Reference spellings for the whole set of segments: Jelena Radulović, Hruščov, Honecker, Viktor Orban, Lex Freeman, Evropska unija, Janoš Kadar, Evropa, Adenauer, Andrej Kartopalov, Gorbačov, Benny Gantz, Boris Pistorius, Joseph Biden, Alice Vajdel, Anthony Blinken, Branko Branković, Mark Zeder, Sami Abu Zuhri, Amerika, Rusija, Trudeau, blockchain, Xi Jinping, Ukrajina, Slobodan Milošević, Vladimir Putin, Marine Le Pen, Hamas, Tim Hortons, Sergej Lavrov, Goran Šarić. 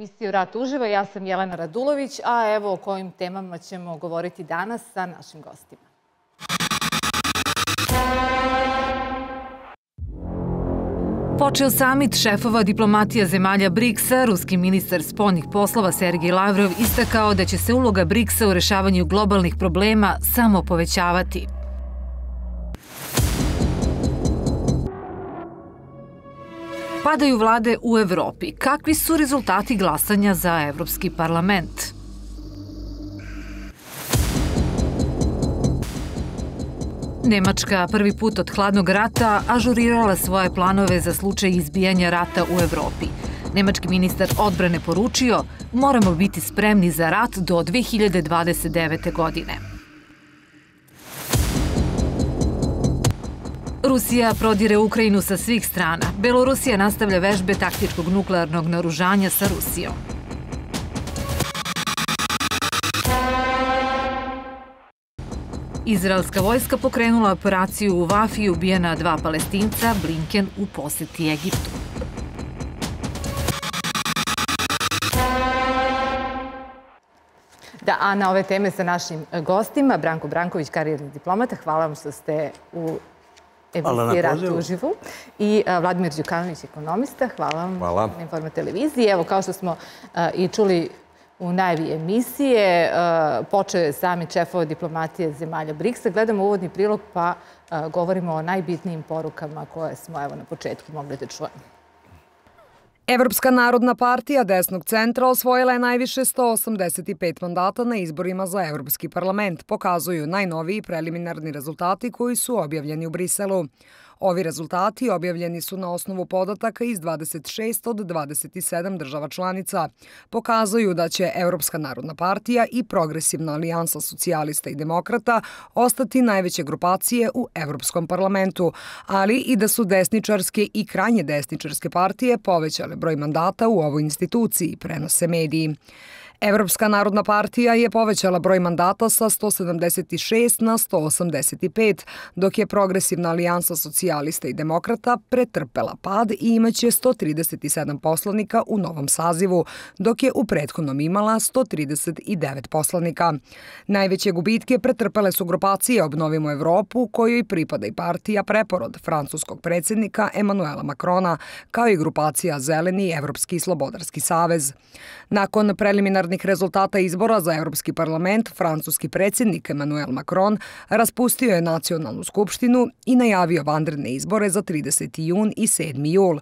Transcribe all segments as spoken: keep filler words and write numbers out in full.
emisiju Rat uživo. Ja sam Jelena Radulović, a evo o kojim temama ćemo govoriti danas sa našim gostima. Počeo samit šefova diplomatija zemalja briksa, ruski ministar spoljnih poslova Sergej Lavrov istakao da će se uloga briksa u rešavanju globalnih problema samo povećavati. Padaju vlade u Evropi. Kakvi su rezultati glasanja za Evropski parlament? Nemačka prvi put od hladnog rata ažurirala svoje planove za slučaj izbijanja rata u Evropi. Nemački ministar odbrane poručio: moramo biti spremni za rat do dve hiljade dvadeset devete. godine. Rusija prodire Ukrajinu sa svih strana. Belorusija nastavlja vežbe taktičkog nuklearnog naoružanja sa Rusijom. Izraelska vojska pokrenula operaciju u Vafi, ubijena dva Palestinca, Blinken u poseti Egiptu. Da, a na ove teme sa našim gostima, Branko Branković, karijerni diplomata, hvala vam što ste u emisiji Rat uživo. I Vladimir Đukanović, ekonomista, hvala vam na Informer televiziji. Evo, kao što smo i čuli u najavi emisije, počeo je samit šefova diplomatije zemalja briksa. Gledamo uvodni prilog pa govorimo o najbitnijim porukama koje smo evo na početku mogli da čujemo. Evropska narodna partija desnog centra osvojila je najviše sto osamdeset pet mandata na izborima za Evropski parlament, pokazuju najnoviji preliminarni rezultati koji su objavljeni u Briselu. Ovi rezultati objavljeni su na osnovu podataka iz dvadeset šest od dvadeset sedam država članica. Pokazuju da će Evropska narodna partija i Progresivna alijansa socijalista i demokrata ostati najveće grupacije u Evropskom parlamentu, ali i da su desničarske i krajnje desničarske partije povećale broj mandata u ovoj instituciji, prenose mediji. Evropska narodna partija je povećala broj mandata sa sto sedamdeset šest na sto osamdeset pet, dok je Progresivna alijansa socijalista i demokrata pretrpela pad i imaće sto trideset sedam poslanika u novom sazivu, dok je u prethodnom imala sto trideset devet poslanika. Najveće gubitke pretrpele su grupacije Obnovimo Evropu, kojoj pripada i partija Preporod francuskog predsjednika Emmanuela Macrona, kao i grupacija Zeleni i Evropski slobodarski savez. Nakon preliminarnih rezultata izbora za Evropski parlament, francuski predsjednik Emmanuel Macron raspustio je nacionalnu skupštinu i najavio vanredne izbore za trideseti jun i sedmi jul.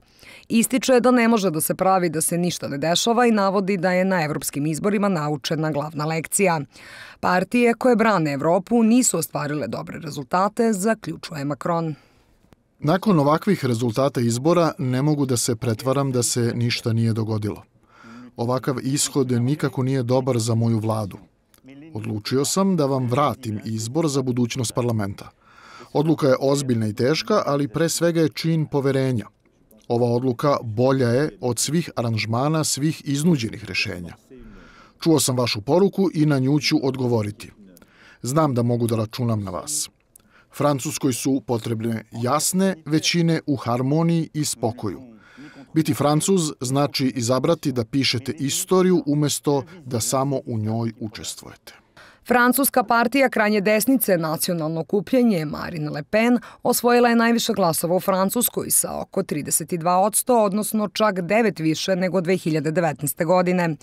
Ističe da ne može da se pravi da se ništa ne dešava i navodi da je na evropskim izborima naučena glavna lekcija. Partije koje brane Evropu nisu ostvarile dobre rezultate, zaključuje Macron. Nakon ovakvih rezultata izbora ne mogu da se pretvaram da se ništa nije dogodilo. Ovakav ishod nikako nije dobar za moju vladu. Odlučio sam da vam vratim izbor za budućnost parlamenta. Odluka je ozbiljna i teška, ali pre svega je čin poverenja. Ova odluka bolja je od svih aranžmana, svih iznuđenih rešenja. Čuo sam vašu poruku i na nju ću odgovoriti. Znam da mogu da računam na vas. Francuskoj su potrebne jasne većine u harmoniji i spokoju. Biti Francuz znači izabrati da pišete istoriju umjesto da samo u njoj učestvujete. Francuska partija krajnje desnice Nacionalno okupljenje Marine Le Pen osvojila je najviše glasova u Francuskoj sa oko trideset dva odsto, odnosno čak devet više nego dve hiljade devetnaeste. godine.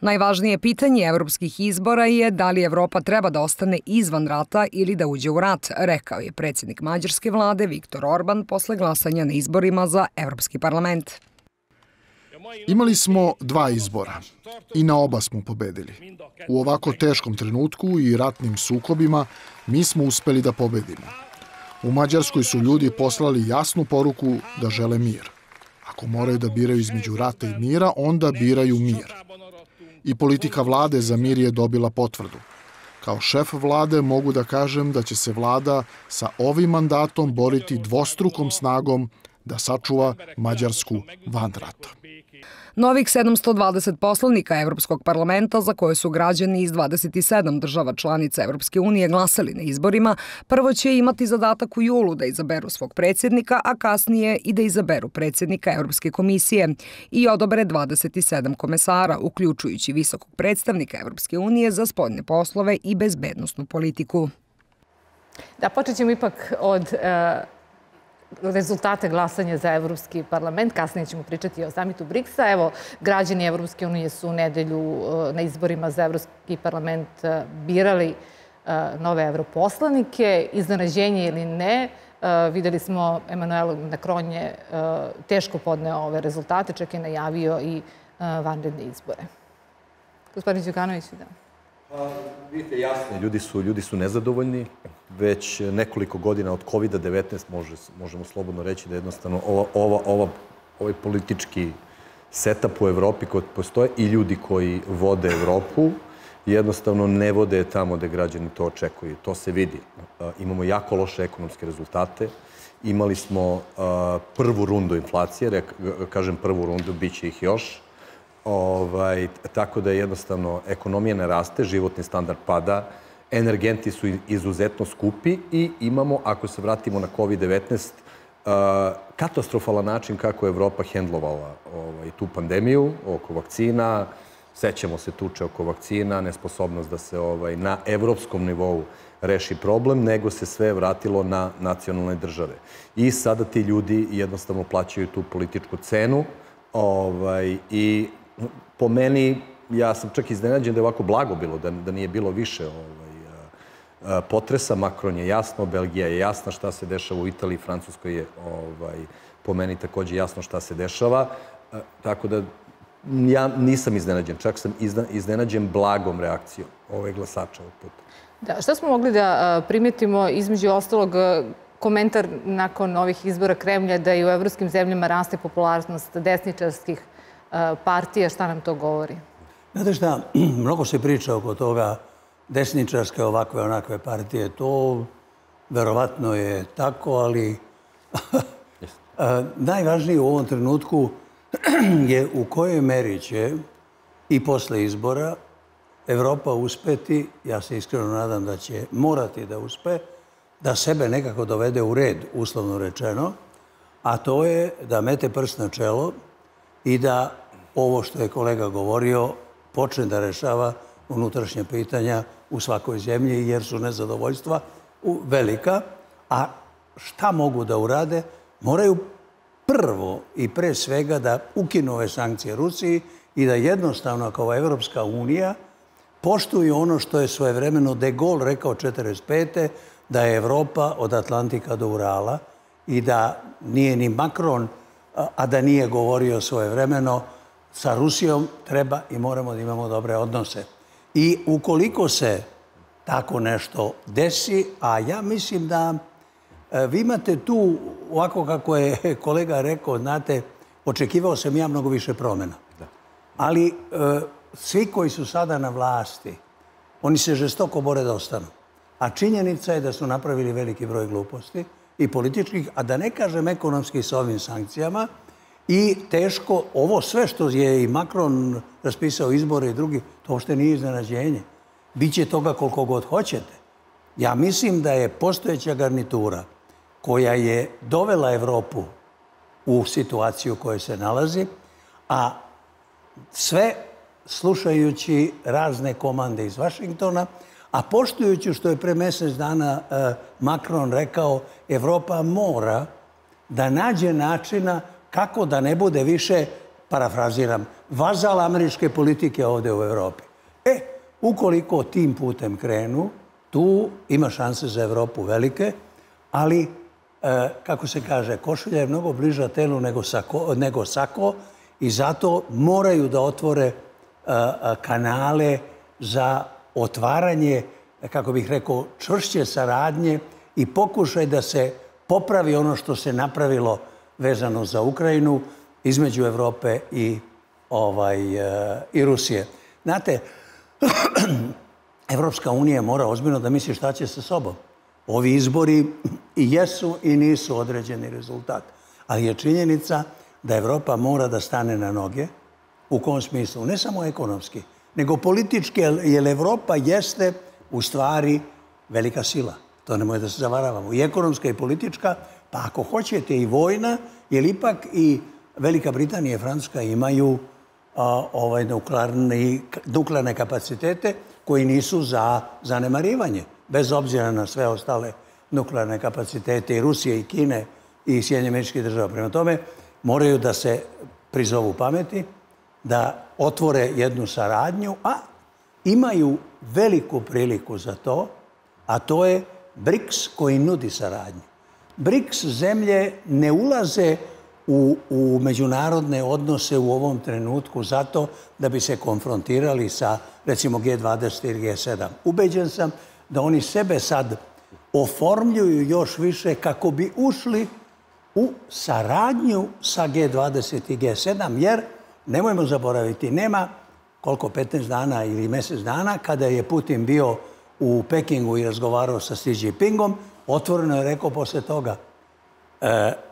Najvažnije pitanje evropskih izbora je da li Evropa treba da ostane izvan rata ili da uđe u rat, rekao je predsjednik mađarske vlade Viktor Orban posle glasanja na izborima za Evropski parlament. Imali smo dva izbora i na oba smo pobedili. U ovako teškom trenutku i ratnim sukobima mi smo uspeli da pobedimo. U Mađarskoj su ljudi poslali jasnu poruku da žele mir. Ako moraju da biraju između rata i mira, onda biraju mir. I politika vlade za mir je dobila potvrdu. Kao šef vlade mogu da kažem da će se vlada sa ovim mandatom boriti dvostrukom snagom da sačuva Mađarsku van rata. Novih sedamsto dvadeset poslanika Evropskog parlamenta, za koje su građani iz dvadeset sedam država članica Evropske unije glasali na izborima, prvo će imati zadatak u julu da izaberu svog predsjednika, a kasnije i da izaberu predsjednika Evropske komisije i odobre dvadeset sedam komesara, uključujući visokog predstavnika Evropske unije za spoljne poslove i bezbednosnu politiku. Da, počet ćemo ipak od rezultate glasanja za Evropski parlament. Kasnije ćemo pričati o samitu briksa. Evo, građani Evropske unije su u nedelju na izborima za Evropski parlament birali nove europoslanike. Iznenađenje ili ne, videli smo Emmanuel Macron je teško podneo ove rezultate, čak je najavio i vanredne izbore. Gospodin Đukanović, da. Pa, vidite, jasno, ljudi su, ljudi su nezadovoljni. Već nekoliko godina od kovid devetnaest može, možemo slobodno reći da jednostavno ova, ova, ova, ovaj politički setup u Evropi koji postoje i ljudi koji vode Evropu jednostavno ne vode je tamo gde građani to očekuju. To se vidi. Imamo jako loše ekonomske rezultate. Imali smo prvu rundu inflacije, kažem prvu rundu, bit će ih još. Ovaj, tako da jednostavno ekonomija ne raste, životni standard pada, energenti su izuzetno skupi i imamo, ako se vratimo na kovid devetnaest, katastrofalan način kako je Evropa hendlovala ovaj, tu pandemiju oko vakcina. Sećamo se tuče oko vakcina, nesposobnost da se ovaj, na evropskom nivou reši problem, nego se sve vratilo na nacionalne države. I sada ti ljudi jednostavno plaćaju tu političku cenu ovaj, i po meni, ja sam čak iznenađen da je ovako blago bilo, da, da nije bilo više ovaj, potresa. Macron je jasno, Belgija je jasna šta se dešava, u Italiji, Francuskoj je ovaj, po meni takođe jasno šta se dešava. Tako da ja nisam iznenađen, čak sam iznenađen blagom reakcijom ove glasača ovog puta. Da, šta smo mogli da primetimo između ostalog komentar nakon ovih izbora Kremlja da i u evropskim zemljama raste popularnost desničarskih partija, šta nam to govori? Znate šta, mnogo se priča oko toga desničarske ovakve, onakve partije. To verovatno je tako, ali najvažnije u ovom trenutku je u kojoj meri će i posle izbora Evropa uspeti, ja se iskreno nadam da će morati da uspe, da sebe nekako dovede u red, uslovno rečeno, a to je da mete prst na čelo i da ovo što je kolega govorio počne da rešava unutrašnje pitanja u svakoj zemlji, jer su nezadovoljstva velika. A šta mogu da urade? Moraju prvo i pre svega da ukinu ove sankcije Rusiji i da jednostavno kao Evropska unija poštuju ono što je svojevremeno De Gaulle rekao četrdeset pete da je Evropa od Atlantika do Urala i da nije ni Macron, a da nije govorio svojevremeno, sa Rusijom treba i moramo da imamo dobre odnose. I ukoliko se tako nešto desi, a ja mislim da vi imate tu, ovako kako je kolega rekao, znate, očekivao sam ja mnogo više promjena. Ali svi koji su sada na vlasti, oni se žestoko bore da ostanu. A činjenica je da su napravili veliki broj gluposti i političkih, a da ne kažem ekonomskih sa ovim sankcijama, i teško, ovo sve što je i Macron raspisao izbore i drugi, to uopšte nije iznenađenje. Biće toga koliko god hoćete. Ja mislim da je postojeća garnitura koja je dovela Evropu u situaciju u kojoj se nalazi, a sve slušajući razne komande iz Vašingtona, a poštujući što je pre mesec dana Macron rekao, Evropa mora da nađe načina kako da ne bude više, parafraziram, vazal američke politike ovde u Evropi. E, ukoliko tim putem krenu, tu ima šanse za Evropu velike, ali, e, kako se kaže, košulja je mnogo bliža telu nego sako, nego sako i zato moraju da otvore e, kanale za otvaranje, kako bih rekao, čvršće saradnje i pokušaj da se popravi ono što se napravilo vezano za Ukrajinu, između Evrope i, ovaj, i Rusije. Znate, Evropska unija mora ozbiljno da misli šta će sa sobom. Ovi izbori i jesu i nisu određeni rezultat. Ali je činjenica da Evropa mora da stane na noge, u kom smislu, ne samo ekonomski, nego politički, jer Evropa jeste u stvari velika sila. To nemoj da se zavaravamo. I ekonomska i politička, pa ako hoćete i vojna, jer ipak i Velika Britanija i Francuska imaju nuklearne kapacitete koji nisu za zanemarivanje, bez obzira na sve ostale nuklearne kapacitete i Rusije i Kine i Sjedinjenih Američkih Država. Prema tome, moraju da se prizovu pameti, da otvore jednu saradnju, a imaju veliku priliku za to, a to je BRIKS koji nudi saradnju. BRIKS zemlje ne ulaze U, u međunarodne odnose u ovom trenutku zato da bi se konfrontirali sa, recimo, G dvadeset ili G sedam. Ubeđen sam da oni sebe sad oformljuju još više kako bi ušli u saradnju sa G dvadeset i G sedam, jer, nemojmo zaboraviti, nema koliko, petnaest dana ili mjesec dana, kada je Putin bio u Pekingu i razgovarao sa Xi Jinpingom, otvoreno je rekao posle toga: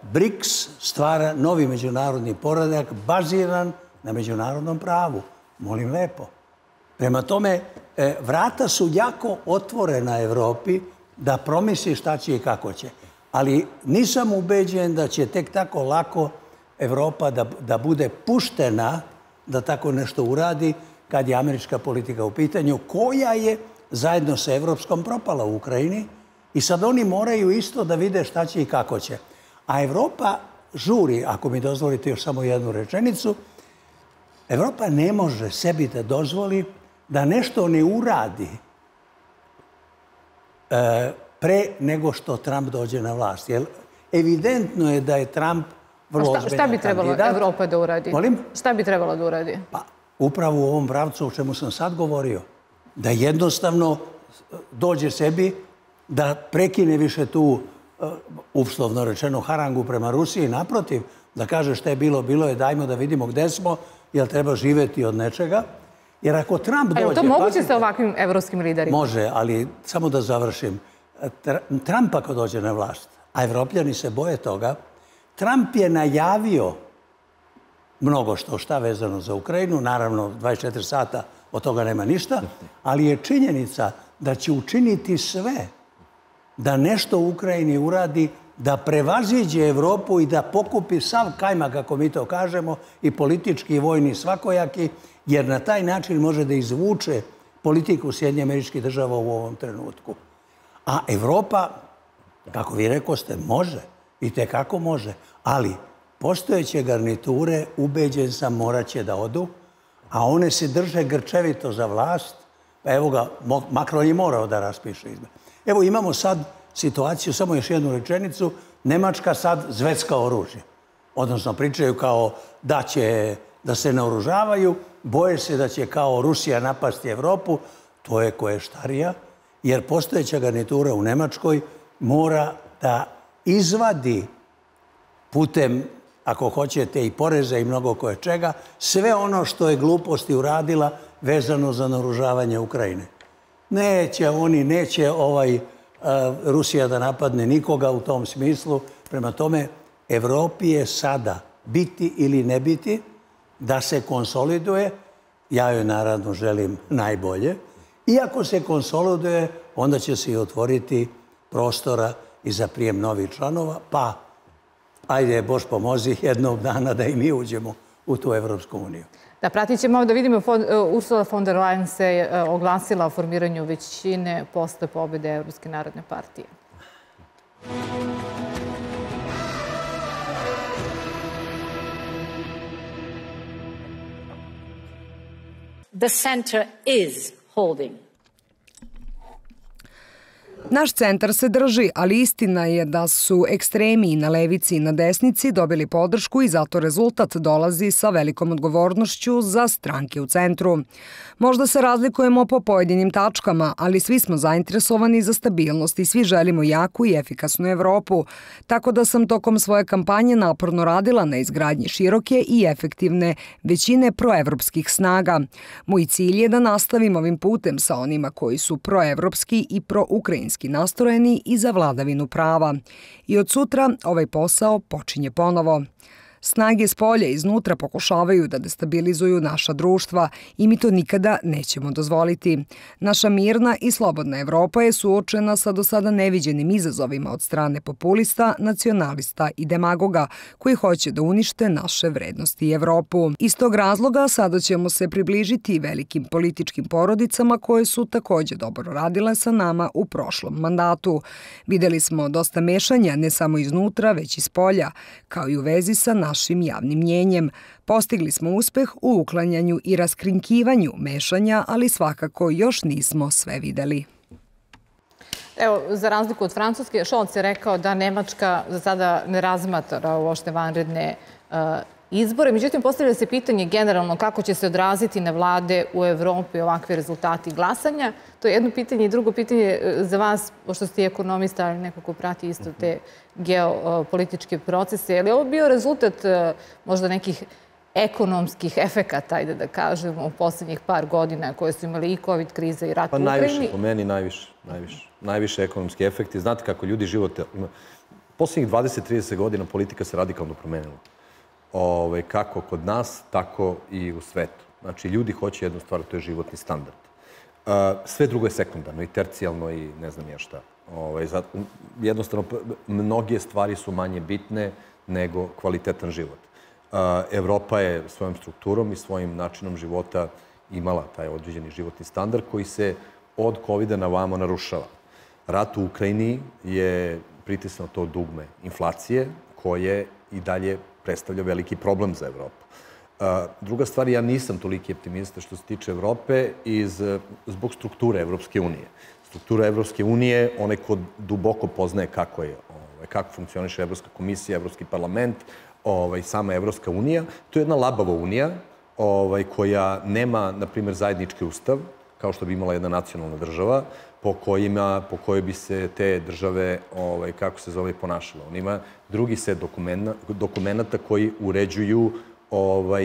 BRIKS stvara novi međunarodni poredak baziran na međunarodnom pravu. Molim lepo. Prema tome, vrata su jako otvorena Evropi da promisli šta će i kako će. Ali nisam ubeđen da će tek tako lako Evropa da bude puštena da tako nešto uradi kad je američka politika u pitanju, koja je zajedno sa evropskom propala u Ukrajini. I sad oni moraju isto da vide šta će i kako će. A Evropa žuri, ako mi dozvolite još samo jednu rečenicu, Evropa ne može sebi da dozvoli da nešto ne uradi pre nego što Trump dođe na vlast. Jer evidentno je da je Trump vrlo ozbiljan kandidat. Šta bi trebala Evropa da uradi? Molim? Šta bi trebala da uradi? Pa, upravo u ovom pravcu o čemu sam sad govorio. Da jednostavno dođe sebi, da prekine više tu uslovno rečeno harangu prema Rusiji, naprotiv, da kaže šta je bilo, bilo je, dajmo da vidimo gde smo, jer treba živeti od nečega. Jer ako Trump dođe... Ali to moguće sa ovakvim evropskim liderima? Može, ali samo da završim. Trump ako dođe na vlast, a evropljani se boje toga, Trump je najavio mnogo što šta vezano za Ukrajinu, naravno dvadeset četiri sata od toga nema ništa, ali je činjenica da će učiniti sve da nešto u Ukrajini uradi, da prevaziđe Evropu i da pokupi sav kajmak, kako mi to kažemo, i politički i vojni svakojaki, jer na taj način može da izvuče politiku Sjedinjenih Američkih Država u ovom trenutku. A Evropa, kako vi rekoste, može i tekako može, ali postojeće garniture, ubeđen sam, morat će da odu, a one se drže grčevito za vlast. Evo ga, Macron je morao da raspiše izbore. Evo, imamo sad situaciju, samo još jednu rečenicu, Nemačka sad zvecka oružje. Odnosno, pričaju kao da će da se naoružavaju, boje se da će kao Rusija napasti Evropu. To je koještarija, jer postojeća garnitura u Nemačkoj mora da izvadi putem, ako hoćete, i poreza i mnogo koje čega, sve ono što je gluposti uradila vezano za naoružavanje Ukrajine. Neće oni, neće Rusija da napadne nikoga u tom smislu. Prema tome, Evropi je sada, biti ili ne biti, da se konsoliduje. Ja joj naravno želim najbolje. Iako se konsoliduje, onda će se i otvoriti prostora i za prijem novih članova. Pa, ajde, Bož pomozi jednog dana da i mi uđemo u tu Evropsku uniju. Da, pratit ćemo da vidimo, Ursula von der Leyen se oglasila o formiranju većine posle pobjede Evropske narodne partije. The center is holding. Naš centar se drži, ali istina je da su ekstremi na levici i na desnici dobili podršku i zato rezultat dolazi sa velikom odgovornošću za stranke u centru. Možda se razlikujemo po pojedinim tačkama, ali svi smo zainteresovani za stabilnost i svi želimo jaku i efikasnu Evropu, tako da sam tokom svoje kampanje naporno radila na izgradnji široke i efektivne većine proevropskih snaga. Moj cilj je da nastavim ovim putem sa onima koji su proevropski i proukrajinski nastrojeni i za vladavinu prava. I od sutra ovaj posao počinje ponovo. Snage s polja iznutra pokušavaju da destabilizuju naša društva i mi to nikada nećemo dozvoliti. Naša mirna i slobodna Evropa je suočena sa do sada neviđenim izazovima od strane populista, nacionalista i demagoga koji hoće da unište naše vrednosti i Evropu. Iz tog razloga sada ćemo se približiti velikim političkim porodicama koje su također dobro radile sa nama u prošlom mandatu. Videli smo dosta mešanja ne samo iznutra, već i s polja, kao i u vezi sa našim javnim mnjenjem. Postigli smo uspeh u uklanjanju i raskrinkivanju mešanja, ali svakako još nismo sve videli. Evo, za razliku od Francuske, Šolc je rekao da Nemačka za sada ne razmatra uopšte vanredne izbore. Međutim, postavlja se pitanje generalno kako će se odraziti na vlade u Evropi ovakvi rezultati glasanja. To je jedno pitanje i drugo pitanje za vas, pošto ste ekonomista ili neko ko prati isto te geopolitičke procese. Je li ovo bio rezultat možda nekih ekonomskih efekata, ajde da kažemo, u posljednjih par godina koje su imali i COVID kriza i rat u Ukrajini? Pa najviše, po meni najviše. Najviše, najviše ekonomski efekti. Znate kako ljudi život... Posljednjih dvadeset do trideset godina politika se radikalno promenila. Kako kod nas, tako i u svetu. Znači, ljudi hoće jednu stvar, to je životni standard. Sve drugo je sekundarno i tercijalno i ne znam ja šta. Jednostavno, mnoge stvari su manje bitne nego kvalitetan život. Evropa je svojom strukturom i svojim načinom života imala taj određeni životni standard koji se od kovida na vamo narušava. Rat u Ukrajini je pritisnuo to dugme inflacije koje i dalje predstavlja veliki problem za Evropu. Druga stvar, ja nisam toliki optimista što se tiče Evrope zbog strukture Evropske unije. Struktura Evropske unije, onaj ko duboko poznaje kako funkcioniše Evropska komisija, Evropski parlament, sama Evropska unija. To je jedna labava unija koja nema, na primjer, zajednički ustav, kao što bi imala jedna nacionalna država, po kojoj bi se te države, kako se zove, ponašala. On ima drugi set dokumenta koji uređuju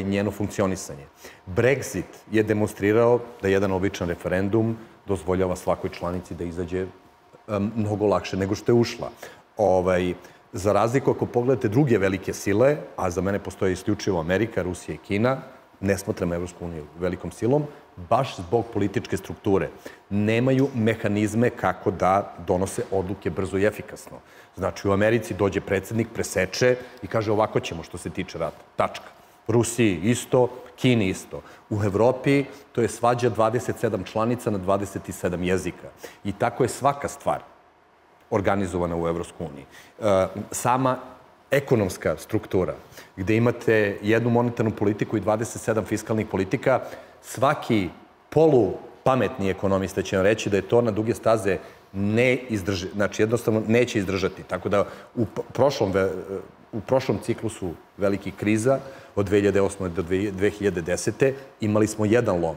njeno funkcionisanje. Brexit je demonstrirao da jedan običan referendum dozvoljava svakoj članici da izađe mnogo lakše nego što je ušla. Za razliku, ako pogledate druge velike sile, a za mene postoje isključivo Amerika, Rusija i Kina, ne smatram Evropsku uniju velikom silom, baš zbog političke strukture. Nemaju mehanizme kako da donose odluke brzo i efikasno. Znači, u Americi dođe predsjednik, preseče i kaže ovako ćemo što se tiče rata. Tačka. Rusiji isto, Kini isto. U Evropi to je svađa dvadeset sedam članica na dvadeset sedam jezika. I tako je svaka stvar organizovana u Evropskoj uniji. Sama ekonomska struktura, gde imate jednu monetarnu politiku i dvadeset sedam fiskalnih politika, svaki polupametni ekonomista će vam reći da je to na duge staze jednostavno neće izdržati. Tako da u prošlom ciklusu velikih kriza od dve hiljade osme. do dve hiljade desete. imali smo jedan lom.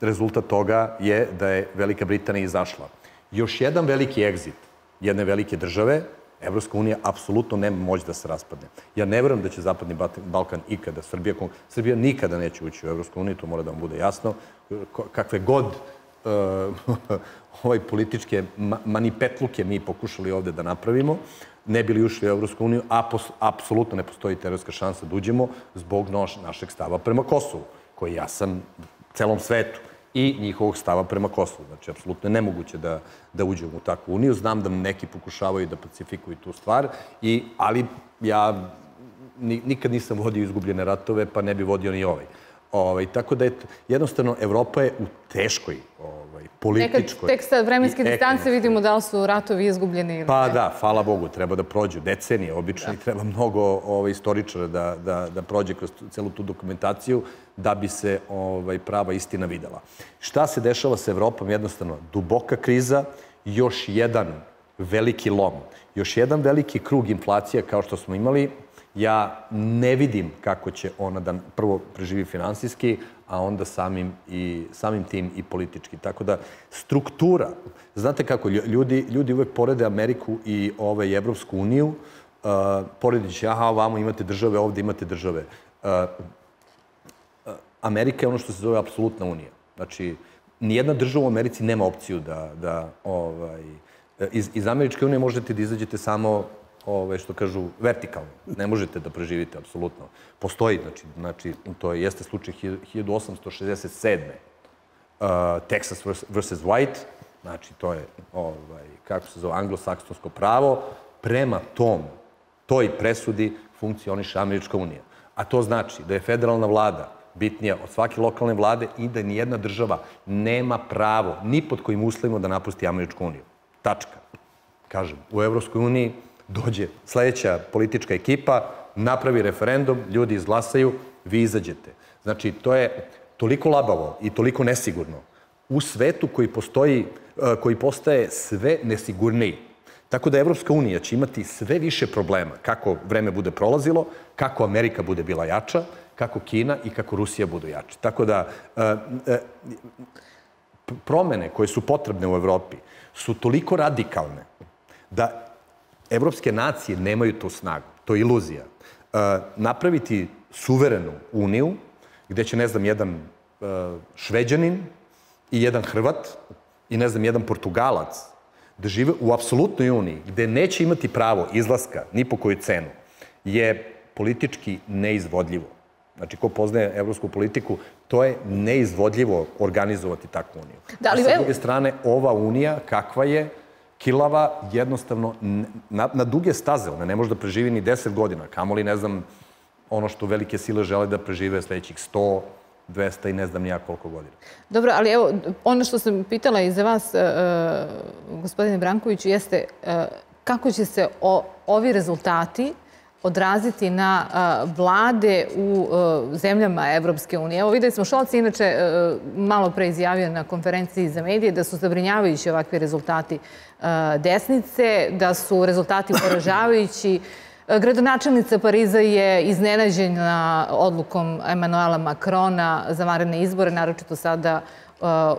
Rezultat toga je da je Velika Britanija izašla. Još jedan veliki egzit jedne velike države, Evropska unija apsolutno nema moć da se raspadne. Ja ne vjerujem da će Zapadni Balkan ikada, Srbija, Srbija nikada neće ući u Evropsku uniju, to mora da vam bude jasno. Kakve god ove političke manipetluke mi pokušali ovde da napravimo, ne bili ušli u Evropsku uniju, apsolutno ne postoji teoretska šansa da uđemo zbog našeg stava prema Kosovu, koji je jasan celom svetu, i njihovog stava prema Kosovu. Znači, apsolutno je nemoguće da uđemo u takvu uniju. Znam da neki pokušavaju da pacifikuju tu stvar, ali ja nikad nisam vodio izgubljene ratove, pa ne bi vodio ni ovaj. Tako da, jednostavno, Evropa je u teškoj političkoj... Tek sa vremenske distance vidimo da li su ratovi izgubljeni ili ne. Pa da, hvala Bogu, treba da prođu decenije, obično, i treba mnogo istoričara da prođe kroz celu tu dokumentaciju da bi se prava istina videla. Šta se dešava sa Evropom? Jednostavno, duboka kriza, još jedan veliki lom, još jedan veliki krug inflacija kao što smo imali. Ja ne vidim kako će ona da prvo preživi finansijski, a onda samim tim i politički. Tako da, struktura, znate kako, ljudi uvek porede Ameriku i Evropsku uniju, poredići, aha, ovamo imate države, ovde imate države. Amerika je ono što se zove apsolutna unija. Znači, nijedna država u Americi nema opciju da... Iz Američke unije možete da izađete samo što kažu, vertikalno. Ne možete da preživite, apsolutno. Postoji, znači, to jeste slučaj hiljadu osamsto šezdeset sedme. Texas versus White, znači, to je, kako se zove, anglosaksonsko pravo. Prema tom, toj presudi funkcioniše Američka unija. A to znači da je federalna vlada bitnija od svake lokalne vlade i da nijedna država nema pravo, ni pod kojim uslovima, da napusti Američku uniju. Tačka. Kažem, u Evropskoj uniji dođe sledeća politička ekipa, napravi referendum, ljudi izglasaju, vi izađete. Znači, to je toliko labavo i toliko nesigurno. U svetu koji postaje sve nesigurniji. Tako da Evropska unija će imati sve više problema kako vreme bude prolazilo, kako Amerika bude bila jača, kako Kina i kako Rusija budu jači. Tako da promene koje su potrebne u Evropi su toliko radikalne da evropske nacije nemaju tu snagu. To je iluzija. Napraviti suverenu uniju gde će, ne znam, jedan Šveđanin i jedan Hrvat i, ne znam, jedan Portugalac da žive u apsolutnoj uniji gde neće imati pravo izlaska ni po koju cenu je politički neizvodljivo. Znači, ko poznaje evropsku politiku, to je neizvodljivo organizovati takvu uniju. Sa druge strane, ova unija, kakva je, kilava, jednostavno, na duge staze, ona ne može da preživi ni deset godina. Kamoli, ne znam, ono što velike sile žele da prežive sljedećih sto, dvesta i ne znam nijak koliko godina. Dobro, ali evo, ono što sam pitala i za vas, gospodine Brankoviću, jeste kako će se ovi rezultati odraziti na vlade u zemljama Evropske unije. Evo, videli smo, Šolc inače malo pre izjavio na konferenciji za medije da su zabrinjavajući ovakvi rezultati desnice, da su rezultati poražavajući. Gradonačelnica Pariza je iznenađena odlukom Emmanuela Macrona za vanredne izbore, naročito sada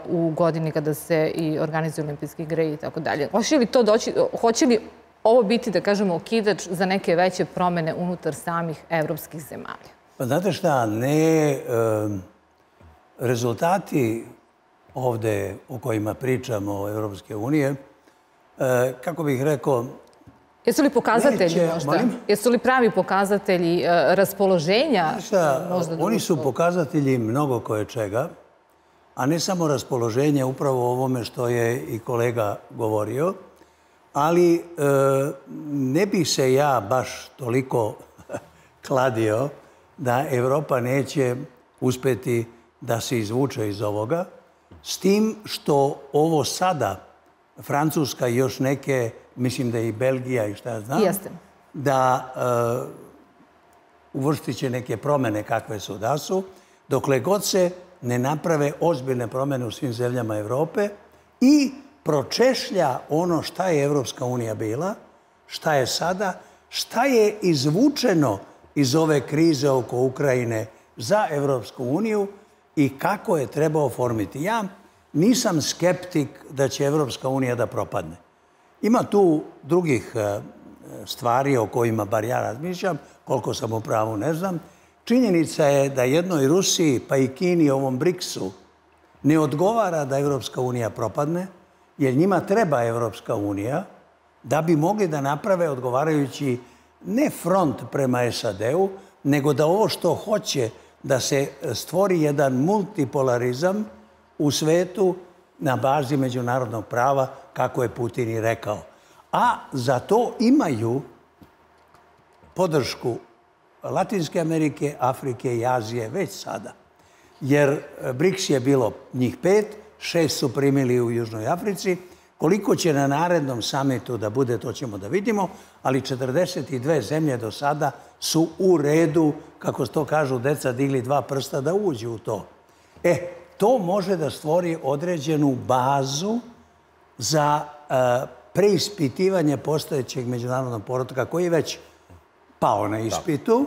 u godini kada se i organizuju olimpijske igre i tako dalje. Hoće li to doći, hoće li ovo biti, da kažemo, okidač za neke veće promene unutar samih evropskih zemalja? Pa znate šta, ne, rezultati ovde o kojima pričamo Evropske unije, kako bih rekao... Jesu li pokazatelji možda? Jesu li pravi pokazatelji raspoloženja? Oni su pokazatelji mnogo koje čega, a ne samo raspoloženja, upravo o ovome što je i kolega govorio. Ali ne bih se ja baš toliko kladio da Evropa neće uspeti da se izvuče iz ovoga, s tim što ovo sada, Francuska i još neke, mislim da i Belgija i šta ja znam, da uvrštit će neke promene kakve su da su, dokle god se ne naprave ozbiljne promene u svim zemljama Evrope i pročešlja ono šta je Evropska unija bila, šta je sada, šta je izvučeno iz ove krize oko Ukrajine za Evropsku uniju i kako je trebao formiti. Ja nisam skeptik da će Evropska unija da propadne. Ima tu drugih stvari o kojima bar ja razmišljam, koliko sam u pravu ne znam. Činjenica je da jednoj Rusiji pa i Kini ovom briksu ne odgovara da Evropska unija propadne, jer njima treba Evropska unija da bi mogli da naprave odgovarajući ne front prema S A D-u, nego da ovo što hoće da se stvori jedan multipolarizam u svetu na bazi međunarodnog prava, kako je Putin i rekao. A za to imaju podršku Latinske Amerike, Afrike i Azije već sada. Jer briks je bilo njih pet, šest su primili u Južnoj Africi. Koliko će na narednom samitu da bude, to ćemo da vidimo, ali četrdeset i dve zemlje do sada su u redu, kako to kažu, deca digli dva prsta da uđu u to. E, to može da stvori određenu bazu za preispitivanje postojećeg međunarodnog poretka koji je već pao na ispitu,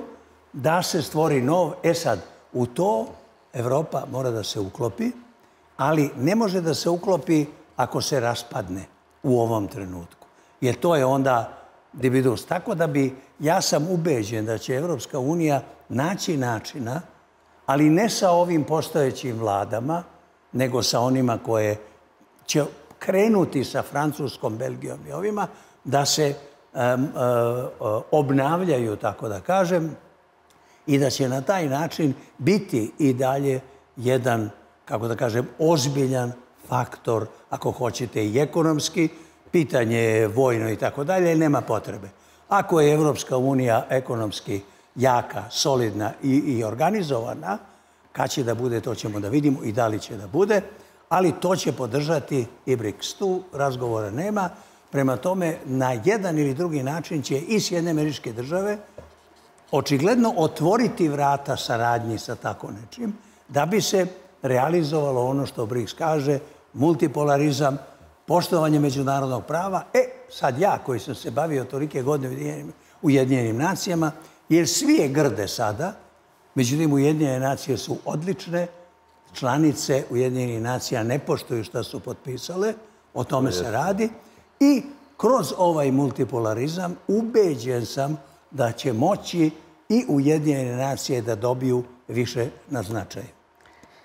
da se stvori nov. E sad, u to Evropa mora da se uklopi, ali ne može da se uklopi ako se raspadne u ovom trenutku. Jer to je onda dividus. Tako da bi, ja sam ubeđen da će Evropska unija naći načina, ali ne sa ovim postojećim vladama, nego sa onima koje će krenuti sa Francuskom, Belgijom i ovima, da se obnavljaju, tako da kažem, i da će na taj način biti i dalje jedan, kako da kažem, ozbiljan faktor, ako hoćete i ekonomski, pitanje je vojno i tako dalje, nema potrebe. Ako je Evropska unija ekonomski jaka, solidna i organizovana, kad će da bude, to ćemo da vidimo i da li će da bude, ali to će podržati i BRIKS. Tu razgovora nema. Prema tome, na jedan ili drugi način će i Sjedinjene Američke Države očigledno otvoriti vrata saradnji sa tako nečim, da bi se realizovalo ono što BRIKS kaže, multipolarizam, poštovanje međunarodnog prava. E, sad ja koji sam se bavio tolike godine Ujedinjenim nacijama, jer svi je grde sada, međutim Ujedinjene nacije su odlične, članice Ujedinjenih nacija ne poštuju šta su potpisale, o tome se radi, i kroz ovaj multipolarizam ubeđen sam da će moći i Ujedinjene nacije da dobiju više na značaju.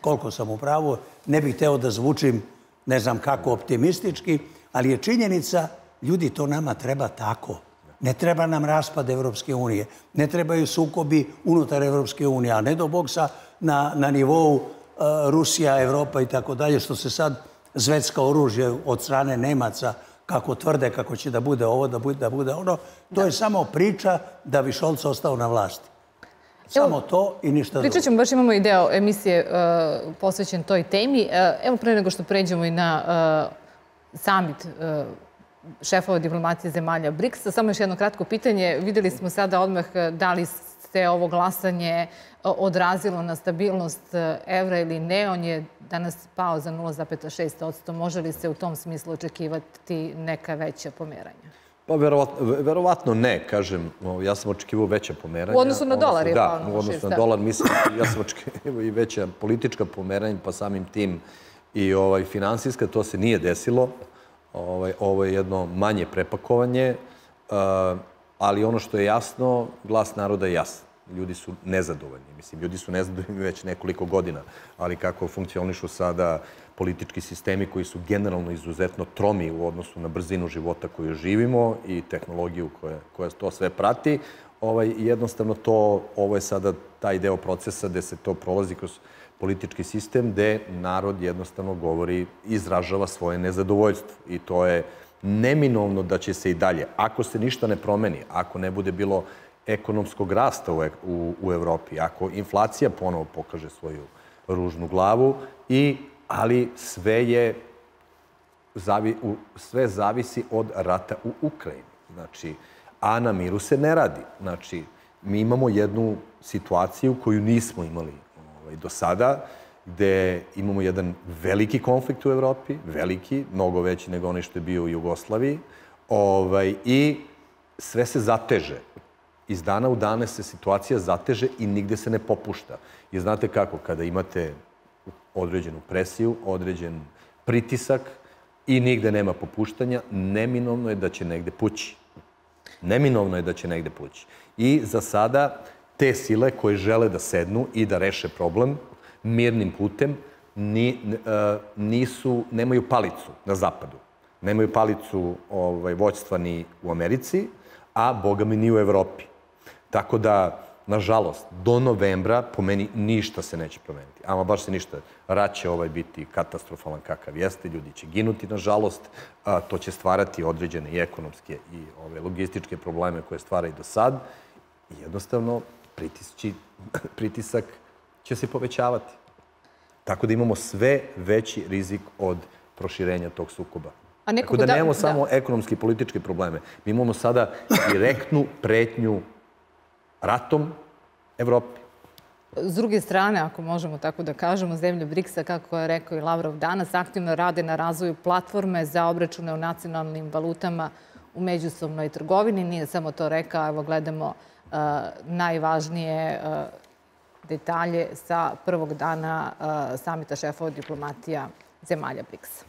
Koliko sam u pravu, ne bih hteo da zvučim ne znam kako optimistički, ali je činjenica, ljudi, to nama treba tako. Ne treba nam raspad Evropske unije, ne trebaju sukobi unutar Evropske unije, a ne do Bog sa na nivou Rusija, Evropa i tako dalje, što se sad zvecka oružje od strane Nemaca, kako tvrde, kako će da bude ovo, da bude ono. To je samo priča da bi Šolc ostao na vlasti. Samo to i ništa drugo. Pričat ćemo, baš imamo i deo emisije posvećen toj temi. Evo, pre nego što pređemo i na summit šefova diplomacije zemalja BRIKS-a, samo još jedno kratko pitanje. Videli smo sada odmah da li se ovo glasanje odrazilo na stabilnost evra ili ne. On je danas pao za nula zarez šest posto. Može li se u tom smislu očekivati neka veća pomeranja? Pa verovatno ne, kažem. Ja sam očekivao veća pomeranja. U odnosu na dolar je pao. Da, u odnosu na dolar. Mislim, ja sam očekivao i veća politička pomeranja, pa samim tim i finansijska. To se nije desilo. Ovo je jedno manje prepakovanje. Ali ono što je jasno, glas naroda je jasan. Ljudi su nezadovoljni. Mislim, ljudi su nezadovoljni već nekoliko godina, ali kako funkcionišu sada politički sistemi koji su generalno izuzetno tromi u odnosu na brzinu života koju živimo i tehnologiju koja to sve prati, jednostavno to, ovo je sada taj deo procesa gde se to prolazi kroz politički sistem, gde narod jednostavno govori, izražava svoje nezadovoljstvo. I to je neminovno da će se i dalje, ako se ništa ne promeni, ako ne bude bilo ekonomskog rasta u Evropi, ako inflacija ponovo pokaže svoju ružnu glavu, ali sve zavisi od rata u Ukrajini. Znači, a na miru se ne radi. Znači, mi imamo jednu situaciju koju nismo imali do sada, gde imamo jedan veliki konflikt u Evropi, veliki, mnogo veći nego onaj što je bio u Jugoslaviji, i sve se zateže. Iz dana u dana se situacija zateže i nigde se ne popušta. I znate kako, kada imate određenu presiju, određen pritisak i nigde nema popuštanja, neminovno je da će negde pući. Neminovno je da će negde pući. I za sada te sile koje žele da sednu i da reše problem mirnim putem nisu, nemaju palicu na zapadu. Nemaju palicu vođstva ni u Americi, a boga mi ni u Evropi. Tako da, nažalost, do novembra po meni ništa se neće promeniti. Ama baš se ništa. Rat će ovaj biti katastrofalan kakav jeste, ljudi će ginuti, nažalost. To će stvarati određene i ekonomske i ove logističke probleme koje stvara i do sad. I jednostavno, pritisak će se povećavati. Tako da imamo sve veći rizik od proširenja tog sukoba. Tako da nemamo samo ekonomski i političke probleme. Mi imamo sada direktnu pretnju ratom Evropi. S druge strane, ako možemo tako da kažemo, zemlje BRIKS-a, kako je rekao i Lavrov danas, aktivno rade na razvoju platforme za obračune u nacionalnim valutama u međusobnoj trgovini. Nije samo to rekao, evo gledamo najvažnije detalje sa prvog dana samita šefova diplomatija zemalja BRIKS-a.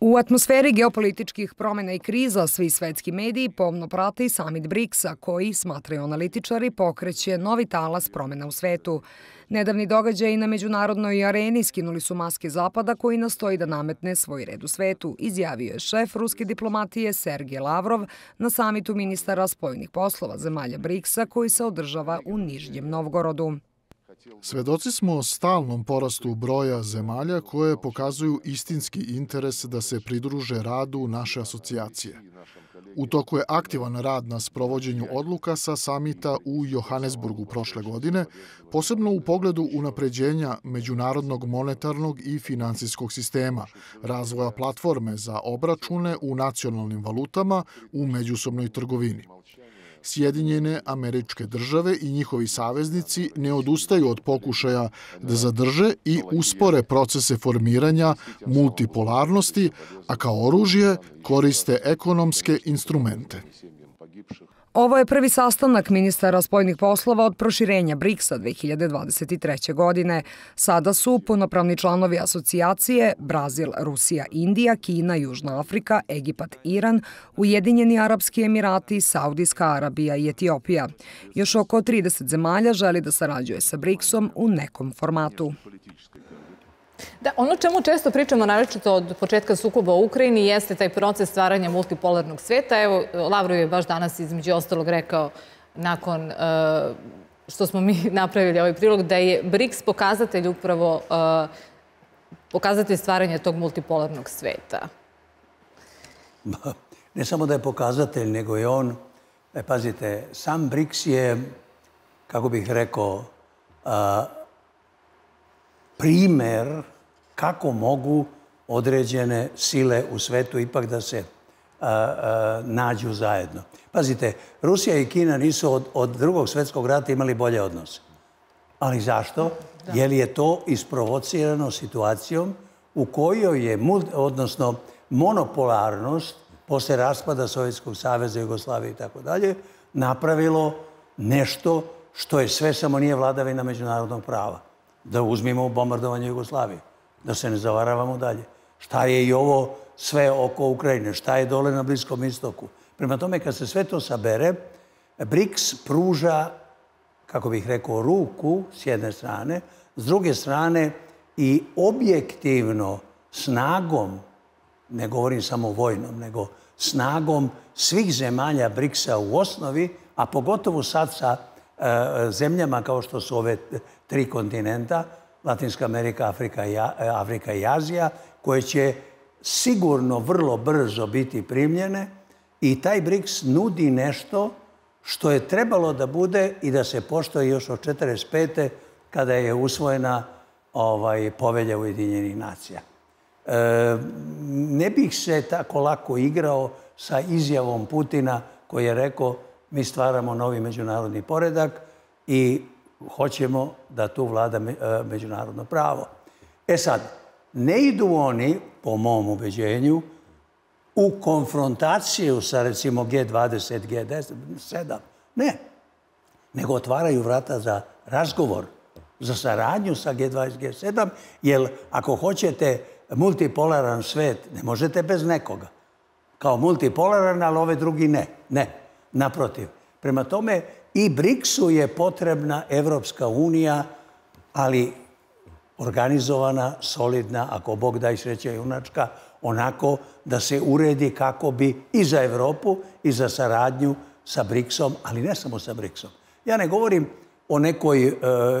U atmosferi geopolitičkih promjena i kriza svi svetski mediji pomno prate i samit BRIKS-a, koji, smatraju analitičari, pokreće novi talas promjena u svetu. Nedavni događaji na međunarodnoj areni skinuli su maske Zapada koji nastoji da nametne svoj red u svetu, izjavio je šef ruske diplomatije Sergej Lavrov na samitu ministara spoljnih poslova zemalja briksa koji se održava u Nižnjem Novgorodu. Svedoci smo stalnom porastu broja zemalja koje pokazuju istinski interes da se pridruže radu naše asocijacije. U toku je aktivan rad na sprovođenju odluka sa samita u Johannesburgu prošle godine, posebno u pogledu unapređenja međunarodnog monetarnog i finansijskog sistema, razvoja platforme za obračune u nacionalnim valutama u međusobnoj trgovini. Sjedinjene Američke Države i njihovi saveznici ne odustaju od pokušaja da zadrže i uspore procese formiranja multipolarnosti, a kao oružje koriste ekonomske instrumente. Ovo je prvi sastanak ministara spoljnih poslova od proširenja briksa dve hiljade dvadeset treće. godine. Sada su punopravni članovi asocijacije Brazil, Rusija, Indija, Kina, Južna Afrika, Egipat, Iran, Ujedinjeni Arapski Emirati, Saudijska Arabija i Etiopija. Još oko trideset zemalja želi da sarađuje sa briksom u nekom formatu. Da, ono čemu često pričamo, naročito od početka sukoba u Ukrajini, jeste taj proces stvaranja multipolarnog sveta. Evo, Lavrov je baš danas između ostalog rekao, nakon uh, što smo mi napravili ovaj prilog, da je briks pokazatelj upravo uh, pokazatelj stvaranja tog multipolarnog sveta. Ne samo da je pokazatelj, nego je on, e, pazite, sam briks je, kako bih rekao, uh, primer kako mogu određene sile u svetu ipak da se a, a, nađu zajedno. Pazite, Rusija i Kina nisu od, od drugog svjetskog rata imali bolje odnose. Ali zašto? Da. Jer je to isprovocirano situacijom u kojoj je, odnosno monopolarnost, posle raspada Sovjetskog saveza, Jugoslavije i tako dalje, napravilo nešto što je sve samo nije vladavina međunarodnog prava. Da uzmimo bombardovanje Jugoslavije, da se ne zavaravamo dalje. Šta je i ovo sve oko Ukrajine, šta je dole na Bliskom istoku. Prema tome, kad se sve to sabere, briks pruža, kako bih rekao, ruku s jedne strane, s druge strane i objektivno snagom, ne govorim samo vojnom, nego snagom svih zemalja briksa u osnovi, a pogotovo sad sa zemljama kao što su ove tri kontinenta, Latinska Amerika, Afrika i Azija, koje će sigurno vrlo brzo biti primljene i taj briks nudi nešto što je trebalo da bude i da se poštuje još od četrdeset pete kada je usvojena povelja Ujedinjenih nacija. Ne bih se tako lako igrao sa izjavom Putina koji je rekao: mi stvaramo novi međunarodni poredak i hoćemo da tu vlada međunarodno pravo. E sad, ne idu oni, po mom ubeđenju, u konfrontaciju sa recimo G dvadeset, G sedam. Ne, nego otvaraju vrata za razgovor, za saradnju sa G dvadeset, G sedam, jer ako hoćete multipolaran svet, ne možete bez nekoga. Kao multipolaran, ali ove drugi ne, ne. Naprotiv. Prema tome, i briksu je potrebna Evropska unija, ali organizovana, solidna, ako Bog da i sreća junačka, onako da se uredi kako bi i za Evropu i za saradnju sa briksom, ali ne samo sa briksom. Ja ne govorim o nekoj e,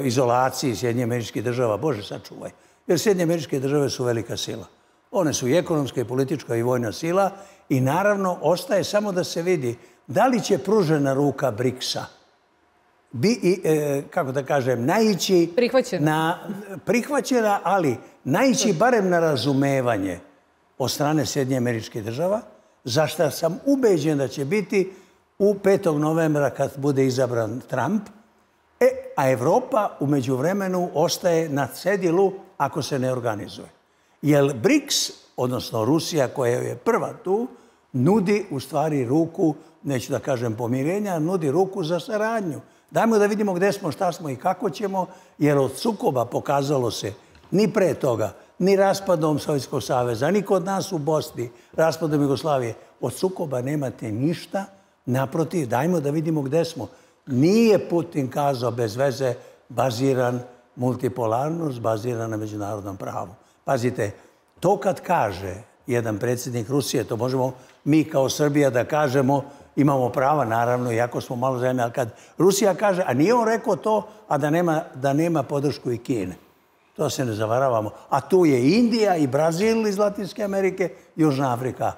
izolaciji Sjedinjenih Američkih Država, Bože sačuvaj, jer Sjedinjene Američke Države su velika sila. One su i ekonomska, i politička, i vojna sila i naravno ostaje samo da se vidi da li će pružena ruka briksa bi, e, kako da kažem, naići... Prihvaćena. Na, prihvaćena, ali naići barem na razumevanje od strane Sjedinjenih Američkih Država, za što sam ubeđen da će biti u petog novembra kad bude izabran Trump, e, a Evropa u međuvremenu ostaje na cedilu ako se ne organizuje. Jer briks, odnosno Rusija koja je prva tu, nudi u stvari ruku, neću da kažem pomirenja, nudi ruku za saradnju. Dajmo da vidimo gde smo, šta smo i kako ćemo, jer od sukoba pokazalo se ni pre toga, ni raspadom Sovjetskog saveza, ni kod nas u Bosni, raspadom Jugoslavije. Od sukoba nemate ništa, naprotiv, dajmo da vidimo gde smo. Nije Putin kazao bez veze baziran multipolarnost bazirana na međunarodnom pravu. Pazite, to kad kaže jedan predsjednik Rusije, to možemo mi kao Srbija da kažemo, imamo prava, naravno, iako smo malo zemlje, ali kad Rusija kaže, a nije on rekao to, a da nema, da nema podršku i Kine. To se ne zavaravamo. A tu je Indija i Brazil iz Latinske Amerike, Južna Afrika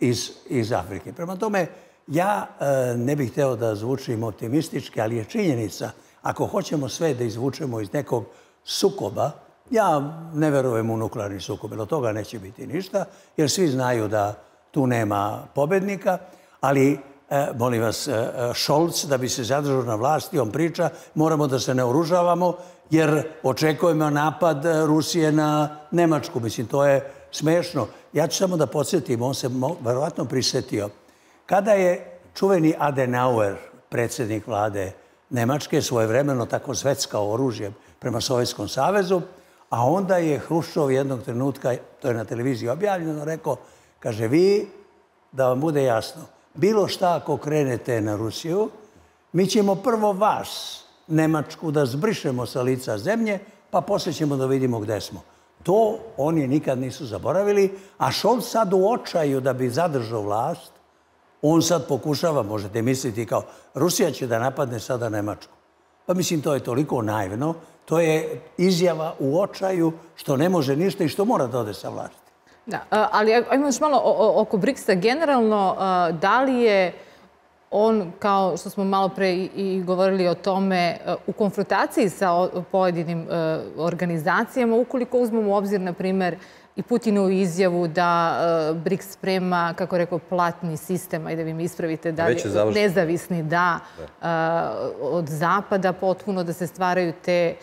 iz, iz Afrike. Prema tome, ja e, ne bih hteo da zvučim optimistički, ali je činjenica, ako hoćemo sve da izvučemo iz nekog sukoba, ja ne verujem u nuklearni sukob, jer od toga neće biti ništa, jer svi znaju da tu nema pobednika, ali, e, molim vas, e, Šolc, da bi se zadržao na vlasti, on priča, moramo da se ne oružavamo, jer očekujemo napad Rusije na Nemačku. Mislim, to je smešno. Ja ću samo da podsjetim, on se verovatno prisetio. Kada je čuveni Adenauer, predsjednik vlade Nemačke, svojevremeno tako zveckao oružjem prema Sovjetskom savezu, a onda je Hruščov jednog trenutka, to je na televiziji objavljeno, rekao, kaže, vi, da vam bude jasno, bilo šta ako krenete na Rusiju, mi ćemo prvo vas, Nemačku, da zbrišemo sa lica zemlje, pa poslije ćemo da vidimo gde smo. To oni nikad nisu zaboravili, a Šolc sad u očaju da bi zadržao vlast, on sad pokušava, možete misliti kao, Rusija će da napadne sada Nemačku. Pa mislim, to je toliko naivno, to je izjava u očaju što ne može ništa i što mora da ode sa vlasti. Da, ali ajmo još malo oko Briksa. Generalno, da li je on, kao što smo malo pre i govorili o tome, u konfrontaciji sa pojedinim organizacijama, ukoliko uzmemo u obzir, na primjer, i Putinovu izjavu da BRIKS sprema, kako rekao, platni sistem, ajde vi mi ispravite, da li nezavisni, da, od Zapada potpuno da se stvaraju te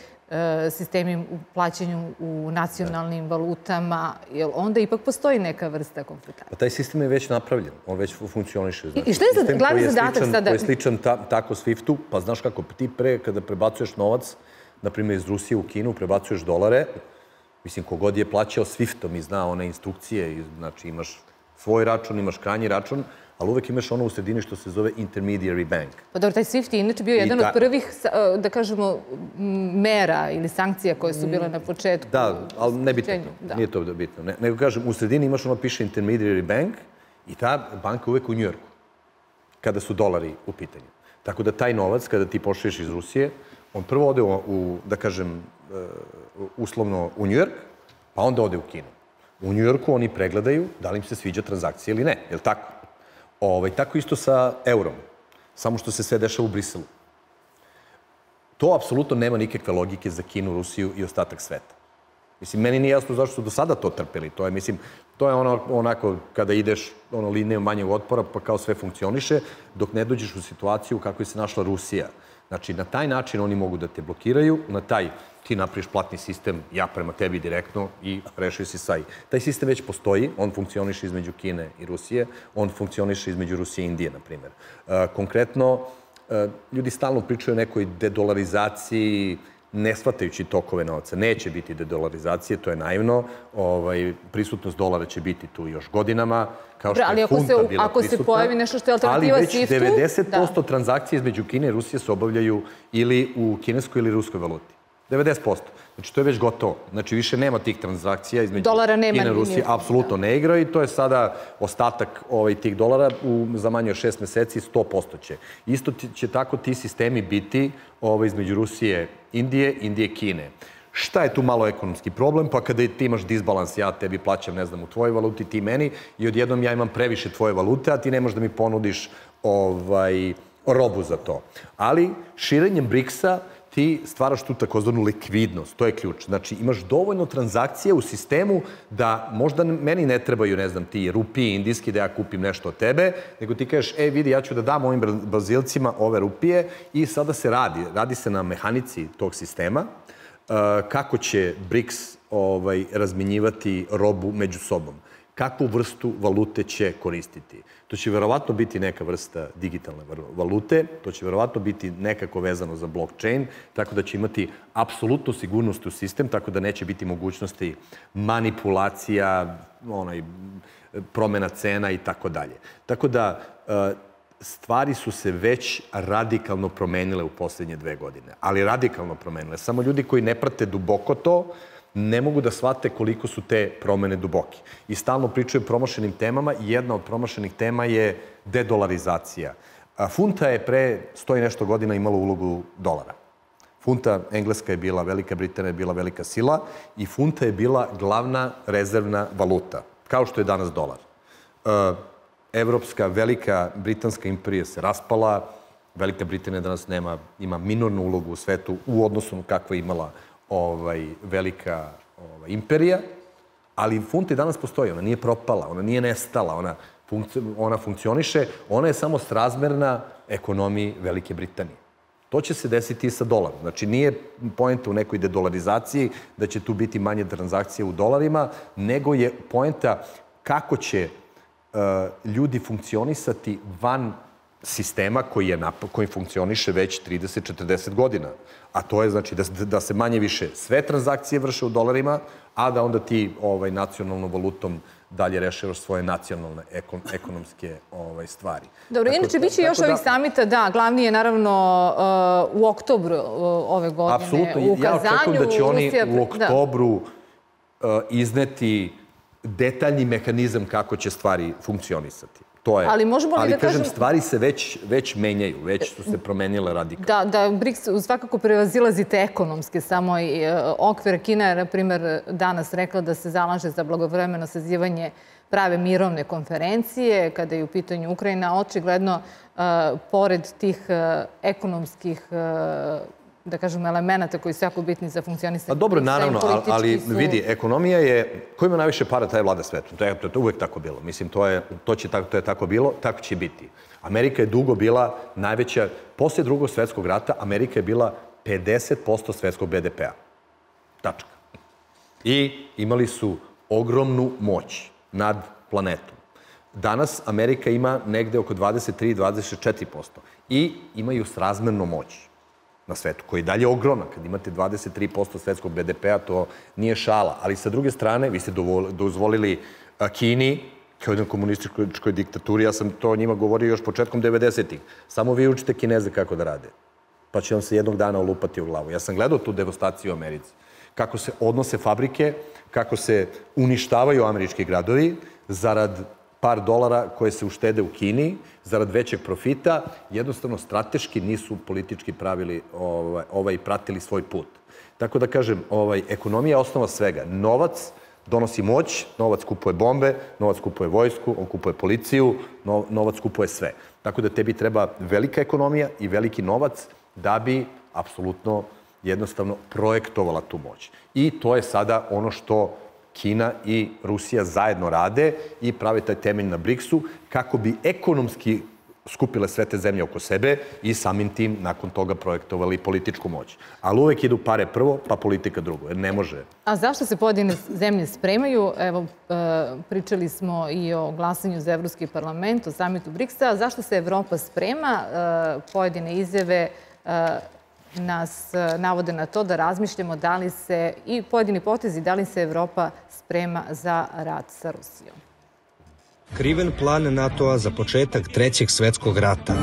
sistemi u plaćanju u nacionalnim valutama, jer onda ipak postoji neka vrsta konfrontacije. Taj sistem je već napravljen, on već funkcioniše. I što je glavni zadatak sada? Koji je sličan tako Swiftu, pa znaš kako, ti pre, kada prebacuješ novac, na primjer iz Rusije u Kinu, prebacuješ dolare, mislim, kogod je plaćao Swiftom i zna one instrukcije, znači imaš svoj račun, imaš krajnji račun, ali uvek imaš ono u sredini što se zove intermediary bank. Pa dobro, taj Swift je inače bio jedan od prvih, da kažemo, mera ili sankcija koje su bile na početku. Da, ali ne bitno, nije to bitno. Nego kažem, u sredini imaš ono piše intermediary bank i ta banka je uvek u Njujorku, kada su dolari u pitanju. Tako da taj novac, kada ti pošalješ iz Rusije, on prvo ode u, da kažem, uslovno u Njujork, pa onda ode u Kinu. U Njujorku oni pregledaju da li im se sviđa transakcija ili ne, je li tako? Tako isto sa eurom, samo što se sve dešava u Briselu. To apsolutno nema nikakve logike za Kinu, Rusiju i ostatak sveta. Mislim, meni nije jasno zašto su do sada to trpeli. To je, mislim, to je onako kada ideš linijom manjeg otpora, pa kao sve funkcioniše, dok ne dođeš u situaciju u kakvoj se našla Rusija. Znači, na taj način oni mogu da te blokiraju, na taj ti napraviš platni sistem, ja prema tebi direktno i rešio si saj. Taj sistem već postoji, on funkcioniše između Kine i Rusije, on funkcioniše između Rusije i Indije, na primjer. Konkretno, ljudi stalno pričaju o nekoj dedolarizaciji, ne shvatajući tokove novca. Neće biti dedolarizacije, to je naivno. Prisutnost dolara će biti tu još godinama, kao što je funta bila prisutna. Ako se pojavi nešto što je alternativa Swiftu... Ali već devedeset posto transakcije između Kine i Rusije se obavljaju ili u kineskoj ili ruskoj valuti. devedeset posto. Znači, to je već gotovo. Znači, više nema tih transakcija između Kine i Rusije. Apsolutno ne igra i to je sada ostatak tih dolara za manje od šest meseci sto posto će. Isto će tako ti sistemi biti između Rusije, Indije, Indije i Kine. Šta je tu malo ekonomski problem? Pa kada ti imaš disbalans, ja tebi plaćam, ne znam, u tvojoj valuti, ti meni, i odjednom ja imam previše tvoje valute, a ti ne možeš da mi ponudiš robu za to. Ali širenjem BRIKS-a ti stvaraš tu takozvanu likvidnost. To je ključ. Znači, imaš dovoljno transakcije u sistemu da možda meni ne trebaju, ne znam, ti rupije indijski da ja kupim nešto od tebe, nego ti kažeš, e, vidi, ja ću da dam ovim Brazilcima ove rupije i sada se radi. Radi se na mehanici tog sistema. Kako će BRIKS razmenjivati robu među sobom? Kakvu vrstu valute će koristiti? To će verovatno biti neka vrsta digitalne valute, to će verovatno biti nekako vezano za blockchain, tako da će imati apsolutnu sigurnost u sistem, tako da neće biti mogućnosti manipulacija, promjena cena i tako dalje. Tako da stvari su se već radikalno promenile u posljednje dve godine. Ali radikalno promenile. Samo ljudi koji ne prate duboko to ne mogu da shvate koliko su te promene duboki. I stalno pričaju o promašenim temama. Jedna od promašenih tema je dedolarizacija. Funta je pre sto i nešto godina imala ulogu dolara. Funta, Engleska je bila, Velika Britanija je bila velika sila i funta je bila glavna rezervna valuta, kao što je danas dolar. Evropska, Velika Britanska imperija se raspala, Velika Britanija danas nema, ima minornu ulogu u svetu u odnosu na kakva je imala Velika imperija, ali funta i danas postoji, ona nije propala, ona nije nestala, ona... ona funkcioniše, ona je samo srazmerna ekonomiji Velike Britanije. To će se desiti i sa dolarom. Znači, nije poenta u nekoj dedolarizaciji da će tu biti manje transakcije u dolarima, nego je poenta kako će ljudi funkcionisati van sistema koji funkcioniše već trideset do četrdeset godina. A to je znači da se manje više sve transakcije vrše u dolarima, a da onda ti nacionalnom valutom dalje rešavaš svoje nacionalne ekonomske stvari. Dobro, inače bit će još ovih samita, da, glavni je naravno u oktobru ove godine. Apsolutno, ja očekujem da će oni u oktobru izneti detaljni mehanizam kako će stvari funkcionisati. To je. Ali, Ali da kažem, stvari se već, već menjaju, već su se promenile radikalno. Da, da, BRIKS svakako prevazilazi te ekonomske samo i okvir. Kina je, na primjer, danas rekla da se zalaže za blagovremeno sazivanje prave mirovne konferencije, kada je u pitanju Ukrajina. Očigledno, pored tih ekonomskih, da kažem, elemenata koji su jako bitni za funkcionisanje. Dobro, naravno, ali vidi, ekonomija je, ko ima najviše para, taj vlada svetom. To je uvek tako bilo. Mislim, to je tako bilo, tako će biti. Amerika je dugo bila najveća, poslije drugog svjetskog rata, Amerika je bila pedeset posto svjetskog be de pea. Tačka. I imali su ogromnu moć nad planetom. Danas Amerika ima negde oko dvadeset tri do dvadeset četiri posto i imaju srazmernu moć na svetu, koji je dalje ogromna. Kad imate dvadeset tri posto svetskog be de pea, to nije šala. Ali sa druge strane, vi ste dozvolili Kini, kao jednoj komunističkoj diktaturi, ja sam to njima govorio još početkom devedesetih. Samo vi učite Kineze kako da rade. Pa će vam se jednog dana olupati u glavu. Ja sam gledao tu devastaciju u Americi. Kako se odnose fabrike, kako se uništavaju američki gradovi zarad par dolara koje se uštede u Kini, zarad većeg profita, jednostavno strateški nisu politički pravili i pratili svoj put. Tako da kažem, ekonomija je osnova svega. Novac donosi moć, novac kupuje bombe, novac kupuje vojsku, on kupuje policiju, novac kupuje sve. Tako da tebi treba velika ekonomija i veliki novac da bi apsolutno jednostavno projektovala tu moć. I to je sada ono što Kina i Rusija zajedno rade i prave taj temelj na BRIKS-u kako bi ekonomski skupile sve te zemlje oko sebe i samim tim nakon toga projektovali političku moć. Ali uvek idu pare prvo, pa politika drugo, jer ne može. A zašto se pojedine zemlje spremaju? Evo, pričali smo i o glasanju za Evropski parlament, o samitu BRIKS-a. Zašto se Evropa sprema? Pojedine izjave nas navode na to da razmišljamo da li se, i pojedini potezi, da li se Evropa sprema za rat sa Rusijom. Kriven plan NATO-a za početak Trećeg svjetskog rata.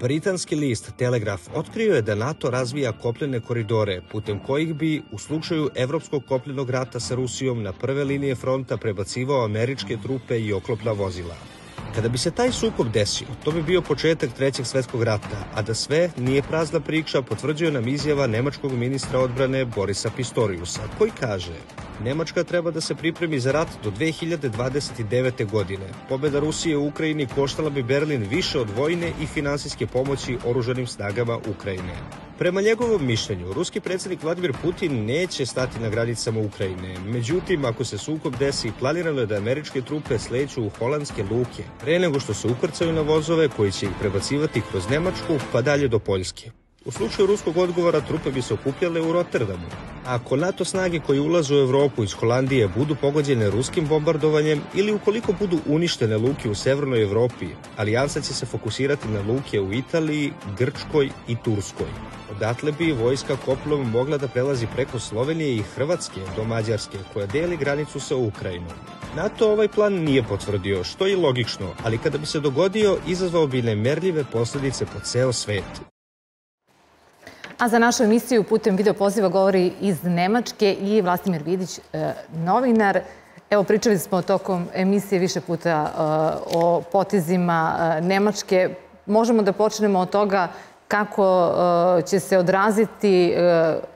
Britanski list Telegraf otkrio je da NATO razvija kopnene koridore, putem kojih bi, u slučaju evropskog kopnenog rata sa Rusijom, na prve linije fronta prebacivao američke trupe i oklopna vozila. Kada bi se taj sukob desio, to bi bio početak Trećeg svjetskog rata, a da sve nije prazna priča potvrđuje nam izjava nemačkog ministra odbrane Borisa Pistoriusa, koji kaže: Nemačka treba da se pripremi za rat do dve hiljade dvadeset devete. godine. Pobjeda Rusije u Ukrajini koštala bi Berlin više od vojne i finansijske pomoći oružanim snagama Ukrajine. Prema njegovom mišljenju, ruski predsjednik Vladimir Putin neće stati na granicama Ukrajine. Međutim, ako se sukob desi, planirano je da američke trupe sleću u holandske luke, pre nego što se ukrcaju na vozove koji će ih prebacivati kroz Nemačku pa dalje do Poljske. U slučaju ruskog odgovora trupe bi se okupljale u Rotterdamu. Ako NATO snage koje ulaze u Evropu iz Holandije budu pogođene ruskim bombardovanjem ili ukoliko budu uništene luke u Severnoj Evropi, alijansa će se fokusirati na luke u Italiji, Grčkoj i Turskoj. Odatle bi vojska kopnom mogla da prelazi preko Slovenije i Hrvatske do Mađarske, koja deli granicu sa Ukrajinom. NATO ovaj plan nije potvrdio, što je logično, ali kada bi se dogodio, izazvao bi nemerljive posljedice po ceo svet. A za našu emisiju putem videopoziva govori iz Nemačke i Vlastimir Vidić, novinar. Evo, pričali smo tokom emisije više puta o potezima Nemačke. Možemo da počnemo od toga kako će se odraziti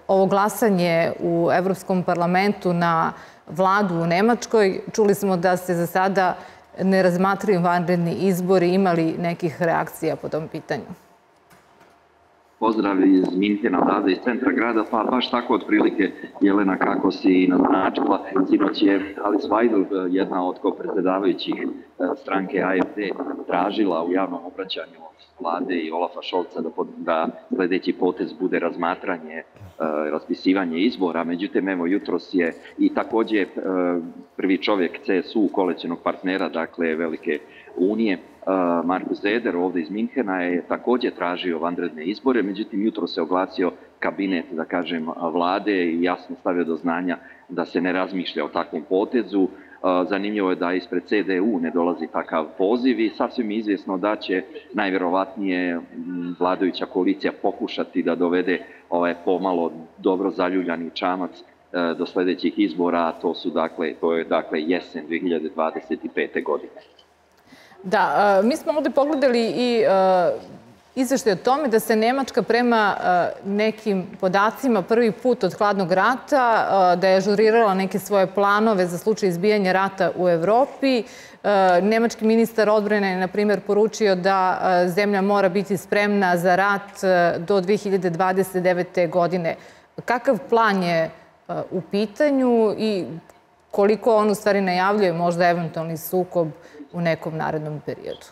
ovo glasanje u Evropskom parlamentu na vladu u Nemačkoj. Čuli smo da se za sada ne razmatraju vanredni izbori. Ima li nekih reakcija po tom pitanju? Pozdrav iz Minhena, odavde iz centra grada, pa baš tako otprilike, Jelena, kako si naznačila. Sinoć je Alice Vajdel, jedna od kopredsedavajućih stranke A F D, tražila u javnom obraćanju vlade i Olafa Šolca da, da sledeći potez bude razmatranje, raspisivanje izbora. Međutim, evo, jutros je i takođe prvi čovjek C S U, koalicionog partnera, dakle Velike unije, Mark Zeder ovdje iz Minhena, je također tražio vanredne izbore, međutim jutro se oglasio kabinet, da kažem, vlade i jasno stavio do znanja da se ne razmišlja o takvom potezu. Zanimljivo je da ispred C D U ne dolazi takav poziv i sasvim izvjesno da će najvjerovatnije vladajuća koalicija pokušati da dovede ovaj pomalo dobro zaljuljani čamac do sljedećih izbora, a to su dakle, to je dakle jesen dve hiljade dvadeset pete. godine. Da, mi smo ovdje pogledali i izveštaj o tome da se Nemačka prema nekim podacima prvi put od hladnog rata, da je ažurirala neke svoje planove za slučaj izbijanja rata u Evropi. Nemački ministar odbrane je, na primjer, poručio da zemlja mora biti spremna za rat do dve hiljade dvadeset devete. godine. Kakav plan je u pitanju i koliko on u stvari najavljuje možda eventualni sukob u nekom narednom periodu?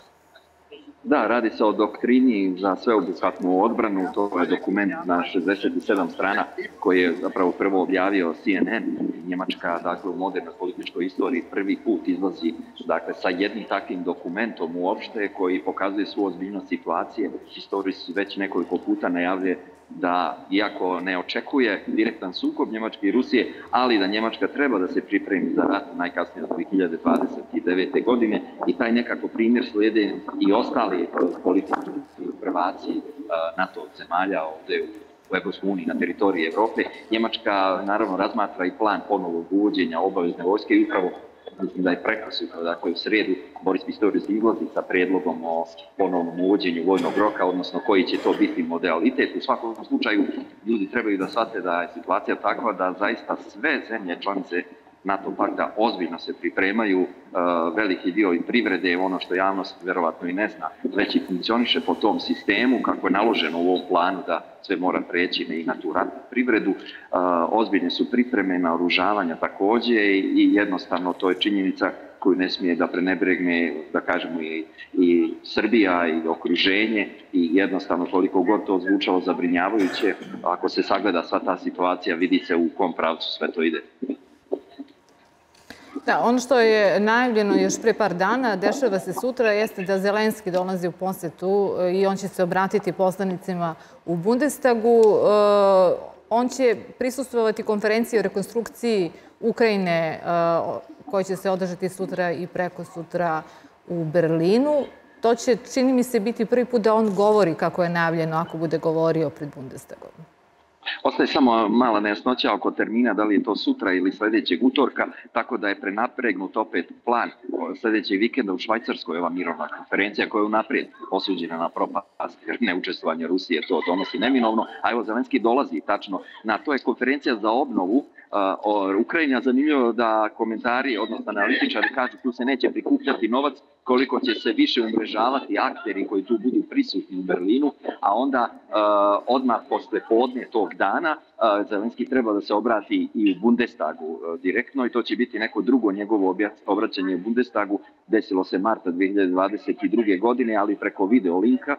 Da, radi se o doktrini za sveobuhvatnu odbranu. To je dokument na šezdeset sedam strana koji je zapravo prvo objavio C N N. Njemačka, dakle, u modernoj političkoj istoriji prvi put izlazi, dakle, sa jednim takvim dokumentom uopšte koji pokazuje svu ozbiljnost situacije. Historici već nekoliko puta najavljuje da, iako ne očekuje direktan sukob Njemačke i Rusije, ali da Njemačka treba da se pripremi za rat najkasnije do dve hiljade dvadeset devete. godine, i taj nekako primjer slijede i ostali politički prvaci NATO zemalja ovdje u Evropskoj uniji, na teritoriji Evrope. Njemačka naravno razmatra i plan ponovog uvođenja obavezne vojske i upravo, mislim da je prekrasno, dakle u sredu Boris Pistorius izlazi sa predlogom o ponovnom uvođenju vojnog roka, odnosno koji će to biti modalitet. U svakom slučaju, ljudi trebaju da shvate da je situacija takva da zaista sve zemlje članice NATO pakta ozbiljno se pripremaju. Veliki dio i privrede, ono što javnost verovatno i ne zna, već i funkcioniše po tom sistemu kako je naloženo u ovom planu da sve mora preći i na tu ratnu privredu. Ozbiljne su pripreme na oružavanja također i jednostavno to je činjenica koju ne smije da prenebregne, da kažemo, i, i Srbija i okruženje, i jednostavno koliko god to zvučalo zabrinjavajuće, ako se sagleda sva ta situacija, vidi se u kom pravcu sve to ide. Da, ono što je najavljeno još pre par dana, dešava se sutra, jeste da Zelenski dolazi u posetu i on će se obratiti poslanicima u Bundestagu. On će prisustvovati konferenciji o rekonstrukciji Ukrajine koja će se održati sutra i preko sutra u Berlinu. To će, čini mi se, biti prvi put da on govori, kako je najavljeno, ako bude govorio pred Bundestagom. Ostaje samo mala nejasnoća oko termina, da li je to sutra ili sljedećeg utorka, tako da je prenapregnut opet plan sljedećeg vikenda u Švajcarskoj, ova mirovna konferencija koja je unaprijed osuđena na propast, jer neučestvovanje Rusije to donosi neminovno. A evo, Zelenski dolazi tačno na to, je konferencija za obnovu Ukrajina. Zanimljivo da komentari, odnosno analitičari, kažu tu se neće prikupljati novac, koliko će se više umrežavati akteri koji tu budu prisutni u Berlinu, a onda uh, odmah posle podne tog dana uh, Zelenski treba da se obrati i u Bundestagu uh, direktno, i to će biti neko drugo njegovo obraćanje u Bundestagu. Desilo se marta dve hiljade dvadeset druge. godine, ali preko video linka.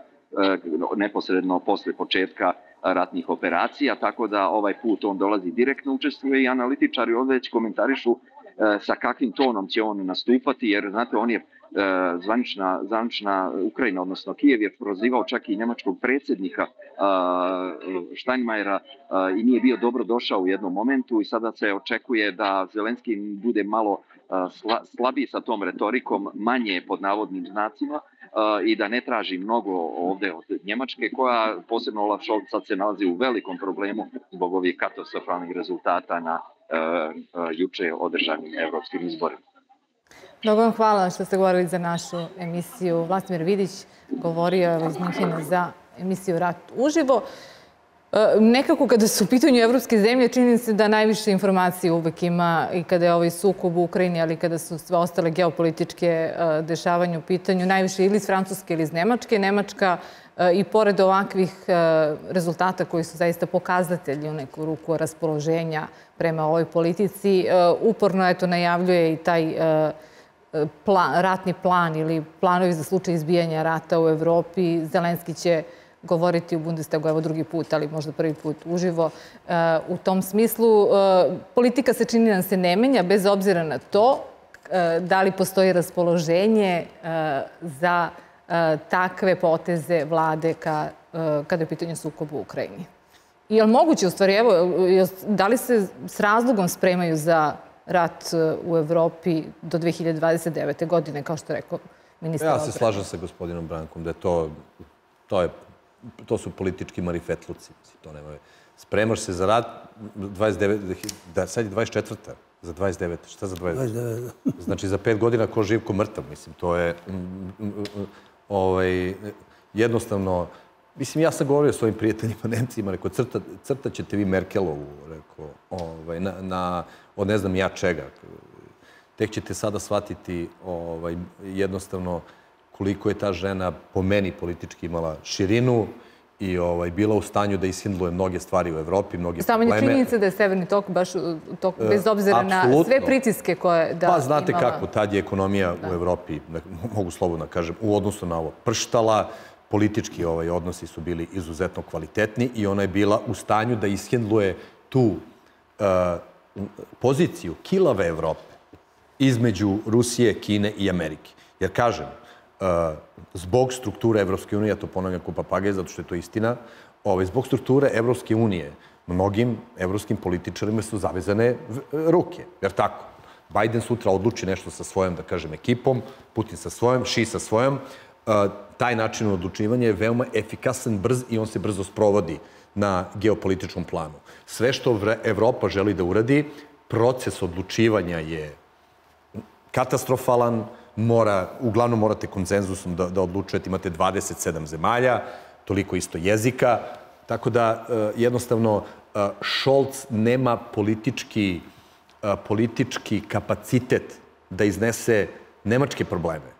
neposredno posle početka ratnih operacija, tako da ovaj put on dolazi direktno učestvuje i analitičari ovdje već komentarišu sa kakvim tonom će on nastupati, jer znate, on je zvanična, zvanična Ukrajina, odnosno Kijev je prozivao čak i njemačkog predsjednika Steinmeiera i nije bio dobro došao u jednom momentu i sada se očekuje da Zelenski bude malo sla, slabiji sa tom retorikom, manje pod navodnim znacima i da ne traži mnogo ovdje od Njemačke, koja posebno Olaf Šolc sad se nalazi u velikom problemu zbog ovih katastrofalnih rezultata na juče održanim evropskim izborima. Mnogo vam hvala što ste govorili za našu emisiju. Vlastimir Vidić govorio je iz Minhena za emisiju Rat uživo. Nekako kada su u pitanju evropske zemlje, čini se da najviše informacije uvek ima i kada je ovaj sukob u Ukrajini, ali kada su sve ostale geopolitičke dešavanja u pitanju, najviše ili iz Francuske ili iz Nemačke. Nemačka i pored ovakvih rezultata koji su zaista pokazatelji u neku ruku raspoloženja prema ovoj politici, uporno eto, najavljuje i taj plan, ratni plan ili planovi za slučaj izbijanja rata u Evropi. Zelenski će govoriti u Bundestagu, evo drugi put, ali možda prvi put uživo. U tom smislu, politika se čini nam se ne menja, bez obzira na to da li postoji raspoloženje za takve poteze vlade kada je pitanje sukoba u Ukrajini. Je li moguće, u stvari, evo, da li se s razlogom spremaju za rat u Evropi do dve hiljade dvadeset devete. godine, kao što rekao ministar odbrane? Ja se slažem sa gospodinom Brankom da je to... To je To su politički marifetluci. Spremaš se za rad dvadeset devete. Sad je dvadeset četvrta. Za dvadeset devete. Šta za dvadeset devete? Znači, za pet godina ko živ, ko mrtav. Mislim, to je jednostavno... Mislim, ja sam govorio s ovim prijateljima, Nemcima, rekao, crtat ćete vi Merkelovu, od ne znam ja čega. Tek ćete sada shvatiti jednostavno koliko je ta žena po meni politički imala širinu i bila u stanju da ishindluje mnoge stvari u Evropi, mnoge probleme. Samo je činjenica da je Severni tok baš bez obzira na sve pritiske koje da imala. Pa znate kako, tad je ekonomija u Evropi, mogu slobodno kažem, u odnosu na ovo prštala, politički odnosi su bili izuzetno kvalitetni i ona je bila u stanju da ishindluje tu poziciju kilave Evrope između Rusije, Kine i Amerike. Jer kažem, zbog strukture Evropske unije, ja to ponavljam ko papagaj, zato što je to istina, zbog strukture Evropske unije mnogim evropskim političarima su zavezane ruke, jer tako? Biden sutra odluči nešto sa svojom, da kažem, ekipom, Putin sa svojom, Xi sa svojom. Taj način odlučivanja je veoma efikasan, brz i on se brzo sprovodi na geopolitičkom planu. Sve što Evropa želi da uradi, proces odlučivanja je katastrofalan, uglavnom morate konsenzusom da odlučujete, imate dvadeset sedam zemalja, toliko isto jezika, tako da jednostavno Šolc nema politički kapacitet da iznese nemačke probleme,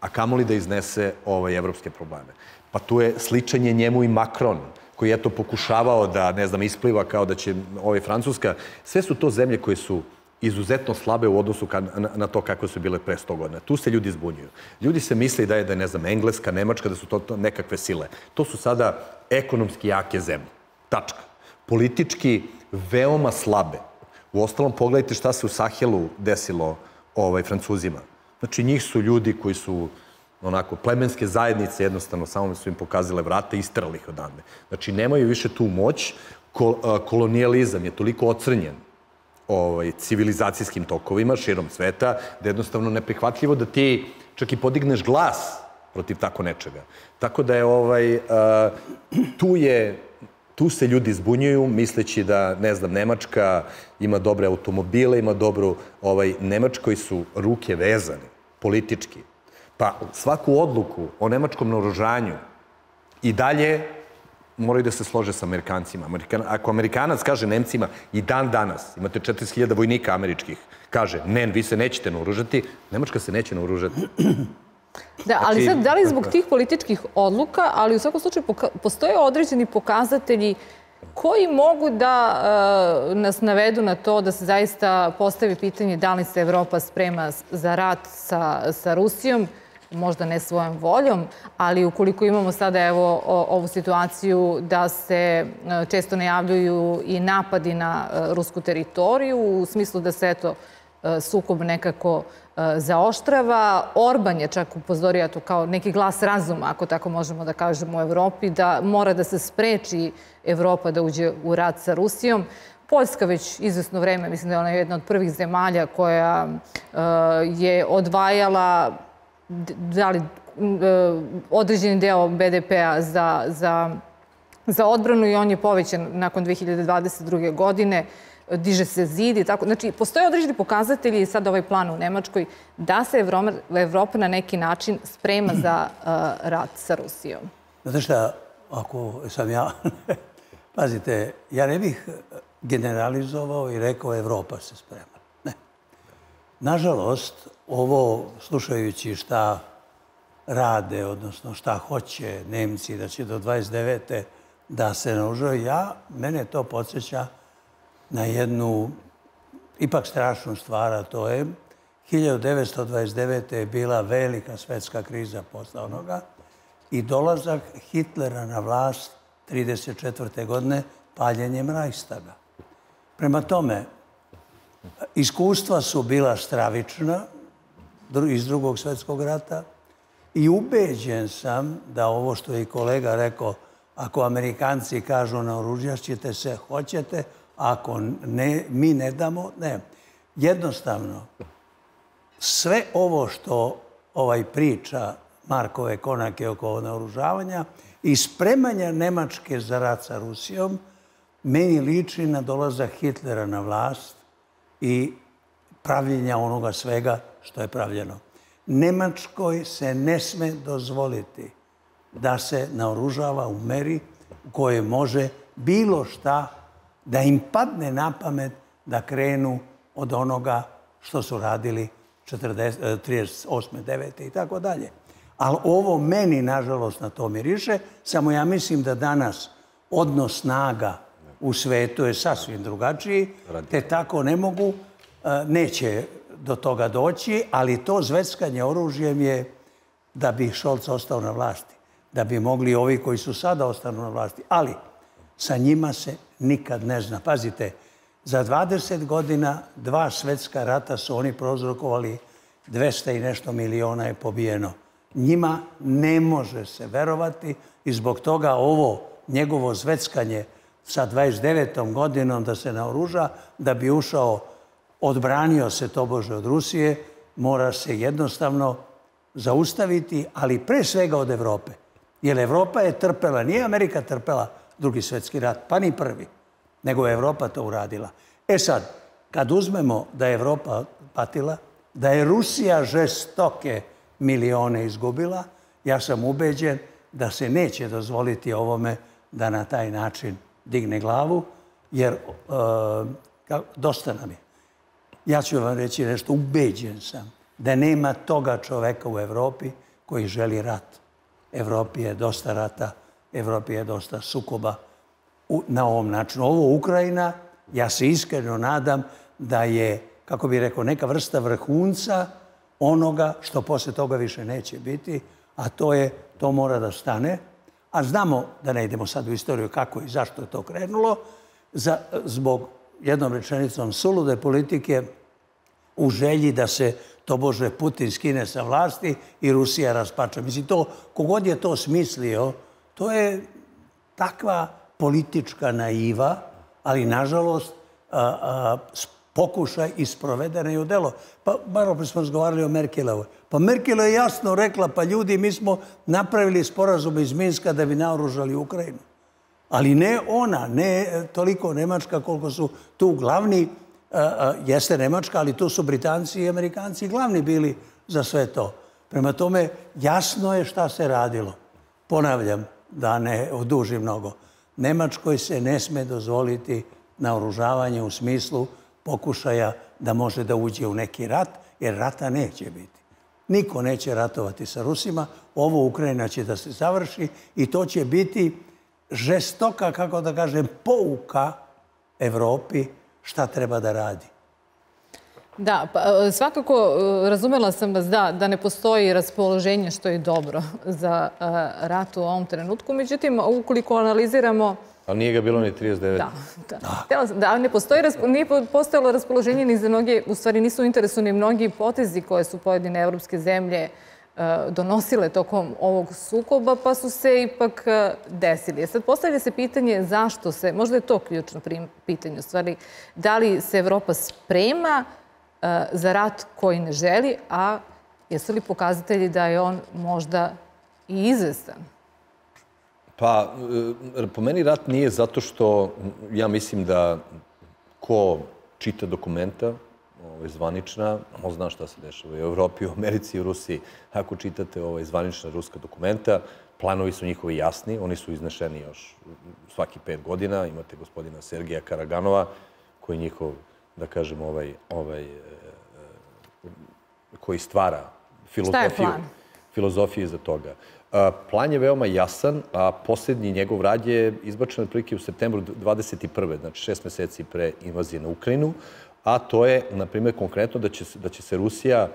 a kamoli da iznese evropske probleme. Pa tu je sličanje njemu i Makronu, koji je to pokušavao da, ne znam, ispliva kao da će ovo je Francuska. Sve su to zemlje koje su izuzetno slabe u odnosu na to kako su bile pre sto godina. Tu se ljudi zbunjuju. Ljudi se misle da je, ne znam, Engleska, Nemačka, da su to nekakve sile. To su sada ekonomski jake zemlje. Tačka. Politički veoma slabe. Uostalom, pogledajte šta se u Sahelu desilo Francuzima. Znači, njih su ljudi koji su onako plemenske zajednice, jednostavno samo su im pokazale vrata i istrali ih odande. Znači, nemaju više tu moć. Kolonijalizam je toliko ocrnjen civilizacijskim tokovima širom sveta, da je jednostavno neprihvatljivo da ti čak i podigneš glas protiv tako nečega. Tako da je tu se ljudi zbunjuju misleći da, ne znam, Nemačka ima dobre automobile, ima dobru... Nemačkoj su ruke vezane, politički. Pa svaku odluku o nemačkom naoružanju i dalje moraju da se slože sa Amerikancima. Ako Amerikanac kaže Nemcima i dan danas, imate četrdeset hiljada vojnika američkih, kaže, ne, vi se nećete naoružati, Nemačka se neće naoružati. Da, ali sad, da li zbog tih političkih odluka, ali u svakom slučaju postoje određeni pokazatelji koji mogu da nas navedu na to da se zaista postavi pitanje da li se Evropa sprema za rat sa Rusijom. možda ne svojom voljom, ali ukoliko imamo sada evo ovu situaciju da se često najavljuju i napadi na rusku teritoriju, u smislu da se eto sukob nekako zaoštrava. Orban je čak upozorio to kao neki glas razuma, ako tako možemo da kažemo, u Evropi, da mora da se spreči Evropa da uđe u rat sa Rusijom. Poljska već izvesno vreme, mislim da je ona jedna od prvih zemalja koja je odvajala određeni deo be de pea za odbranu i on je povećan nakon dve hiljade dvadeset druge. godine. Diže se zid i tako. Znači, postoje određeni pokazatelji i sad ovaj plan u Nemačkoj da se Evropa na neki način sprema za rat sa Rusijom. Znate šta, ako sam ja... Pazite, ja ne bih generalizovao i rekao Evropa se sprema. Ne. Nažalost, ovo, slušajući šta rade, odnosno šta hoće Nemci, da će do dvadeset devete. da se naoružaju, ja, mene to podsjeća na jednu ipak strašnu stvar, a to je hiljadu devetsto dvadeset devete. je bila velika svetska kriza posle onoga i dolazak Hitlera na vlast hiljadu devetsto trideset četvrte. godine paljenjem Reichstaga. Prema tome, iskustva su bila stravična iz Drugog svjetskog rata i ubeđen sam da ovo što je i kolega rekao, ako Amerikanci kažu naoružaćete se, hoćete, ako ne, mi ne damo, ne. Jednostavno, sve ovo što ovaj priča Markove konake oko naoružavanja i spremanja Nemačke za rat sa Rusijom meni liči na dolazak Hitlera na vlast i pravljenja onoga svega što je pravljeno. Nemačkoj se ne sme dozvoliti da se naoružava u meri u kojoj može bilo šta da im padne na pamet da krenu od onoga što su radili trideset osme, devete i tako dalje. Ali ovo meni, nažalost, na to miriše. Samo ja mislim da danas odnos snaga u svetu je sasvim drugačiji, te tako ne mogu, neće do toga doći, ali to zveckanje oružjem je da bi Šolc ostao na vlasti, da bi mogli ovi koji su sada ostanu na vlasti. Ali sa njima se nikad ne zna. Pazite, za dvadeset godina dva svetska rata su oni prouzrokovali, dvesta i nešto miliona je pobijeno. Njima ne može se verovati i zbog toga ovo njegovo zveckanje sa dvadeset devetom. godinom da se naoruža, da bi ušao, odbranio se tobože od Rusije, mora se jednostavno zaustaviti, ali pre svega od Evrope. Jer Evropa je trpela, nije Amerika trpela Drugi svjetski rat, pa ni prvi, nego je Evropa to uradila. E sad, kad uzmemo da je Evropa patila, da je Rusija žestoke milione izgubila, ja sam ubeđen da se neće dozvoliti ovome da na taj način digne glavu, jer dosta nam je. Ja ću vam reći nešto, ubeđen sam da nema toga čoveka u Evropi koji želi rat. Evropi je dosta rata, Evropi je dosta sukoba na ovom načinu. Ovo Ukrajina, ja se iskreno nadam da je, kako bih rekao, neka vrsta vrhunca onoga što posle toga više neće biti, a to je, to mora da stane. A znamo, da ne idemo sad u istoriju kako i zašto je to krenulo, zbog jednom rečenicom sulude politike u želji da se tobože Putin skine sa vlasti i Rusija raspače. Mislim, to, kogod je to smislio, to je takva politička naiva, ali nažalost pokušaj i sprovedene u delo. Pa malo pre smo razgovarali o Merkelovoj. Pa Merkelova je jasno rekla, pa ljudi, mi smo napravili sporazum iz Minska da bi naoružali Ukrajinu. Ali ne ona, ne toliko Nemačka koliko su tu glavni, jeste Nemačka, ali tu su Britanci i Amerikanci glavni bili za sve to. Prema tome, jasno je šta se radilo. Ponavljam, da ne oduži mnogo. Nemačkoj se ne sme dozvoliti naoružavanje u smislu pokušaja da može da uđe u neki rat, jer rata neće biti. Niko neće ratovati sa Rusima, ovo Ukrajina će da se završi i to će biti žestoka, kako da kažem, pouka Evropi šta treba da radi. Da, pa, svakako razumela sam vas da, da ne postoji raspoloženje što je dobro za a, rat u ovom trenutku. Međutim, ukoliko analiziramo... Ali nije ga bilo ni trideset devet. Da, da. da. da ne postoji, nije postojalo raspoloženje ni za mnoge, u stvari nisu u interesu ni mnogi potezi koje su pojedine evropske zemlje a, donosile tokom ovog sukoba, pa su se ipak a, desili. Sad postavlja se pitanje zašto se, možda je to ključno pitanje u stvari, da li se Evropa sprema za rat koji ne želi, a jesu li pokazatelji da je on možda i izvestan? Pa, po meni rat nije zato što, ja mislim da ko čita dokumenta zvanična, on zna šta se dešava u Evropi, u Americi i u Rusiji. Ako čitate zvanična ruska dokumenta, planovi su njihovi jasni, oni su iznešeni još svaki pet godina. Imate gospodina Sergeja Karaganova, koji je njihov, da kažem, ovaj, ovaj, koji stvara filozofiju, filozofiju iza toga. Plan je veoma jasan, a posljednji njegov rad je izbačen otprilike u septembru dvadeset prve, znači šest meseci pre invazije na Ukrajinu, a to je, na primjer, konkretno da će, da će se Rusija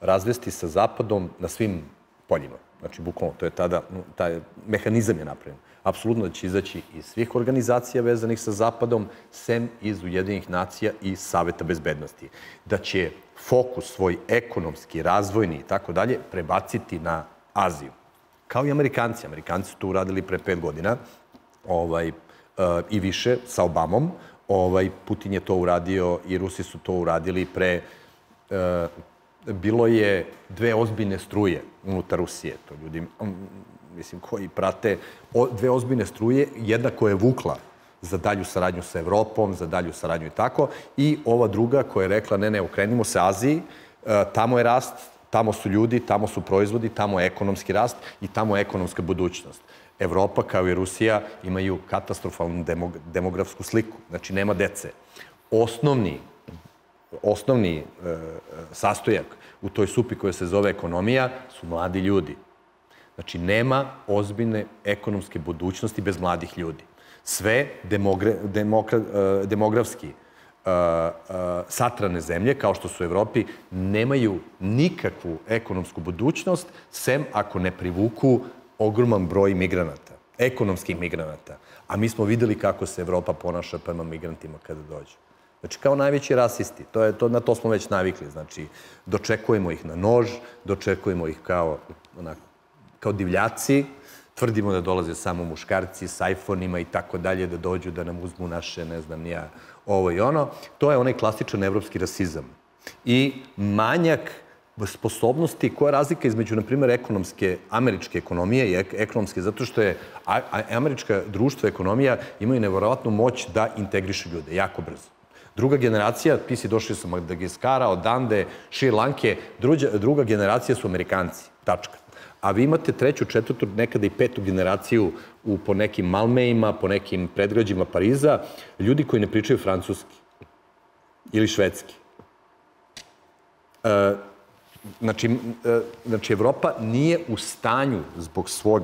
razvesti sa Zapadom na svim poljima. Znači, bukvalno, to je tada, taj mehanizam je napravljen. Apsolutno da će izaći iz svih organizacija vezanih sa Zapadom, sem iz Ujedinjenih nacija i Saveta bezbednosti. Da će fokus svoj ekonomski, razvojni i tako dalje prebaciti na Aziju. Kao i Amerikanci. Amerikanci su to uradili pre pet godina ovaj, i više sa Obamom. Ovaj, Putin je to uradio i Rusi su to uradili pre... Eh, bilo je dve ozbiljne struje unutar Rusije. To ljudi, mislim, koji prate dve ozbiljne struje, jedna koja je vukla za dalju saradnju sa Evropom, za dalju saradnju i tako, i ova druga koja je rekla ne, ne, okrenimo se Aziji, tamo je rast, tamo su ljudi, tamo su proizvodi, tamo je ekonomski rast i tamo je ekonomska budućnost. Evropa, kao i Rusija, imaju katastrofalnu demografsku sliku, znači nema dece. Osnovni osnovni e, sastojak u toj supi koja se zove ekonomija su mladi ljudi. Znači, nema ozbiljne ekonomske budućnosti bez mladih ljudi. Sve demogra, demokra, e, demografski e, e, satrane zemlje, kao što su u Evropi, nemaju nikakvu ekonomsku budućnost, sem ako ne privuku ogroman broj migranata, ekonomskih migranata. A mi smo videli kako se Evropa ponaša prema migrantima kada dođu. Znači, kao najveći rasisti. To je, to, na to smo već navikli. Znači, dočekujemo ih na nož, dočekujemo ih kao, onako, kao divljaci, tvrdimo da dolaze samo muškarci s iPhone-ima i tako dalje, da dođu da nam uzmu naše, ne znam, nija, ovo i ono. To je onaj klasičan evropski rasizam. I manjak sposobnosti, koja je razlika između, na primjer, ekonomske, američke ekonomije i ekonomske, zato što je a, a, američka društva, ekonomija, imaju nevjerovatnu moć da integrišu ljude, jako brzo. Druga generacija, ti si došli sa Madagaskara, odande, Šri Lanke, druga generacija su Amerikanci, tačka. A vi imate treću, četvrtu, nekada i petu generaciju u, po nekim Malmejima, po nekim predgrađima Pariza, ljudi koji ne pričaju francuski ili švedski. E, znači, e, znači, Evropa nije u stanju zbog svog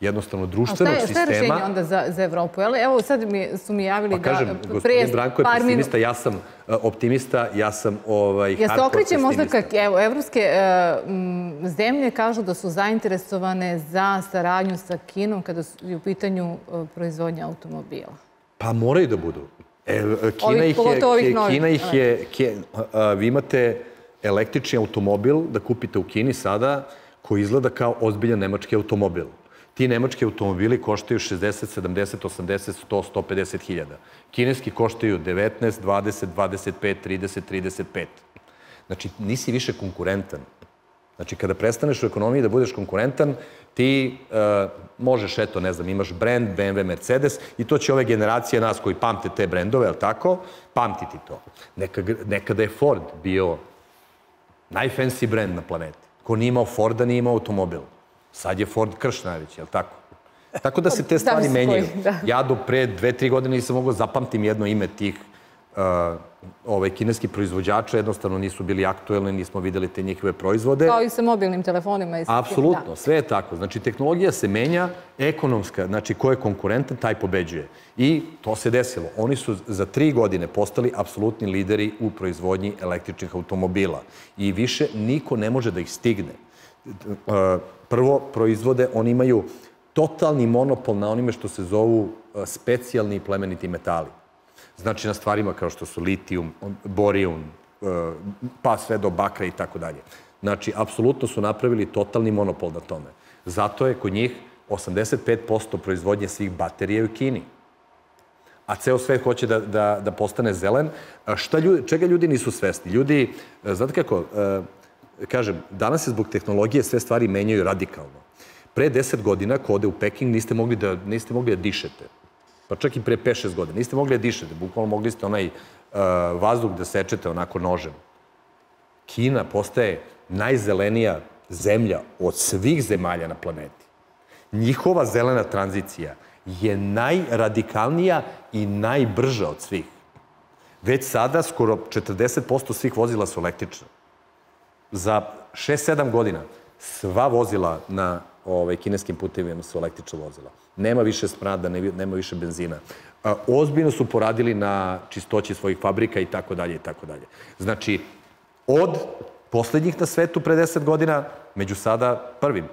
jednostavno društvenog sistema... A šta je rješenje onda za, za Evropu? Evo, sad mi, su mi javili pa, da... Pa kažem, gospodin Branko je pesimista, minu... ja sam uh, optimista, ja sam ovaj... Ja se okrećem možda kak... Evo, evropske uh, m, zemlje kažu da su zainteresovane za saradnju sa Kinom kada su u pitanju uh, proizvodnja automobila. Pa moraju da budu. E, Kina ovih, ih je... Ovih Kina ih je... Kje, uh, vi imate električni automobil da kupite u Kini sada koji izgleda kao ozbiljan nemački automobil. Ti nemački automobili koštaju šezdeset, sedamdeset, osamdeset, sto, sto pedeset hiljada. Kineski koštaju devetnaest, dvadeset, dvadeset pet, trideset, trideset pet. Znači, nisi više konkurentan. Znači, kada prestaneš u ekonomiji da budeš konkurentan, ti uh, možeš, eto, ne znam, imaš brand, be em ve, Mercedes, i to će ove generacije nas koji pamte te brendove, ali tako, pamtiti to. Nekada, nekada je Ford bio najfancy brand na planeti. Ko nije imao Forda, nije imao automobil. Sad je Ford krš najveći, je li tako? Tako da se te stvari menjaju. Ja do pre dve, tri godine nisam mogao zapamtim jedno ime tih kineski proizvođača jednostavno nisu bili aktuelni, nismo videli te njihove proizvode. Kao i sa mobilnim telefonima. Apsolutno, sve je tako. Znači, tehnologija se menja, ekonomska, znači ko je konkurentan, taj pobeđuje. I to se desilo. Oni su za tri godine postali apsolutni lideri u proizvodnji električnih automobila. I više niko ne može da ih stigne. Prvo, proizvode, oni imaju totalni monopol na onime što se zovu specijalni i plemeniti metali. Znači na stvarima kao što su litijum, borijum, pa sve do bakra i tako dalje. Znači, apsolutno su napravili totalni monopol na tome. Zato je kod njih osamdeset pet posto proizvodnje svih baterija u Kini. A ceo svet hoće da postane zelen. Čega ljudi nisu svesni? Ljudi, znate kako, kažem, danas se zbog tehnologije sve stvari menjaju radikalno. Pre deset godina, ko ode u Peking, niste mogli da dišete. Pa čak i pre pet šest godina. Niste mogli da dišete, bukvalno mogli ste onaj vazduh da sečete onako nožem. Kina postaje najzelenija zemlja od svih zemalja na planeti. Njihova zelena tranzicija je najradikalnija i najbrža od svih. Već sada skoro četrdeset posto svih vozila su električna. Za šest sedam godina sva vozila na kineskim putevima su električna vozila. Nema više smrada, nema više benzina. Ozbiljno su poradili na čistoći svojih fabrika i tako dalje i tako dalje. Znači, od poslednjih na svetu pre deset godina, među sada prvim.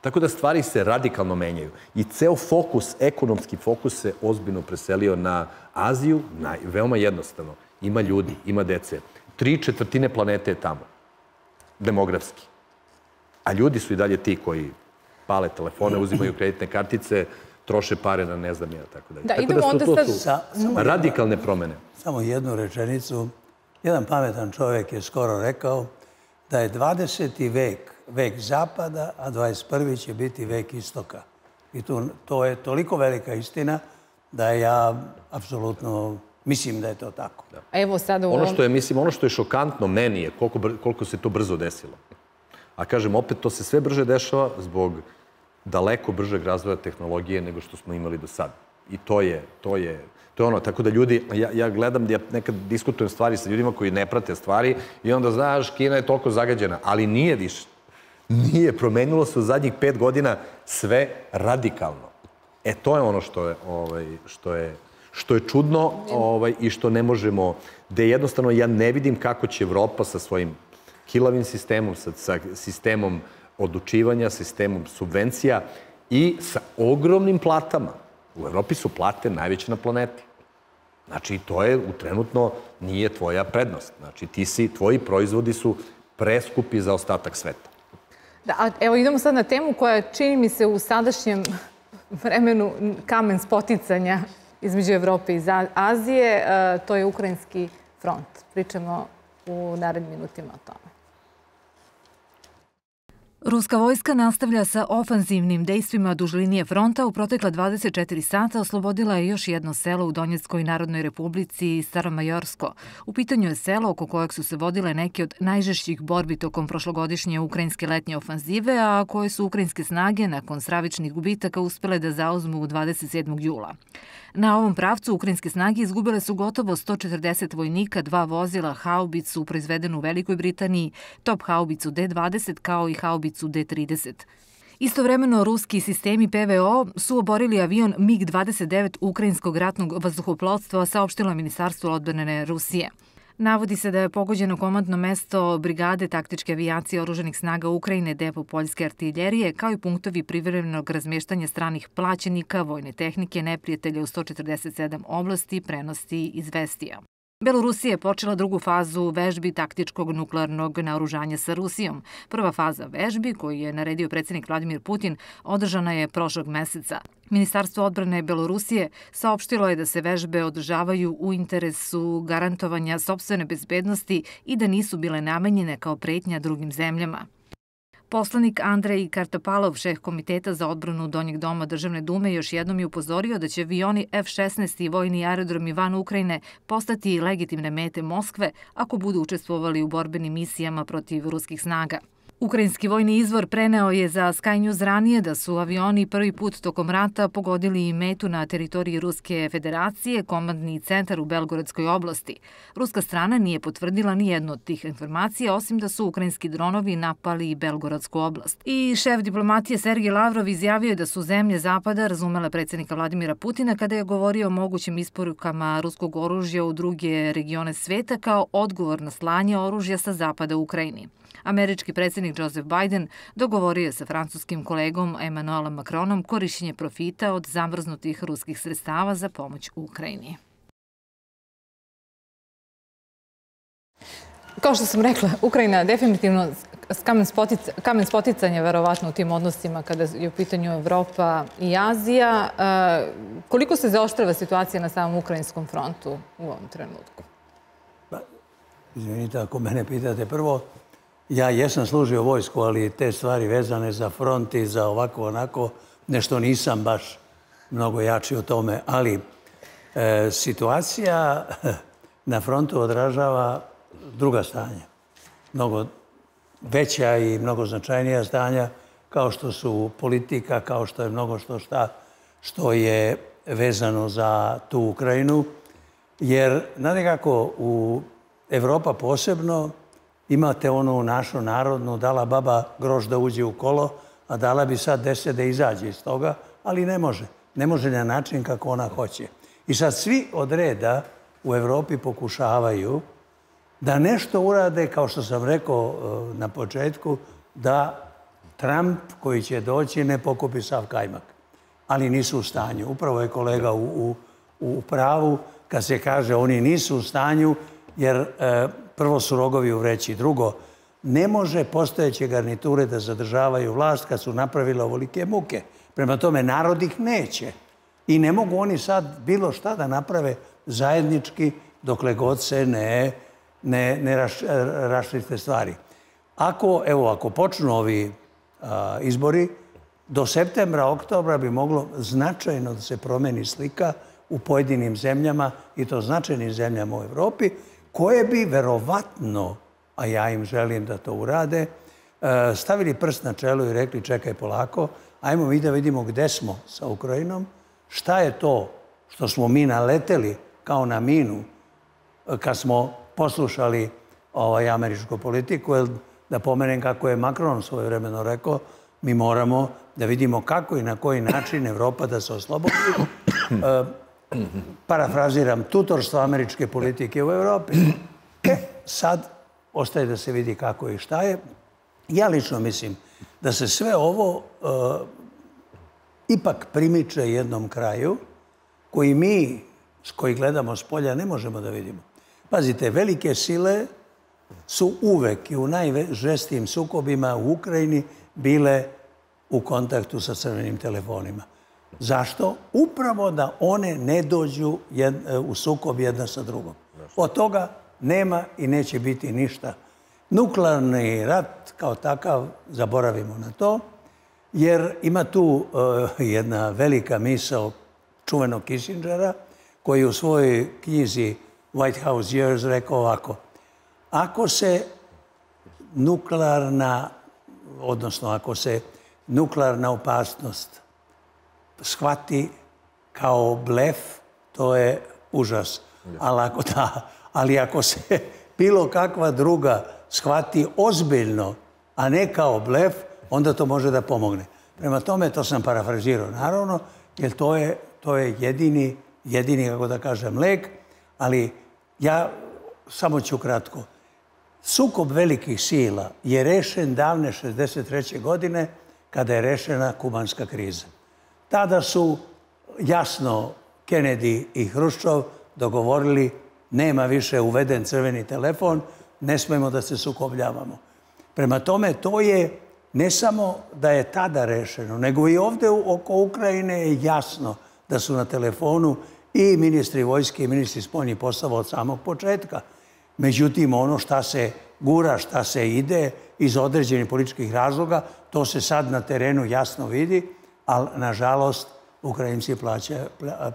Tako da stvari se radikalno menjaju. I ceo fokus, ekonomski fokus se ozbiljno preselio na Aziju, veoma jednostavno. Ima ljudi, ima dece. Tri četvrtine planete je tamo. Demografski. A ljudi su i dalje ti koji pale telefone, uzimaju kreditne kartice, troše pare na ne znam ja, tako dalje. Tako da su to radikalne promene. Samo jednu rečenicu. Jedan pametan čovjek je skoro rekao da je dvadeseti vek vek zapada, a dvadeset prvi će biti vek istoka. I to je toliko velika istina da ja apsolutno mislim da je to tako. Ono što je šokantno meni je koliko se to brzo desilo. A kažem, opet, to se sve brže dešava zbog daleko bržeg razvoja tehnologije nego što smo imali do sada. I to je, to je, to je ono. Tako da ljudi, ja gledam, ja nekad diskutujem stvari sa ljudima koji ne prate stvari i onda, znaš, Kina je toliko zagađena, ali nije više. Nije, promenilo se u zadnjih pet godina sve radikalno. E, to je ono što je, što je, što je čudno i što ne možemo, gde jednostavno ja ne vidim kako će Evropa sa svojim kilavim sistemom, sa sistemom odlučivanja, sistemom subvencija i sa ogromnim platama. U Evropi su plate najveće na planeti. Znači, to je trenutno nije tvoja prednost. Znači, ti si, tvoji proizvodi su preskupi za ostatak sveta. Da, evo idemo sad na temu koja čini mi se u sadašnjem vremenu kamen spoticanja između Evrope i Azije. To je ukrajinski front. Pričamo u narednim minutima o tome. Ruska vojska nastavlja sa ofanzivnim dejstvima duž linije fronta. U protekla dvadeset četiri sata oslobodila je još jedno selo u Donjeckoj Narodnoj Republici, Staromajorsko. U pitanju je selo oko kojeg su se vodile neke od najžešćih borbi tokom prošlogodišnje ukrajinske letnje ofanzive, a koje su ukrajinske snage nakon stravičnih gubitaka uspele da zauzmu u dvadeset sedmog jula. Na ovom pravcu ukrajinske snage izgubile su gotovo sto četrdeset vojnika, dva vozila, haubicu proizvedenu u Velikoj Britaniji, top haubicu de dvadeset kao i haubicu de trideset. Istovremeno, ruski sistemi pe ve o su oborili avion mig dvadeset devet ukrajinskog ratnog vazduhoplovstva, saopštilo Ministarstvo odbrane Rusije. Navodi se da je pogođeno komandno mesto Brigade taktičke avijacije Oruženih snaga Ukrajine, depo poljske artiljerije, kao i punktovi privremenog razmeštanja stranih plaćenika, vojne tehnike, neprijatelja u sto četrdeset sedam oblasti, prenosi izvestija. Belorusija je počela drugu fazu vežbi taktičkog nuklearnog naoružanja sa Rusijom. Prva faza vežbi, koju je naredio predsjednik Vladimir Putin, održana je prošlog meseca. Ministarstvo odbrane Belorusije saopštilo je da se vežbe održavaju u interesu garantovanja sopstvene bezbednosti i da nisu bile namenjene kao pretnja drugim zemljama. Poslanik Andrej Kartopalov, šef Komiteta za odbranu Donjeg doma Državne dume, još jednom je upozorio da će avioni ef šesnaest i vojni aerodromi van Ukrajine postati legitimne mete Moskve ako budu učestvovali u borbenim misijama protiv ruskih snaga. Ukrajinski vojni izvor preneo je za Sky News ranije da su avioni prvi put tokom rata pogodili metu na teritoriji Ruske federacije, komandni centar u Belgorodskoj oblasti. Ruska strana nije potvrdila ni jednu od tih informacija, osim da su ukrajinski dronovi napali Belgorodsku oblast. I šef diplomatije Sergej Lavrov izjavio je da su zemlje Zapada razumele predsjednika Vladimira Putina kada je govorio o mogućim isporukama ruskog oružja u druge regione sveta kao odgovor na slanje oružja sa Zapada u Ukrajini. Američki predsjednik Joseph Biden dogovorio je sa francuskim kolegom Emmanuelom Macronom korišćenje profita od zamrznutih ruskih sredstava za pomoć Ukrajini. Kao što sam rekla, Ukrajina je definitivno kamen spoticanja verovatno u tim odnosima kada je u pitanju Evropa i Azija. Koliko se zaoštrava situacija na samom ukrajinskom frontu u ovom trenutku? Izvinite, ako mene pitate prvo, ja jesam služio vojsku, ali te stvari vezane za front i za ovako onako, nešto nisam baš mnogo jači o tome. Ali e, situacija na frontu odražava druga stanja. Mnogo veća i mnogo značajnija stanja, kao što su politika, kao što je mnogo što šta što je vezano za tu Ukrajinu. Jer, znate kako, u Evropa posebno, imate onu našu narodnu, dala baba grož da uđe u kolo, a dala bi sad deset da izađe iz toga, ali ne može. Ne može na način kako ona hoće. I sad svi od reda u Evropi pokušavaju da nešto urade, kao što sam rekao na početku, da Trump koji će doći ne pokupi sav kajmak. Ali nisu u stanju. Upravo je kolega u, u, u pravu kad se kaže oni nisu u stanju, jer e, prvo su rogovi u vreći, drugo, ne može postojeće garniture da zadržavaju vlast kad su napravile ovolike muke. Prema tome, narod ih neće. I ne mogu oni sad bilo šta da naprave zajednički dokle god se ne, ne, ne raš, raščiste stvari. Ako, evo, ako počnu ovi a, izbori, do septembra, oktobra bi moglo značajno da se promeni slika u pojedinim zemljama, i to značajnim zemljama u Evropi, koje bi verovatno, a ja im želim da to urade, stavili prst na čelo i rekli čekaj polako, ajmo mi da vidimo gde smo sa Ukrajinom, šta je to što smo mi naleteli kao na minu kad smo poslušali ovaj, američku politiku, jer da pomenem kako je Macron svojevremeno rekao, mi moramo da vidimo kako i na koji način Evropa da se oslobodi. Parafraziram, tutorstvo američke politike u Evropi. E, sad ostaje da se vidi kako i šta je. Ja lično mislim da se sve ovo uh, ipak primiče jednom kraju koji mi, s koji gledamo s polja, ne možemo da vidimo. Pazite, velike sile su uvek i u najžestijim sukobima u Ukrajini bile u kontaktu sa crvenim telefonima. Zašto? Upravo da one ne dođu jed, u sukob jedna sa drugom. Od toga nema i neće biti ništa. Nuklearni rat kao takav, zaboravimo na to, jer ima tu uh, jedna velika misao čuvenog Kissingera, koji u svojoj knjizi White House Years rekao ovako. Ako se nuklearna, odnosno ako se nuklearna opasnost shvati kao blef, to je užas. Ali ako, da, ali ako se bilo kakva druga shvati ozbiljno, a ne kao blef, onda to može da pomogne. Prema tome, to sam parafrazirao, naravno, jer to je, to je jedini, jedini, kako da kažem, lek, ali ja samo ću kratko. Sukob velikih sila je rešen davne šezdeset treće godine kada je rešena kubanska kriza. Tada su jasno Kennedy i Hruščov dogovorili nema više uveden crveni telefon, ne smemo da se sukobljavamo. Prema tome, to je ne samo da je tada rešeno, nego i ovde oko Ukrajine je jasno da su na telefonu i ministri vojske i ministri spoljnih poslova od samog početka. Međutim, ono šta se gura, šta se ide iz određenih političkih razloga, to se sad na terenu jasno vidi, ali, nažalost, Ukrajinci plaća,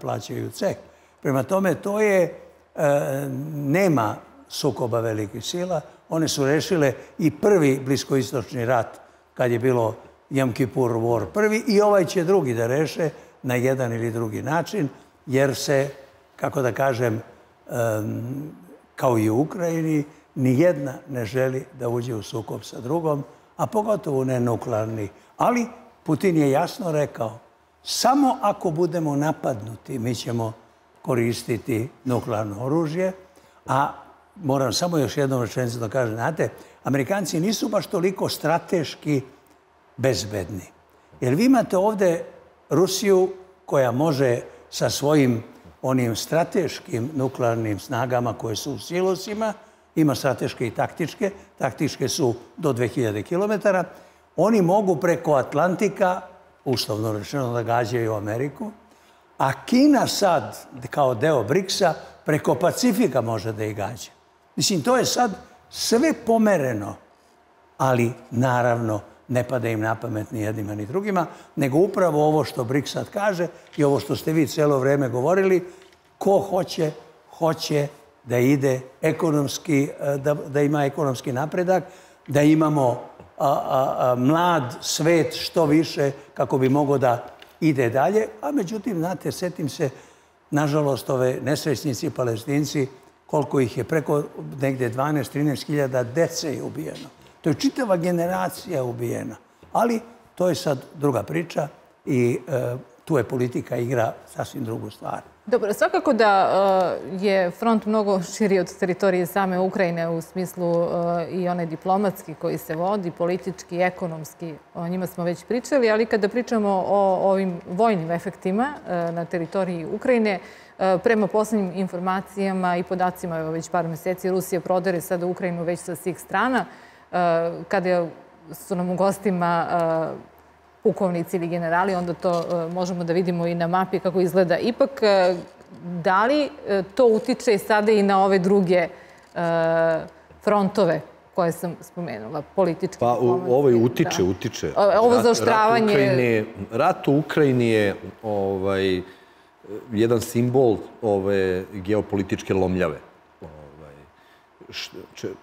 plaćaju ceh. Prema tome, to je, e, nema sukoba velikih sila. One su rešile i prvi bliskoistočni rat, kad je bilo Jom Kipur War prvi, i ovaj će drugi da reše na jedan ili drugi način, jer se, kako da kažem, kao i u Ukrajini, nijedna ne želi da uđe u sukob sa drugom, a pogotovo ne nuklearni. Ali Putin je jasno rekao, samo ako budemo napadnuti, mi ćemo koristiti nuklearno oružje. A moram samo još jednom rečenicu da kažem, znate, Amerikanci nisu baš toliko strateški bezbedni. Jer vi imate ovde Rusiju koja može sa svojim onim strateškim nuklearnim snagama koje su u silosima, ima strateške i taktičke, taktičke su do dve hiljade kilometara, oni mogu preko Atlantika, uslovno rečeno, da gađaju Ameriku, a Kina sad, kao deo briksa, preko Pacifika može da ih gađa. Mislim, to je sad sve pomereno, ali naravno ne pada im na pamet ni jednima ni drugima, nego upravo ovo što BRIKS sad kaže i ovo što ste vi celo vreme govorili, ko hoće, hoće da ide ekonomski, da, da ima ekonomski napredak, da imamo a, a, a, mlad svet što više kako bi mogao da ide dalje, a međutim, znate, setim se, nažalost, ove nesrećnici, Palestinci, koliko ih je preko negde dvanaest do trinaest hiljada dece je ubijeno. To je čitava generacija ubijena. Ali to je sad druga priča i e, tu je politika igra sasvim drugu stvar. Dobro, svakako da e, je front mnogo širi od teritorije same Ukrajine u smislu e, i one diplomatski koji se vodi, politički, ekonomski, o njima smo već pričali, ali kada pričamo o ovim vojnim efektima e, na teritoriji Ukrajine, e, prema posljednjim informacijama i podacima, evo već par meseci, Rusija prodere sada Ukrajinu već sa svih strana. Kada su nam u gostima pukovnici ili generali, onda to možemo da vidimo i na mapi kako izgleda. Ipak, da li to utiče sada i na ove druge frontove koje sam spomenula, politički? Pa ovo je utiče, utiče. Ovo zaoštravanje... Rat u Ukrajini je jedan simbol ove geopolitičke lomljave,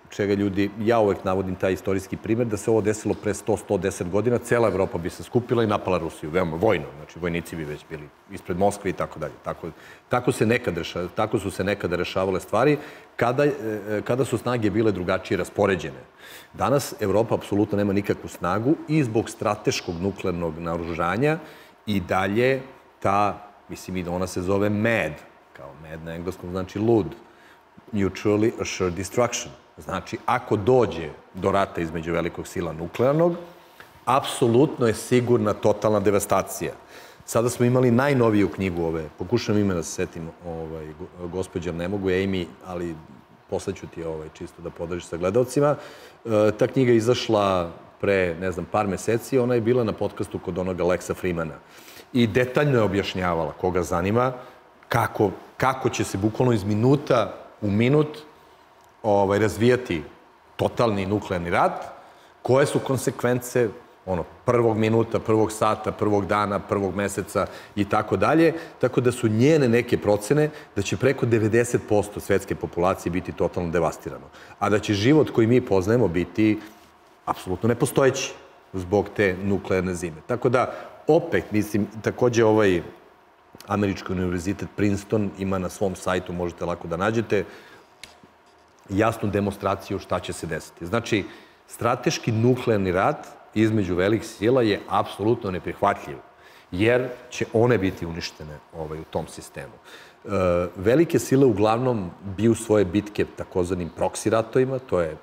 čega ljudi, ja uvek navodim taj istorijski primjer, da se ovo desilo pre sto do sto deset godina, cela Evropa bi se skupila i napala Rusiju, veoma vojno, znači vojnici bi već bili ispred Moskve i tako dalje. Tako su se nekada rešavale stvari kada su snage bile drugačije raspoređene. Danas Evropa apsolutno nema nikakvu snagu i zbog strateškog nuklearnog naoružanja i dalje ta, mislim, ona se zove mad, kao mad na engleskom znači lud, mutually assured destruction. Znači, ako dođe do rata između velikog sila nuklearnog, apsolutno je sigurna totalna devastacija. Sada smo imali najnoviju knjigu ove, pokušam ime da se setim, gospođa, ne mogu, Amy, ali posle ću ti čisto da podržiš sa gledalcima. Ta knjiga je izašla pre, ne znam, par meseci, ona je bila na podcastu kod onoga Lexa Freemana i detaljno je objašnjavala, koga zanima, kako će se bukvalno iz minuta u minut razvijati totalni nuklearni rat, koje su konsekvence prvog minuta, prvog sata, prvog dana, prvog meseca i tako dalje. Tako da su njene neke procene da će preko devedeset posto svetske populacije biti totalno devastirano, a da će život koji mi poznajemo biti apsolutno nepostojeći zbog te nuklearne zime. Tako da, opet, mislim, takođe ovaj Američki univerzitet Princeton ima na svom sajtu, možete lako da nađete, jasnu demonstraciju šta će se desiti. Znači, strateški nuklearni rat između velikih sila je apsolutno neprihvatljiv, jer će one biti uništene u tom sistemu. Velike sile uglavnom biju svoje bitke takozvanim proksi ratovima, to je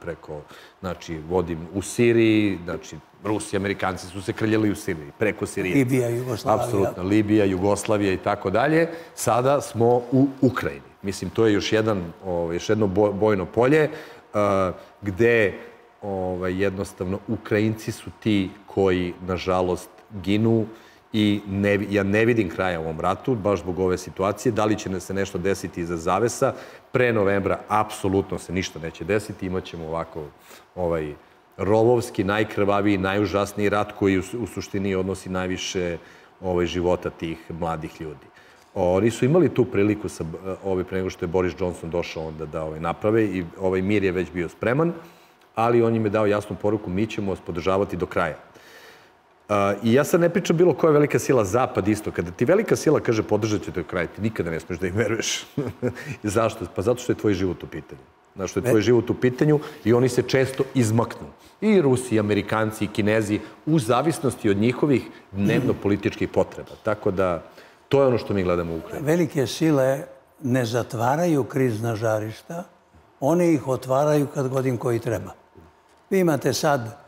preko, znači, vodim u Siriji, znači, Rusi i Amerikanci su se krljali u Siriji, preko Sirije. Libija, Jugoslavija. Apsolutno, Libija, Jugoslavija i tako dalje. Sada smo u Ukrajini. Mislim, to je još jedno bojno polje gde jednostavno Ukrajinci su ti koji, nažalost, ginu i ja ne vidim kraja u ovom ratu, baš zbog ove situacije. Da li će se nešto desiti iza zavesa? Pre novembra apsolutno se ništa neće desiti. Imaćemo ovako ovaj rovovski, najkrvaviji, najužasniji rat koji u suštini odnosi najviše života tih mladih ljudi. Oni su imali tu priliku pre nego što je Boris Johnson došao onda da naprave i ovaj mir je već bio spreman, ali on im je dao jasnu poruku, mi ćemo vas podržavati do kraja. I ja sad ne pričam bilo koja je velika sila, zapad isto. Kada ti velika sila kaže podržat ćete do kraja, ti nikada ne smiješ da im veruješ. Zašto? Pa zato što je tvoj život u pitanju. Zato što je tvoj život u pitanju i oni se često izmaknu. I Rusi, i Amerikanci, i Kinezi, u zavisnosti od njihovih dnevno-političkih potreba. Tako da to je ono što mi gledamo u Ukrajini. Velike sile ne zatvaraju krizna žarišta, one ih otvaraju kad god im koji treba. Vi imate sad,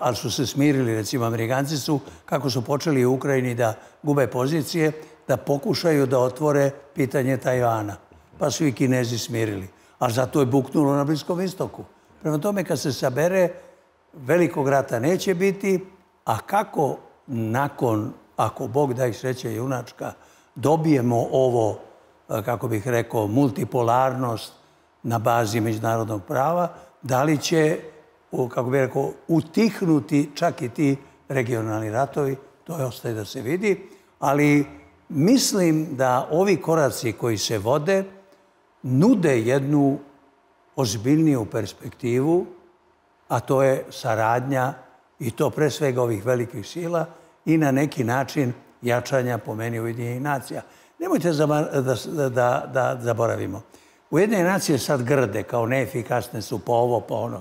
ali su se smirili, recimo Amerikanci su, kako su počeli u Ukrajini da gube pozicije, da pokušaju da otvore pitanje Tajvana. Pa su i Kinezi smirili. A zato je buknulo na Bliskom istoku. Prema tome, kad se sabere, velikog rata neće biti, a kako nakon, ako Bog da ih sreća junačka, dobijemo ovo, kako bih rekao, multipolarnost na bazi međunarodnog prava, da li će, kako bih rekao, utihnuti čak i ti regionalni ratovi, to je ostaje da se vidi, ali mislim da ovi koraci koji se vode nude jednu ozbiljniju perspektivu, a to je saradnja i to pre svega ovih velikih sila i na neki način jačanja, po meni, Ujedinjenih nacija. Nemojte da zaboravimo. Ujedinjene nacije sad grde, kao neefikasne su, pa ovo, pa ono.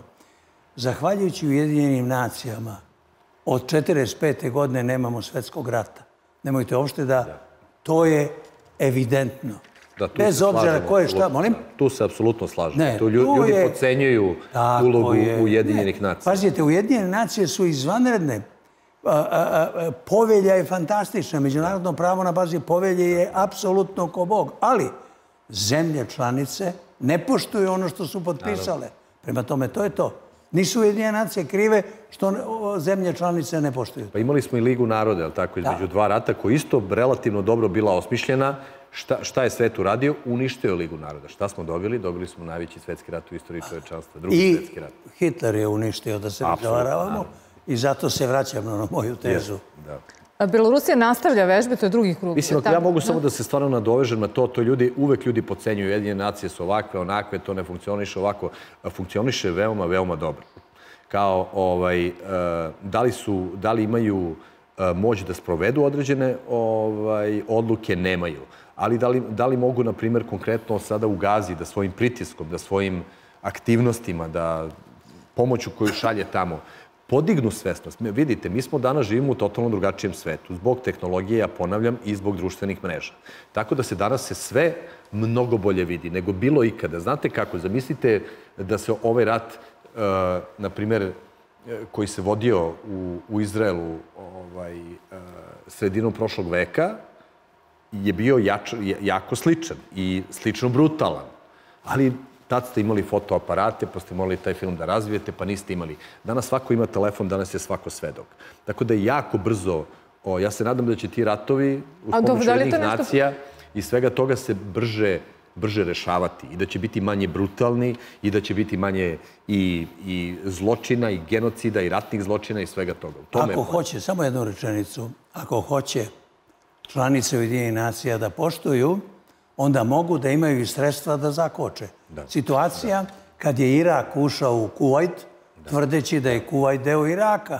Zahvaljujući Ujedinjenim nacijama, od četrdeset pete godine nemamo svetskog rata. Nemojte uopšte da to je evidentno. Bez obzira ko je šta, molim? Tu se apsolutno slažemo. Ljudi podcenjuju ulogu Ujedinjenih nacija. Pazite, Ujedinjene nacije su izvanredne. Povelja je fantastična. Međunarodno pravo na bazi povelje je apsolutno ko Bog. Ali zemlje članice ne poštuju ono što su potpisale. Prema tome, to je to. Nisu Ujedinjene nacije krive što zemlje članice ne poštuju. Pa imali smo i Ligu naroda, ali tako, između dva rata, koja isto relativno dobro bila osmišljena. Šta je svet uradio? Uništio Ligu naroda. Šta smo dobili? Dobili smo najveći svetski rat u istoriji čovečanstva. Drugi svetski rat. I Hitler je uništio, da se zavaramo. I zato se vraćam na moju tezu. Belorusija nastavlja vežbe, to je drugi krug. Mislim, ja mogu samo da se stvarno nadovežem na to, to ljudi, uvek ljudi podcenjuju, Ujedinjene nacije su ovakve, onakve, to ne funkcioniše ovako. Funkcioniše veoma, veoma dobro. Kao, ovaj, da li su, da li imaju moć da sprovedu određene odluke, nemaju. Ali da li mogu, na primjer, konkretno sada u Gazi da svojim pritiskom, da svojim aktivnostima, da pomoću koju šalje tamo, podignu svesnost. Vidite, mi smo danas živimo u totalno drugačijem svetu. Zbog tehnologije, ja ponavljam, i zbog društvenih mreža. Tako da se danas se sve mnogo bolje vidi nego bilo ikada. Znate kako? Zamislite da se ovaj rat, na primjer, koji se vodio u Izraelu sredinom prošlog veka, je bio jako sličan i slično brutalan. Ali tad ste imali fotoaparate, pa ste morali taj film da razvijete, pa niste imali. Danas svako ima telefon, danas je svako svedok. Tako da je jako brzo, ja se nadam da će ti ratovi uz pomoć Ujedinjenih nacija i svega toga se brže brže rešavati i da će biti manje brutalni i da će biti manje i zločina, i genocida, i ratnih zločina i svega toga. Ako hoće, samo jednu rečenicu, ako hoće članice Ujedinjenih nacija da poštuju, onda mogu da imaju i sredstva da zakoče. Situacija kad je Irak ušao u Kuvajt, tvrdeći da je Kuvajt deo Iraka.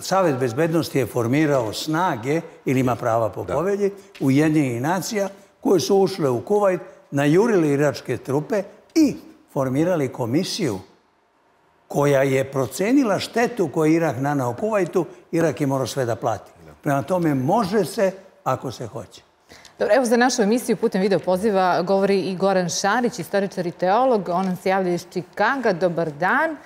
Savet bezbednosti je formirao snage, ili ima prava po povelji, Ujedinjenih nacija, koje su ušle u Kuvajt, najurili iračke trupe i formirali komisiju koja je procenila štetu koju je Irak nanao Kuvajtu. Irak je morao sve da plati. Prema tome, može se ako se hoće. Dobro, evo, za našu emisiju putem video poziva govori i Goran Šarić, istoričar i teolog. On nam se javlja iz Čikaga. Dobar dan.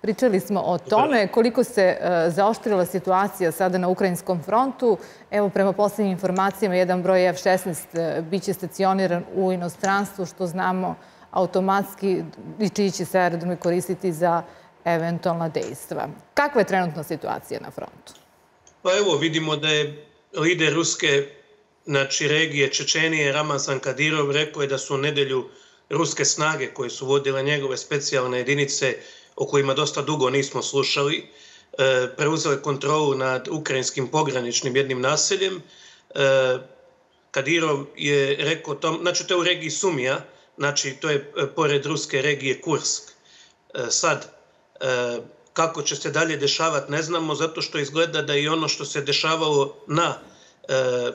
Pričali smo o tome koliko se zaoštrila situacija sada na ukrajinskom frontu. Evo, prema posljednjim informacijama, jedan broj F šesnaest biće stacioniran u inostranstvu, što znamo automatski, i čiji će se aerodromi koristiti za eventualna dejstva. Kakva je trenutna situacija na frontu? Pa evo, vidimo da je lider ruske, znači regije Čečenije, Ramazan Kadirov, rekao je da su u nedelju ruske snage koje su vodile njegove specijalne jedinice, o kojima dosta dugo nismo slušali, preuzele kontrolu nad ukrajinskim pograničnim jednim naseljem, Kadirov je rekao tom, znači to je u regiji Sumija, znači to je pored ruske regije Kursk. Sad, kako će se dalje dešavati ne znamo, zato što izgleda da i ono što se dešavalo na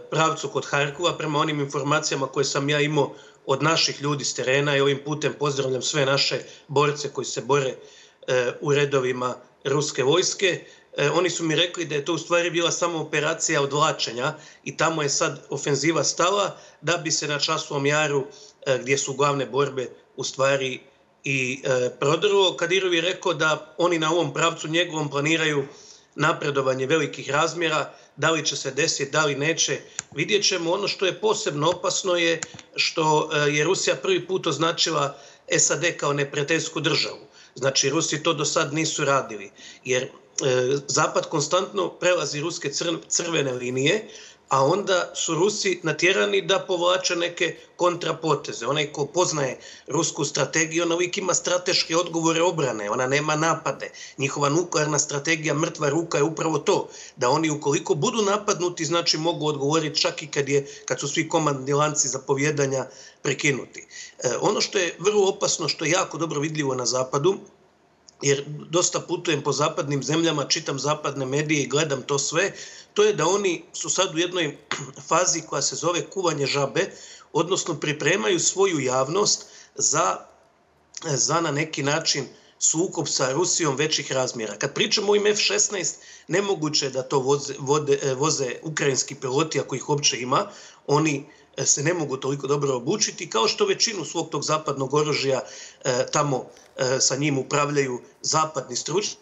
pravcu kod Harkova, prema onim informacijama koje sam ja imao od naših ljudi s terena, i ovim putem pozdravljam sve naše borce koji se bore u redovima ruske vojske, oni su mi rekli da je to u stvari bila samo operacija odvlačenja i tamo je sad ofenziva stala da bi se na Časovom jaru, gdje su glavne borbe, u stvari i prodrlo. Kadirov je rekao da oni na ovom pravcu njegovom planiraju napredovanje velikih razmjera, da li će se desiti, da li neće, vidjet ćemo. Ono što je posebno opasno je što je Rusija prvi put označila S A D kao neprijateljsku državu. Znači, Rusi to do sad nisu radili, jer Zapad konstantno prelazi ruske crvene linije, a onda su Rusi natjerani da povlače neke kontrapoteze. Onaj ko poznaje rusku strategiju, ona uvijek ima strateške odgovore obrane, ona nema napade. Njihova nuklearna strategija mrtva ruka je upravo to, da oni ukoliko budu napadnuti, znači mogu odgovoriti čak i kad, je, kad su svi komandni lanci zapovjedanja prekinuti. E, ono što je vrlo opasno, što je jako dobro vidljivo na Zapadu, jer dosta putujem po zapadnim zemljama, čitam zapadne medije i gledam to sve, to je da oni su sad u jednoj fazi koja se zove kuvanje žabe, odnosno pripremaju svoju javnost za, za na neki način sukob sa Rusijom većih razmjera. Kad pričamo o im F šesnaest, nemoguće je da to voze, vode, voze ukrajinski piloti, ako ih uopće ima, oni se ne mogu toliko dobro obučiti, kao što većinu svog tog zapadnog oružja e, tamo e, sa njim upravljaju zapadni stručnjaci.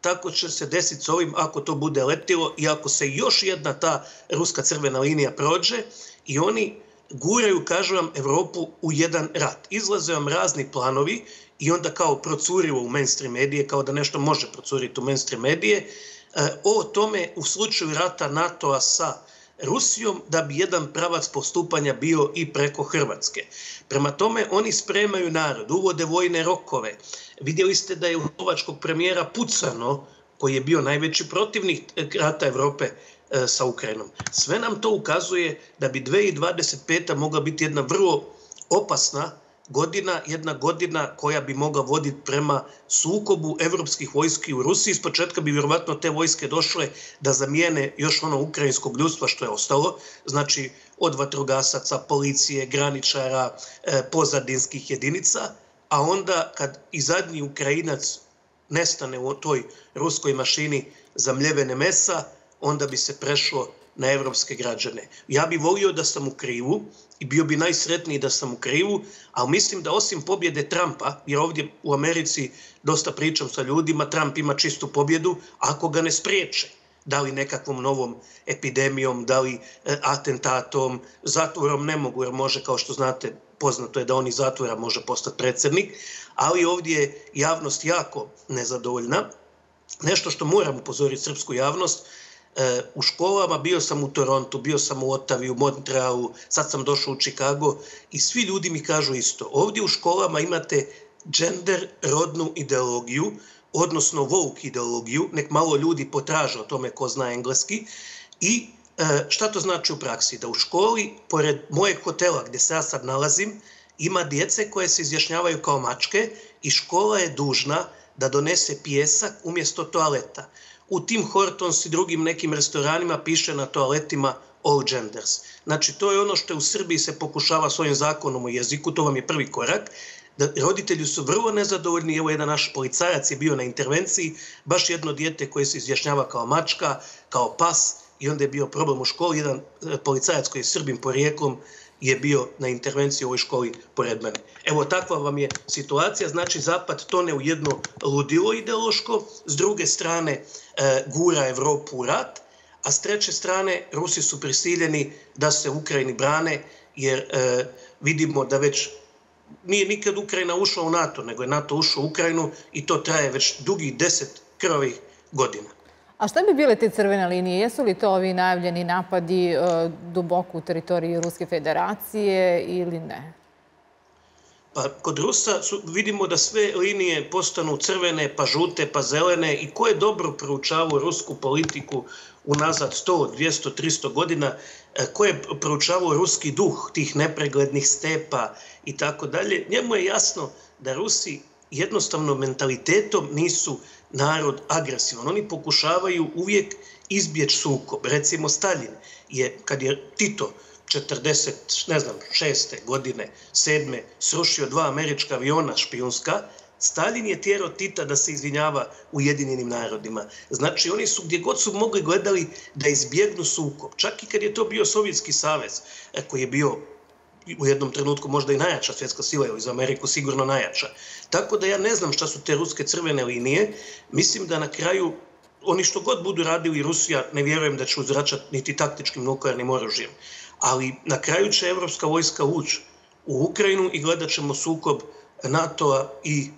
Tako će se desiti s ovim ako to bude letilo i ako se još jedna ta ruska crvena linija prođe, i oni guraju, kažu vam, Evropu u jedan rat. Izlaze vam razni planovi i onda kao procurilo u mainstream medije, kao da nešto može procuriti u mainstream medije, e, o tome u slučaju rata NATO-a sa Rusijom, da bi jedan pravac postupanja bio i preko Hrvatske. Prema tome, oni spremaju narod, uvode vojne rokove. Vidjeli ste da je u slovačkog premijera pucano, koji je bio najveći protivnik rata Evrope e, sa Ukrajinom. Sve nam to ukazuje da bi dve hiljade dvadeset peta. mogla biti jedna vrlo opasna godina, jedna godina koja bi mogla voditi prema sukobu evropskih vojski u Rusiji. Ispočetka bi vjerovatno te vojske došle da zamijene još ono ukrajinskog ljudstva što je ostalo, znači od vatrogasaca, policije, graničara, pozadinskih jedinica, a onda kad i zadnji Ukrajinac nestane u toj ruskoj mašini zamljevene mesa, onda bi se prešlo na evropske građane. Ja bih volio da sam u krivu i bio bi najsretniji da sam u krivu, ali mislim da osim pobjede Trumpa, jer ovdje u Americi dosta pričam sa ljudima, Trump ima čistu pobjedu ako ga ne spriječe. Da li nekakvom novom epidemijom, da li atentatom, zatvorom ne mogu, jer može, kao što znate, poznato je da on iz zatvora može postati predsjednik, ali ovdje je javnost jako nezadovoljna. Nešto što moram upozoriti srpsku javnost, u školama, bio sam u Torontu, bio sam u Ottavi, u Montrealu, sad sam došao u Chicago i svi ljudi mi kažu isto. Ovdje u školama imate gender, rodnu ideologiju, odnosno woke ideologiju, nek malo ljudi potraže o tome ko zna engleski. I šta to znači u praksi? Da u školi, pored mojeg hotela gdje se ja sad nalazim, ima djece koje se izjašnjavaju kao mačke i škola je dužna da donese pijesak umjesto toaleta. U Tim Hortons i drugim nekim restoranima piše na toaletima all genders. Znači, to je ono što je u Srbiji se pokušava s ovim zakonom o jeziku, to vam je prvi korak. Da, roditelji su vrlo nezadovoljni, evo jedan naš policajac je bio na intervenciji, baš jedno dijete koje se izjašnjava kao mačka, kao pas, i onda je bio problem u školi. Jedan policajac koji je Srbim porijeklom je bio na intervenciji u ovoj školi pored mene. Evo, takva vam je situacija. Znači, Zapad tone u jedno ludilo ideološko, s druge strane e, gura Evropu u rat, a s treće strane Rusi su prisiljeni da se Ukrajini brane, jer e, vidimo da već nije nikad Ukrajina ušla u NATO, nego je NATO ušao u Ukrajinu i to traje već dugih deset krvavih godina. A šta bi bile te crvene linije? Jesu li to ovi najavljeni napadi duboko u teritoriji Ruske federacije ili ne? Pa kod Rusa su, vidimo da sve linije postanu crvene, pa žute, pa zelene i ko je dobro proučavao rusku politiku unazad sto, dvjesto, tristo godina, ko je proučavao ruski duh tih nepreglednih stepa i tako dalje, njemu je jasno da Rusi jednostavno mentalitetom nisu narod agresivan. Oni pokušavaju uvijek izbjeći sukob. Recimo Stalin je, kad je Tito četrdeset, ne znam, šeste godine, sedme, srušio dva američka aviona špijunska, Stalin je tjerao Tita da se izvinjava Ujedinjenim narodima. Znači, oni su gdje god su mogli gledali da izbjegnu sukob. Čak i kad je to bio Sovjetski savez, koji je bio u jednom trenutku možda i najjača svjetska sila, ili za Ameriku sigurno najjača. Tako da ja ne znam šta su te ruske crvene linije. Mislim da na kraju oni što god budu radili Rusija, ne vjerujem da će uzvraćati niti taktičkim nuklearnim oružjem. Ali na kraju će evropska vojska ući u Ukrajinu i gledat ćemo sukob NATO-a i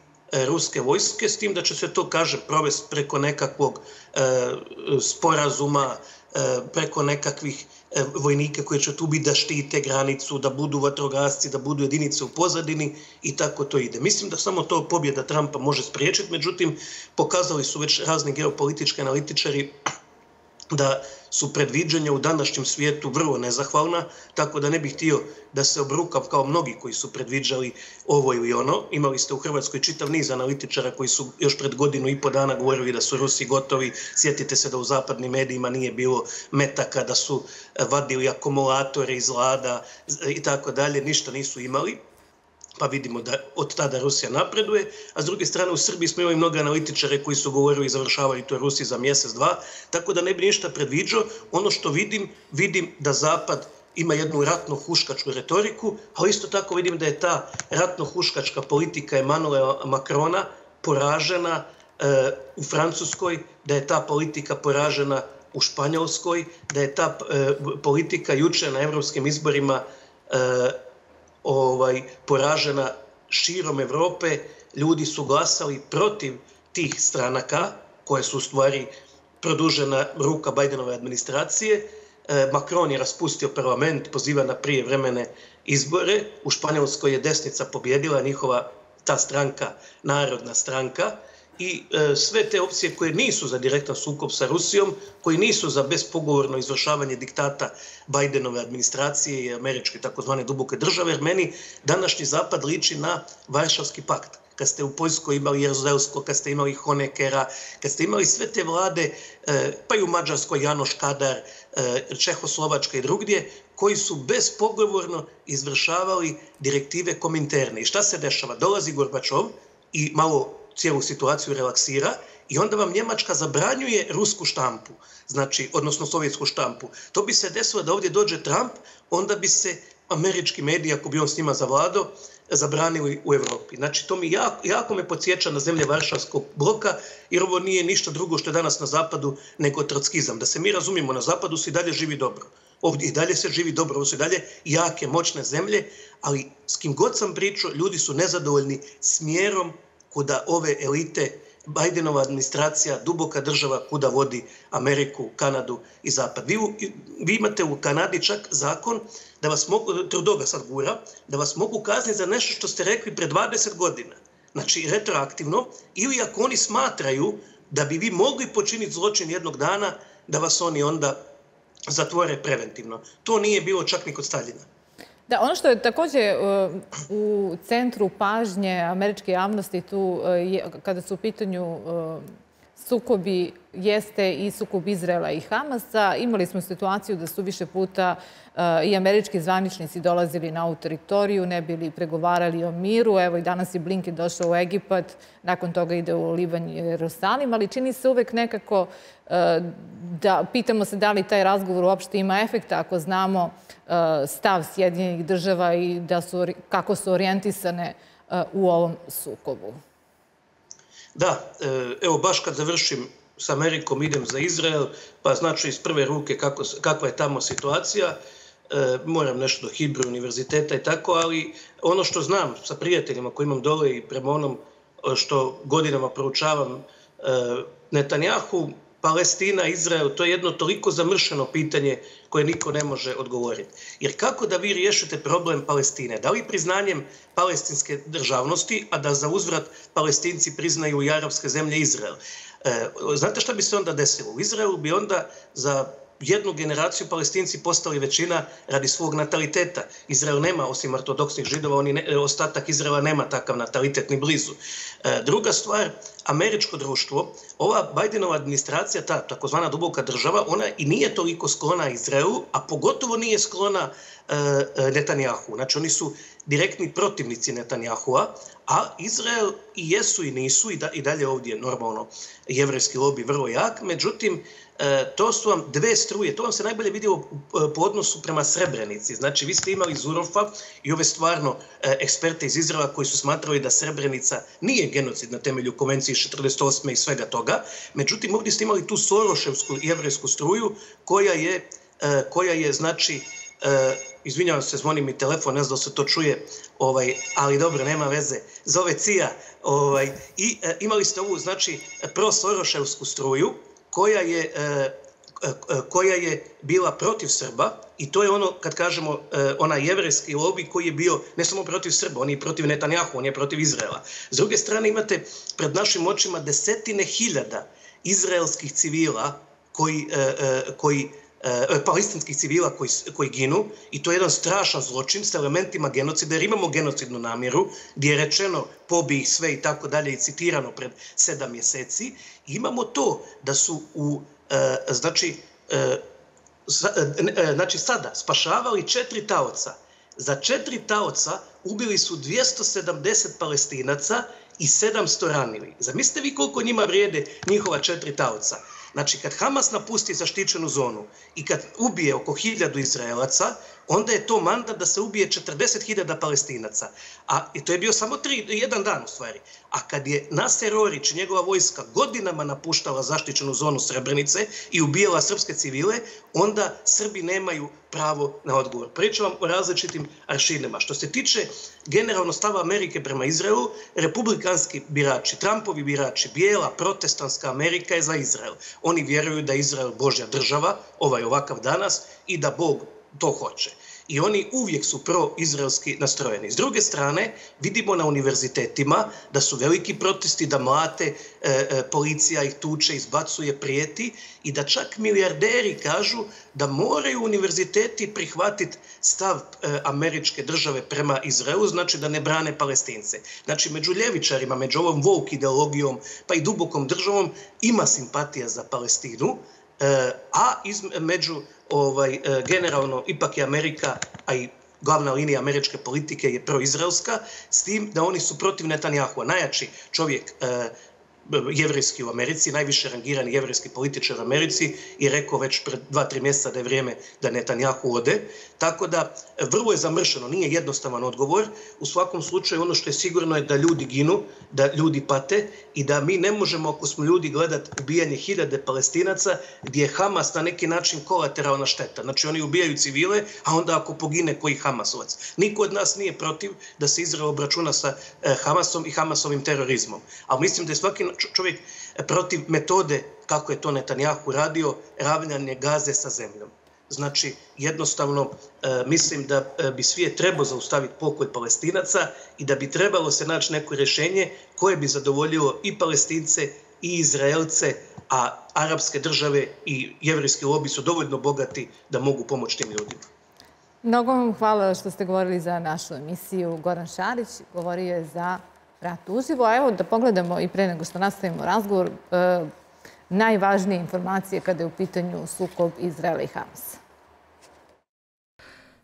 ruske vojske, s tim da će se to, kažem, provesti preko nekakvog e, sporazuma, e, preko nekakvih e, vojnika koji će tu biti da štite granicu, da budu vatrogasci, da budu jedinice u pozadini i tako to ide. Mislim da samo to pobjeda Trumpa može spriječiti, međutim, pokazali su već razni geopolitički analitičari da su predviđanja u današnjem svijetu vrlo nezahvalna, tako da ne bih htio da se obrukam kao mnogi koji su predviđali ovo ili ono. Imali ste u Hrvatskoj čitav niz analitičara koji su još pred godinu i po dana govorili da su Rusi gotovi. Sjetite se da u zapadnim medijima nije bilo metaka, da su vadili akumulatore iz lada i tako dalje, ništa nisu imali. Pa vidimo da od tada Rusija napreduje, a s druge strane u Srbiji smo imali mnogo analitičare koji su govorili i završavali to Rusi za mjesec, dva, tako da ne bi ništa predviđao. Ono što vidim, vidim da Zapad ima jednu ratno-huškačku retoriku, ali isto tako vidim da je ta ratno-huškačka politika Emmanuela Macrona poražena e, u Francuskoj, da je ta politika poražena u Španjolskoj, da je ta e, politika juče na evropskim izborima e, Ovaj, poražena širom Evrope, ljudi su glasali protiv tih stranaka koje su u stvari produžena ruka Bajdenove administracije. E, Macron je raspustio parlament, poziva na prijevremene izbore. U Španjolskoj je desnica pobjedila, njihova ta stranka, narodna stranka. I e, sve te opcije koje nisu za direktan sukob sa Rusijom, koji nisu za bespogovorno izvršavanje diktata Bajdenove administracije i američke takozvane duboke države, jer meni današnji zapad liči na Varšavski pakt. Kad ste u Poljskoj imali Jaruzelsko, kad ste imali Honeckera, kad ste imali sve te vlade, e, pa i u Mađarskoj Janoš Kadar, e, Čehoslovačka i drugdje, koji su bespogovorno izvršavali direktive Kominterne. I šta se dešava? Dolazi Gorbačov i malo cijelu situaciju relaksira i onda vam Njemačka zabranjuje rusku štampu, znači, odnosno sovjetsku štampu. To bi se desilo da ovdje dođe Trump, onda bi se američki mediji, ako bi on s njima zavladao, zabranili u Evropi. Znači, to mi jako, jako me podsjeća na zemlje Varšavskog bloka, jer ovo nije ništa drugo što je danas na zapadu nego trockizam. Da se mi razumijemo, na zapadu se i dalje živi dobro. Ovdje i dalje se živi dobro, ovo su i dalje jake, moćne zemlje, ali s kim god sam pričao, ljudi su nezadovoljni smjerom kuda ove elite, Bajdenova administracija, duboka država, kuda vodi Ameriku, Kanadu i Zapad. Vi, vi imate u Kanadi čak zakon da vas mogu, Trudeau sad gura, da vas mogu kazniti za nešto što ste rekli pre dvadeset godina. Znači, retroaktivno, ili ako oni smatraju da bi vi mogli počiniti zločin jednog dana, da vas oni onda zatvore preventivno. To nije bilo čak ni kod Staljina. Da, ono što je također u centru pažnje američke javnosti tu, kada su u pitanju sukobi, jeste i sukob Izraela i Hamasa. Imali smo situaciju da su više puta i američki zvaničnici dolazili na ovu teritoriju, ne bili pregovarali o miru. Evo i danas je Blinken došao u Egipat, nakon toga ide u Liban i Jerusalim, ali čini se uvek nekako da pitamo se da li taj razgovor uopšte ima efekta ako znamo stav Sjedinjenih država i da su, kako su orijentisane u ovom sukobu. Da, evo baš kad završim s Amerikom idem za Izrael, pa znači iz prve ruke kako, kakva je tamo situacija. E, moram nešto do Hibru univerziteta i tako, ali ono što znam sa prijateljima koji imam dole i prema onom što godinama proučavam e, Netanyahu, Palestina, Izrael, to je jedno toliko zamršeno pitanje koje niko ne može odgovoriti. Jer kako da vi riješite problem Palestine? Da li priznanjem palestinske državnosti, a da za uzvrat Palestinci priznaju i arapske zemlje Izrael? E, znate šta bi se onda desilo? U Izraelu bi onda za jednu generaciju Palestinci postali većina radi svog nataliteta. Izrael nema, osim ortodoksnih židova, oni ne, ostatak Izraela nema takav natalitet ni blizu. E, druga stvar, američko društvo, ova Bidenova administracija, ta takozvana duboka država, ona i nije toliko sklona Izraelu, a pogotovo nije sklona e, Netanyahu. Znači, oni su direktni protivnici Netanyahua, a Izrael i jesu i nisu, i, da, i dalje ovdje normalno jevrejski lobi vrlo jak, međutim, to su vam dve struje, to vam se najbolje vidjelo po odnosu prema Srebrenici. Znači, vi ste imali Zurofa i ove stvarno eksperte iz Izraela koji su smatrali da Srebrenica nije genocid na temelju konvencije četrdeset osme i svega toga. Međutim, ovdje ste imali tu soroševsku jevrejsku struju koja je, koja je znači, izvinjavam se, zvoni mi telefon, ne znam da se to čuje, ovaj, ali dobro, nema veze, zove Cija. Ovaj, I imali ste ovu, znači, prosoroševsku struju, Koja je, koja je bila protiv Srba, i to je ono, kad kažemo, onaj jevrejski lobi koji je bio ne samo protiv Srba, on je protiv Netanyahu, on je protiv Izraela. S druge strane, imate pred našim očima desetine hiljada izraelskih civila koji, koji palestinskih civila koji, koji ginu, i to je jedan strašan zločin s elementima genocida, jer imamo genocidnu namjeru gdje je rečeno pobij ih sve i tako dalje i citirano pred sedam mjeseci. Imamo to da su u, e, znači, e, e, znači sada spašavali četiri taoca. Za četiri taoca ubili su dvjesto sedamdeset Palestinaca i sedamsto ranili. Zamislite vi koliko njima vrijede njihova četiri taoca. Znači, kad Hamas napusti zaštićenu zonu i kad ubije oko hiljadu Izraelaca, onda je to mandat da se ubije četrdeset hiljada Palestinaca. A, i to je bio samo tri, jedan dan u stvari. A kad je Naser Orić i njegova vojska godinama napuštala zaštićenu zonu Srebrenice i ubijala srpske civile, onda Srbi nemaju pravo na odgovor. Pričam vam o različitim aršinima. Što se tiče generalno stava Amerike prema Izraelu, republikanski birači, Trumpovi birači, bijela protestanska Amerika je za Izrael. Oni vjeruju da je Izrael Božja država, ovaj ovakav danas, i da Bog to hoće. I oni uvijek su pro-izraelski nastrojeni. S druge strane, vidimo na univerzitetima da su veliki protesti, da mlate, e, policija ih tuče, izbacuje, prijeti, i da čak milijarderi kažu da moraju univerziteti prihvatiti stav e, američke države prema Izraelu, znači da ne brane Palestince. Znači, među ljevičarima, među ovom woke ideologijom, pa i dubokom državom, ima simpatija za Palestinu, e, a iz, među Ovaj, generalno, ipak je Amerika, a i glavna linija američke politike je proizraelska, s tim da oni su protiv Netanjahua. Najjači čovjek eh, jevrijski u Americi, najviše rangirani jevrijski političar u Americi, je rekao već pred dva, tri mjeseca da je vrijeme da Netanjahu ode. Tako da, vrlo je zamršeno, nije jednostavan odgovor. U svakom slučaju, ono što je sigurno je da ljudi ginu, da ljudi pate, i da mi ne možemo, ako smo ljudi, gledati ubijanje hiljade Palestinaca, gdje je Hamas na neki način kolateralna šteta. Znači, oni ubijaju civile, a onda ako pogine koji Hamasovac. Niko od nas nije protiv da se Izrael obračuna sa Hamasom i Hamasovim terorizmom. Ali mislim da je svaki čovjek protiv metode kako je to Netanjahu radio, ravnjanje Gaze sa zemljom. Znači, jednostavno mislim da bi svijet trebao zaustaviti pokolj Palestinaca i da bi trebalo se naći neko rješenje koje bi zadovoljilo i Palestince i Izraelce, a arapske države i jevrijski lobi su dovoljno bogati da mogu pomoći tim ljudima. Mnogo vam hvala što ste govorili za našu emisiju. Goran Šarić govorio je za Rat uživo. A evo da pogledamo, i pre nego što nastavimo razgovor, eh, najvažnije informacije kada je u pitanju sukob Izraela i Hamasa.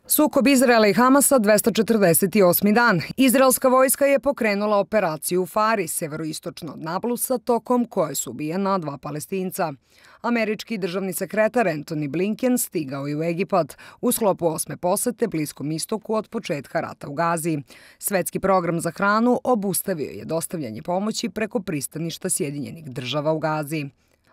Sukob Izraela i Hamasa, dvesta četrdeset osmi dan. Izraelska vojska je pokrenula operaciju u Fari, severoistočno od Nablusa, tokom koje su ubijena dva Palestinca. Američki državni sekretar Anthony Blinken stigao je u Egipat u sklopu osme posete Bliskom istoku od početka rata u Gazi. Svetski program za hranu obustavio je dostavljanje pomoći preko pristaništa Sjedinjenih država u Gazi.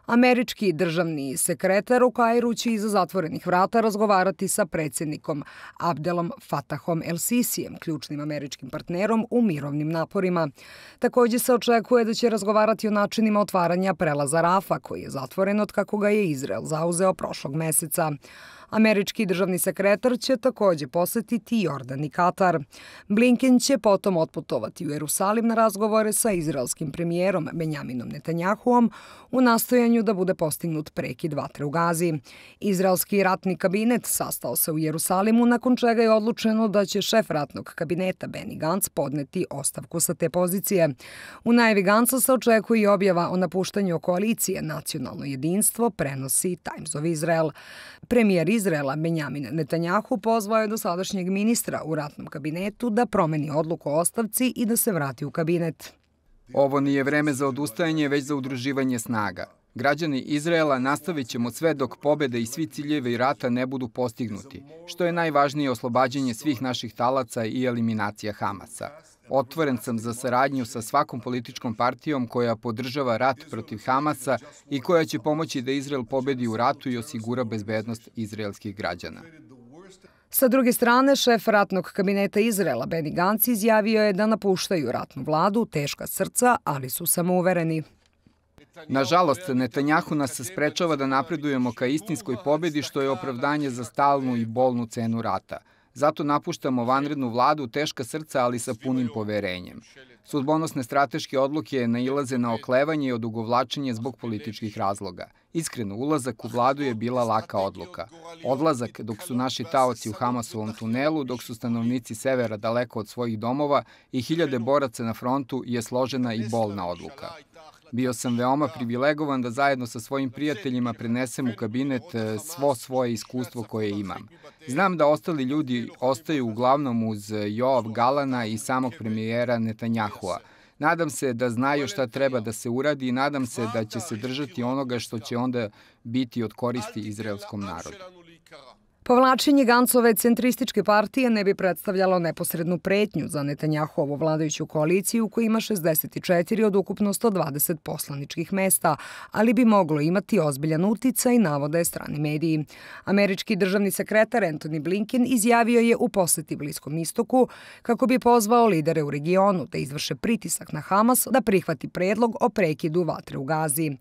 Američki državni sekretar u Kairu će iza zatvorenih vrata razgovarati sa predsjednikom Abdelom Fatahom el-Sisijem, ključnim američkim partnerom u mirovnim naporima. Također se očekuje da će razgovarati o načinima otvaranja prelaza Rafa, koji je zatvoren od kako ga je Izrael zauzeo prošlog meseca. Američki državni sekretar će također posetiti Jordan i Katar. Blinken će potom otputovati u Jerusalim na razgovore sa izraelskim premijerom Benjaminom Netanjahuom u nastojanju da bude postignut prekid vatre u Gazi. Izraelski ratni kabinet sastao se u Jerusalimu, nakon čega je odlučeno da će šef ratnog kabineta Benny Gantz podneti ostavku sa te pozicije. U najavi Gantza se očekuje i objava o napuštanju koalicije Nacionalno jedinstvo, prenosi Times of Israel. Premijer Izraela Benjamin Netanjahu pozvao je dosadašnjeg ministra u ratnom kabinetu da promeni odluku o ostavci i da se vrati u kabinet. Ovo nije vreme za odustajanje, već za udruživanje snaga. Građani Izraela nastavit ćemo sve dok pobede i svi ciljevi rata ne budu postignuti, što je najvažnije oslobađanje svih naših talaca i eliminacija Hamasa. Otvoren sam za saradnju sa svakom političkom partijom koja podržava rat protiv Hamasa i koja će pomoći da Izrael pobedi u ratu i osigura bezbednost izraelskih građana. Sa druge strane, šef ratnog kabineta Izraela Benny Gantz izjavio je da napuštaju ratnu vladu, teška srca, ali su samouvereni. Nažalost, Netanjahu nas sprečava da napredujemo ka istinskoj pobedi, što je opravdanje za stalnu i bolnu cenu rata. Zato napuštamo vanrednu vladu, teška srca, ali sa punim poverenjem. Sudbonosne strateške odluke nailaze na oklevanje i odugovlačenje zbog političkih razloga. Iskreno, ulazak u vladu je bila laka odluka. Odlazak dok su naši taoci u Hamasovom tunelu, dok su stanovnici severa daleko od svojih domova i hiljade boraca na frontu je složena i bolna odluka. Bio sam veoma privilegovan da zajedno sa svojim prijateljima prenesem u kabinet svo svoje iskustvo koje imam. Znam da ostali ljudi ostaju uglavnom uz Joav Galana i samog premijera Netanjahua. Nadam se da znaju šta treba da se uradi i nadam se da će se držati onoga što će onda biti od koristi izraelskom narodu. Povlačenje Gantzove centrističke partije ne bi predstavljalo neposrednu pretnju za Netanjahuovu vladajuću koaliciju koja ima šezdeset četiri od ukupno sto dvadeset poslaničkih mesta, ali bi moglo imati ozbiljan uticaj, navode strani mediji. Američki državni sekretar Anthony Blinken izjavio je u poseti Bliskom istoku kako bi pozvao lidere u regionu da izvrše pritisak na Hamas da prihvati predlog o prekidu vatre u Gazi.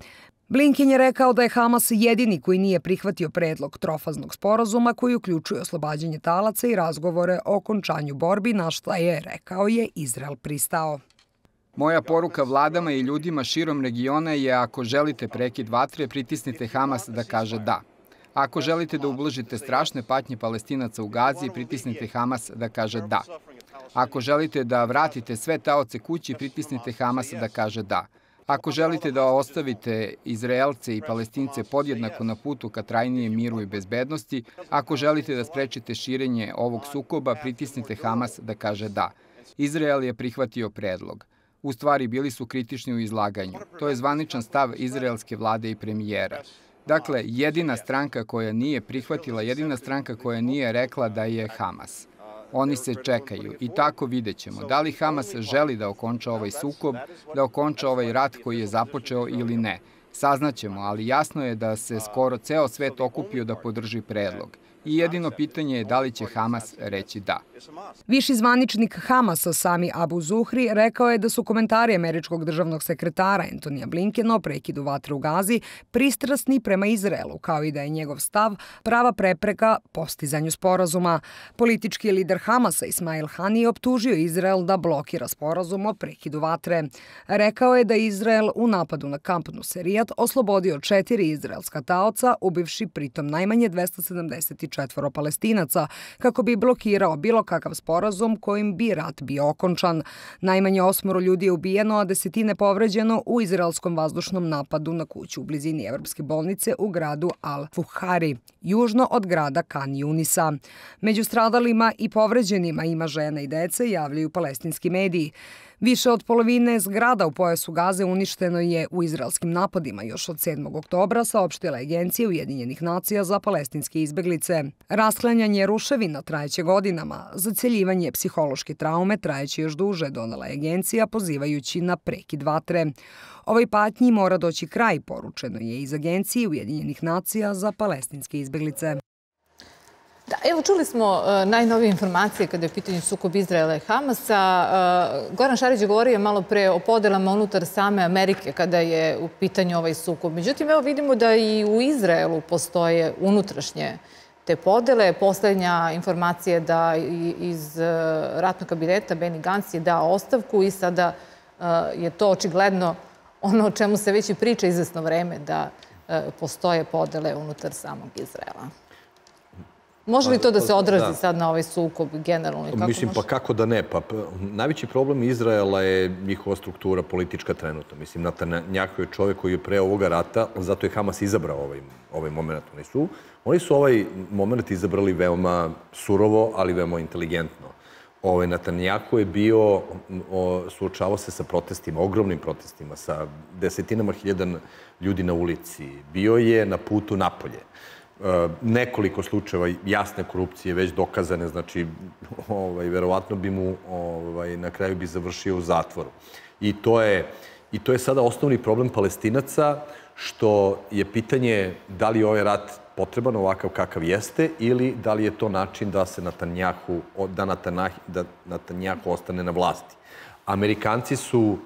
Blinken je rekao da je Hamas jedini koji nije prihvatio predlog trofaznog sporazuma koji uključuje oslobađanje talaca i razgovore o okončanju borbi, na šta je, rekao je, Izrael pristao. Moja poruka vladama i ljudima širom regiona je ako želite prekid vatre, pritisnite Hamas da kaže da. Ako želite da ublažite strašne patnje Palestinaca u Gazi, pritisnite Hamas da kaže da. Ako želite da vratite sve taoce kući, pritisnite Hamas da kaže da. Ako želite da ostavite Izraelce i Palestince podjednako na putu ka trajnijem miru i bezbednosti, ako želite da sprečite širenje ovog sukoba, pritisnite Hamas da kaže da. Izrael je prihvatio predlog. U stvari, bili su kritični u izlaganju. To je zvaničan stav izraelske vlade i premijera. Dakle, jedina stranka koja nije prihvatila, jedina stranka koja nije rekla da je Hamas. Oni se čekaju i tako vidjet ćemo da li Hamas želi da okonča ovaj sukob, da okonča ovaj rat koji je započeo ili ne. Saznaćemo, ali jasno je da se skoro ceo svet okupio da podrži predlog. I jedino pitanje je da li će Hamas reći da. Viši zvaničnik Hamasa Sami Abu Zuhri rekao je da su komentari američkog državnog sekretara Antonija Blinkena o prekidu vatre u Gazi pristrasni prema Izraelu, kao i da je njegov stav prava prepreka postizanju sporazuma. Politički lider Hamasa Ismail Haniye optužio Izrael da blokira sporazum o prekidu vatre. Rekao je da je Izrael u napadu na kamp Nuserijat oslobodio četiri izraelska taoca, ubivši pritom najmanje dvesta sedamdeset četvoro Palestinaca, kako bi blokirao bilo kakav sporazum kojim bi rat bio okončan. Najmanje osmoro ljudi je ubijeno, a desetine povređeno u izraelskom vazdušnom napadu na kuću u blizini Evropske bolnice u gradu Al-Fuhari, južno od grada Khan Yunisa. Među stradalima i povređenima ima žena i dece, javljaju palestinski mediji. Više od polovine zgrada u pojasu Gaze uništeno je u izraelskim napadima još od sedmog oktobra, saopštila Agencija Ujedinjenih nacija za palestinske izbeglice. prirode. Rasklanjanje ruševina trajeće godinama, zaceljivanje psihološke traume trajeće još duže, donela je agencija pozivajući na prekid vatre. Ovoj patnji mora doći kraj, poručeno je iz Agencije Ujedinjenih nacija za palestinske izbeglice. Da, evo, čuli smo e, najnovije informacije kada je u pitanju sukob Izraela i Hamasa. E, Goran Šarić govorio malo pre o podelama unutar same Amerike kada je u pitanju ovaj sukob. Međutim, evo vidimo da i u Izraelu postoje unutrašnje te podele. Poslednja informacija je da iz ratnog kabineta Benny Gantz je dao ostavku i sada e, je to očigledno ono o čemu se već i priča izvesno vreme, da e, postoje podele unutar samog Izraela. Može li to da se odrazi sad na ovaj sukob generalno? Mislim, pa kako da ne? Najveći problem Izraela je njihova struktura politička trenutno. Mislim, Netanjahu je čovjek koji je pre ovoga rata, zato je Hamas izabrao ovaj moment. Oni su ovaj moment izabrali veoma surovo, ali veoma inteligentno. Netanjahu je bio, suočavao se sa protestima, ogromnim protestima, sa desetinama hiljada ljudi na ulici. Bio je na putu napolje. Nekoliko slučajeva jasne korupcije već dokazane, znači verovatno bi mu na kraju bi završio u zatvoru. I to je sada osnovni problem Palestinaca, što je pitanje da li je ovaj rat potreban ovakav kakav jeste ili da li je to način da se Netanjahu ostane na vlasti. Amerikanci su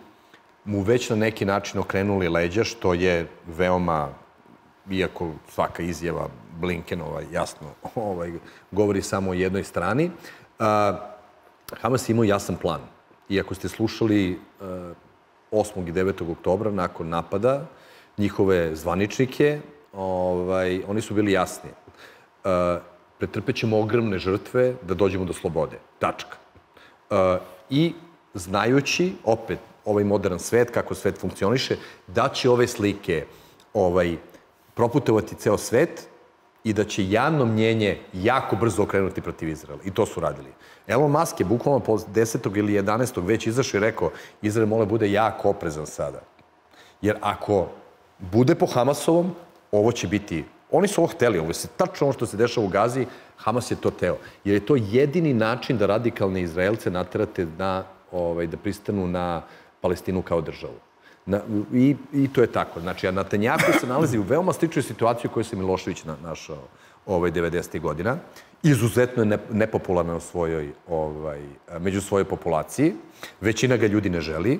mu već na neki način okrenuli leđa, što je veoma... iako svaka izjava Blinkenova jasno govori samo o jednoj strani, Hamas imao jasan plan. I ako ste slušali osmog i devetog oktobra nakon napada, njihove zvaničnike, oni su bili jasni. Pretrpećemo ogromne žrtve da dođemo do slobode. Tačka. I znajući, opet, ovaj modern svet, kako svet funkcioniše, da će ove slike proputovati ceo svet i da će javno mnjenje jako brzo okrenuti protiv Izraela. I to su radili. Elon Musk je bukvalno po desetog ili jedanaestog već izašao i rekao Izrael mora bude jako oprezan sada. Jer ako bude po Hamasovom, ovo će biti... Oni su ovo hteli, ovo je tačno ono što se dešava u Gazi, Hamas je to teo. Jer je to jedini način da radikalne Izraelce naterate da pristanu na Palestinu kao državu. I to je tako. Znači, Netanjahu se nalazi u veoma sličnoj situaciji u kojoj se Milošević našao devedesetih godina. Izuzetno je nepopularna među svojoj populaciji. Većina ga ljudi ne želi,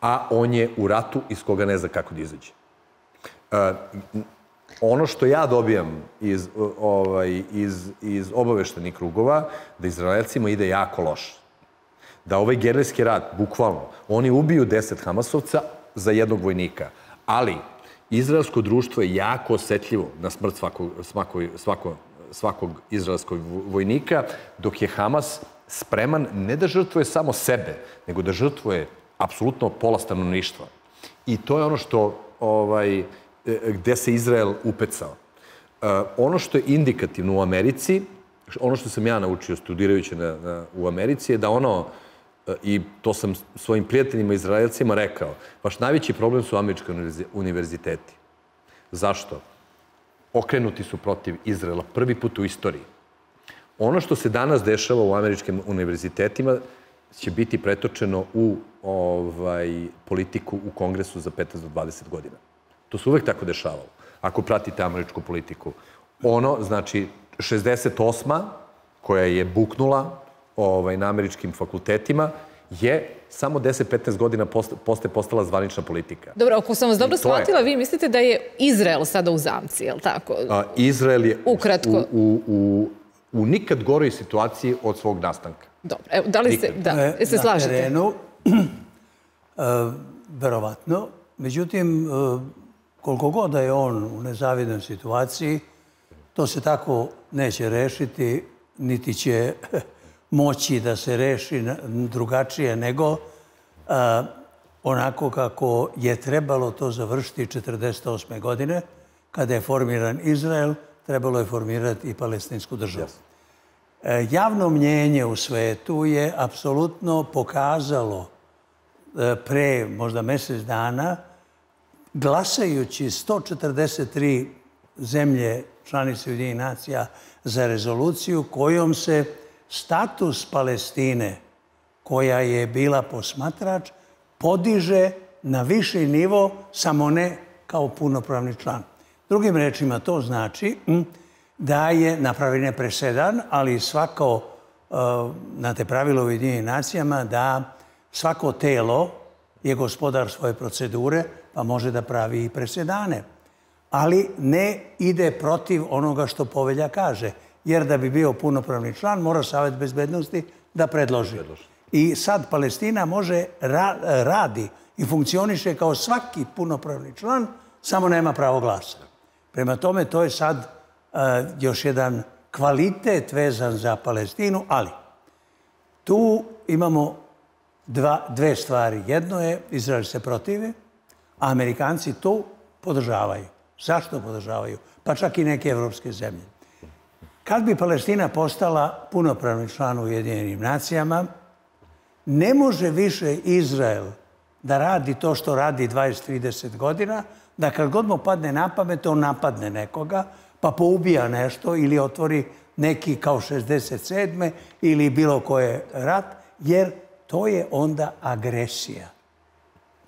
a on je u ratu iz koga ne zna kako da izađe. Ono što ja dobijam iz obaveštenih krugova, da Izraelcima ide jako loše. Da ovaj gerilski rat, bukvalno, oni ubiju deset Hamasovca za jednog vojnika. Ali, izraelsko društvo je jako osetljivo na smrt svakog izraelskog vojnika, dok je Hamas spreman ne da žrtvuje samo sebe, nego da žrtvuje apsolutno pola stanovništva. I to je ono što, gde se Izrael upecao. Ono što je indikativno u Americi, ono što sam ja naučio studirajući u Americi je da ono, i to sam svojim prijateljima Izraelcima rekao, baš najveći problem su američki univerziteti. Zašto? Okrenuti su protiv Izraela prvi put u istoriji. Ono što se danas dešava u američkim univerzitetima će biti pretočeno u politiku u Kongresu za petnaest do dvadeset godina. To se uvek tako dešavalo, ako pratite američku politiku. Ono, znači, šezdeset osma koja je buknula na američkim fakultetima, je samo deset do petnaest godina posle postala zvanična politika. Dobro, ako sam vas dobro shvatila, vi mislite da je Izrael sada u zamci, je li tako? Izrael je u nikad goroj situaciji od svog nastanka. Dobro, evo, da li se slažete? Na terenu, verovatno. Međutim, koliko god da je on u nezavidnoj situaciji, to se tako neće rešiti, niti će moći da se reši drugačije nego onako kako je trebalo to završiti četrdeset osme godine, kada je formiran Izrael, trebalo je formirati i palestinsku državu. Javno mnjenje u svetu je apsolutno pokazalo pre možda mesec dana, glasajući sto četrdeset tri zemlje članice Ujedinjenih nacija, za rezoluciju kojom se status Palestine, koja je bila posmatrač, podiže na viši nivo, samo ne kao punopravni član. Drugim rečima, to znači da je napravljen presedan, ali svako, znate, pravilo u Ujedinjenim nacijama da svako telo je gospodar svoje procedure, pa može da pravi i presedane. Ali ne ide protiv onoga što povelja kaže. Jer da bi bio punopravni član, mora Savet bezbednosti da predloži. I sad Palestina može ra, radi i funkcioniše kao svaki punopravni član, samo nema pravo glasa. Prema tome, to je sad uh, još jedan kvalitet vezan za Palestinu, ali tu imamo dva, dve stvari. Jedno je, Izrael se protive, a Amerikanci to podržavaju. Zašto podržavaju? Pa čak i neke evropske zemlje. Kad bi Palestina postala punopravni član u Ujedinjenim nacijama, ne može više Izrael da radi to što radi dvadeset trideset godina, da kad god mu padne na pamet, on napadne nekoga, pa poubija nešto ili otvori neki kao šezdeset sedme ili bilo koje rat, jer to je onda agresija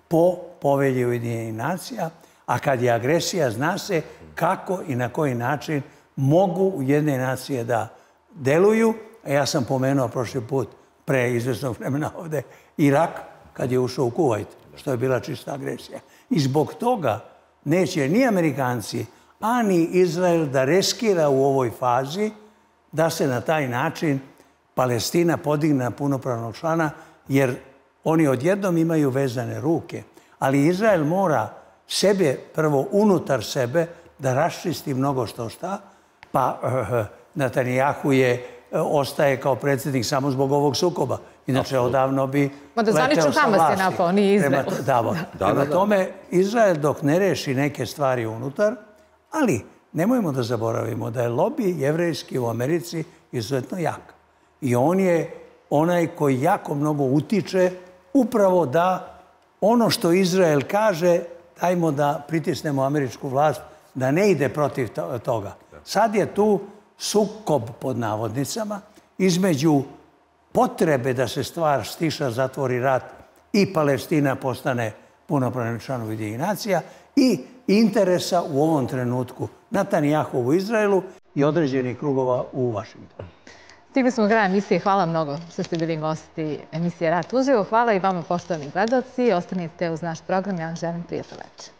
po povelji Ujedinjenih nacija, a kad je agresija, zna se kako i na koji način mogu Ujedinjene nacije da deluju. A ja sam pomenuo prošli put, pre izvesnog vremena ovde, Irak, kad je ušao u Kuvajt, što je bila čista agresija. I zbog toga neće ni Amerikanci, a ni Izrael da riskira u ovoj fazi da se na taj način Palestina podigne na punopravnog člana, jer oni odjednom imaju vezane ruke. Ali Izrael mora sebe, prvo unutar sebe, da raščisti mnogo što šta, pa Netanyahu je ostaje kao predsjednik samo zbog ovog sukoba. Inače, odavno bi leteo sa vlasti. Zvanično Hamas je napao, nije Izrael. Prema tome, Izrael dok ne reši neke stvari unutar, ali nemojmo da zaboravimo da je lobi jevrejski u Americi izuzetno jak. I on je onaj koji jako mnogo utiče upravo da ono što Izrael kaže, dajmo da pritisnemo američku vlast da ne ide protiv toga. Sad je tu sukob pod navodnicama između potrebe da se stvar stiša, zatvori rat i Palestina postane punopravni član Ujedinjenih nacija i interesa u ovom trenutku Netanjahu u Izraelu i određenih krugova u Vašingtonu. Stigli smo do kraja emisije. Hvala mnogo što ste bili gosti emisije Rat uživo. Hvala i vama, poštovani gledaoci. Ostanite uz naš program. Ja vam želim prijatno večer.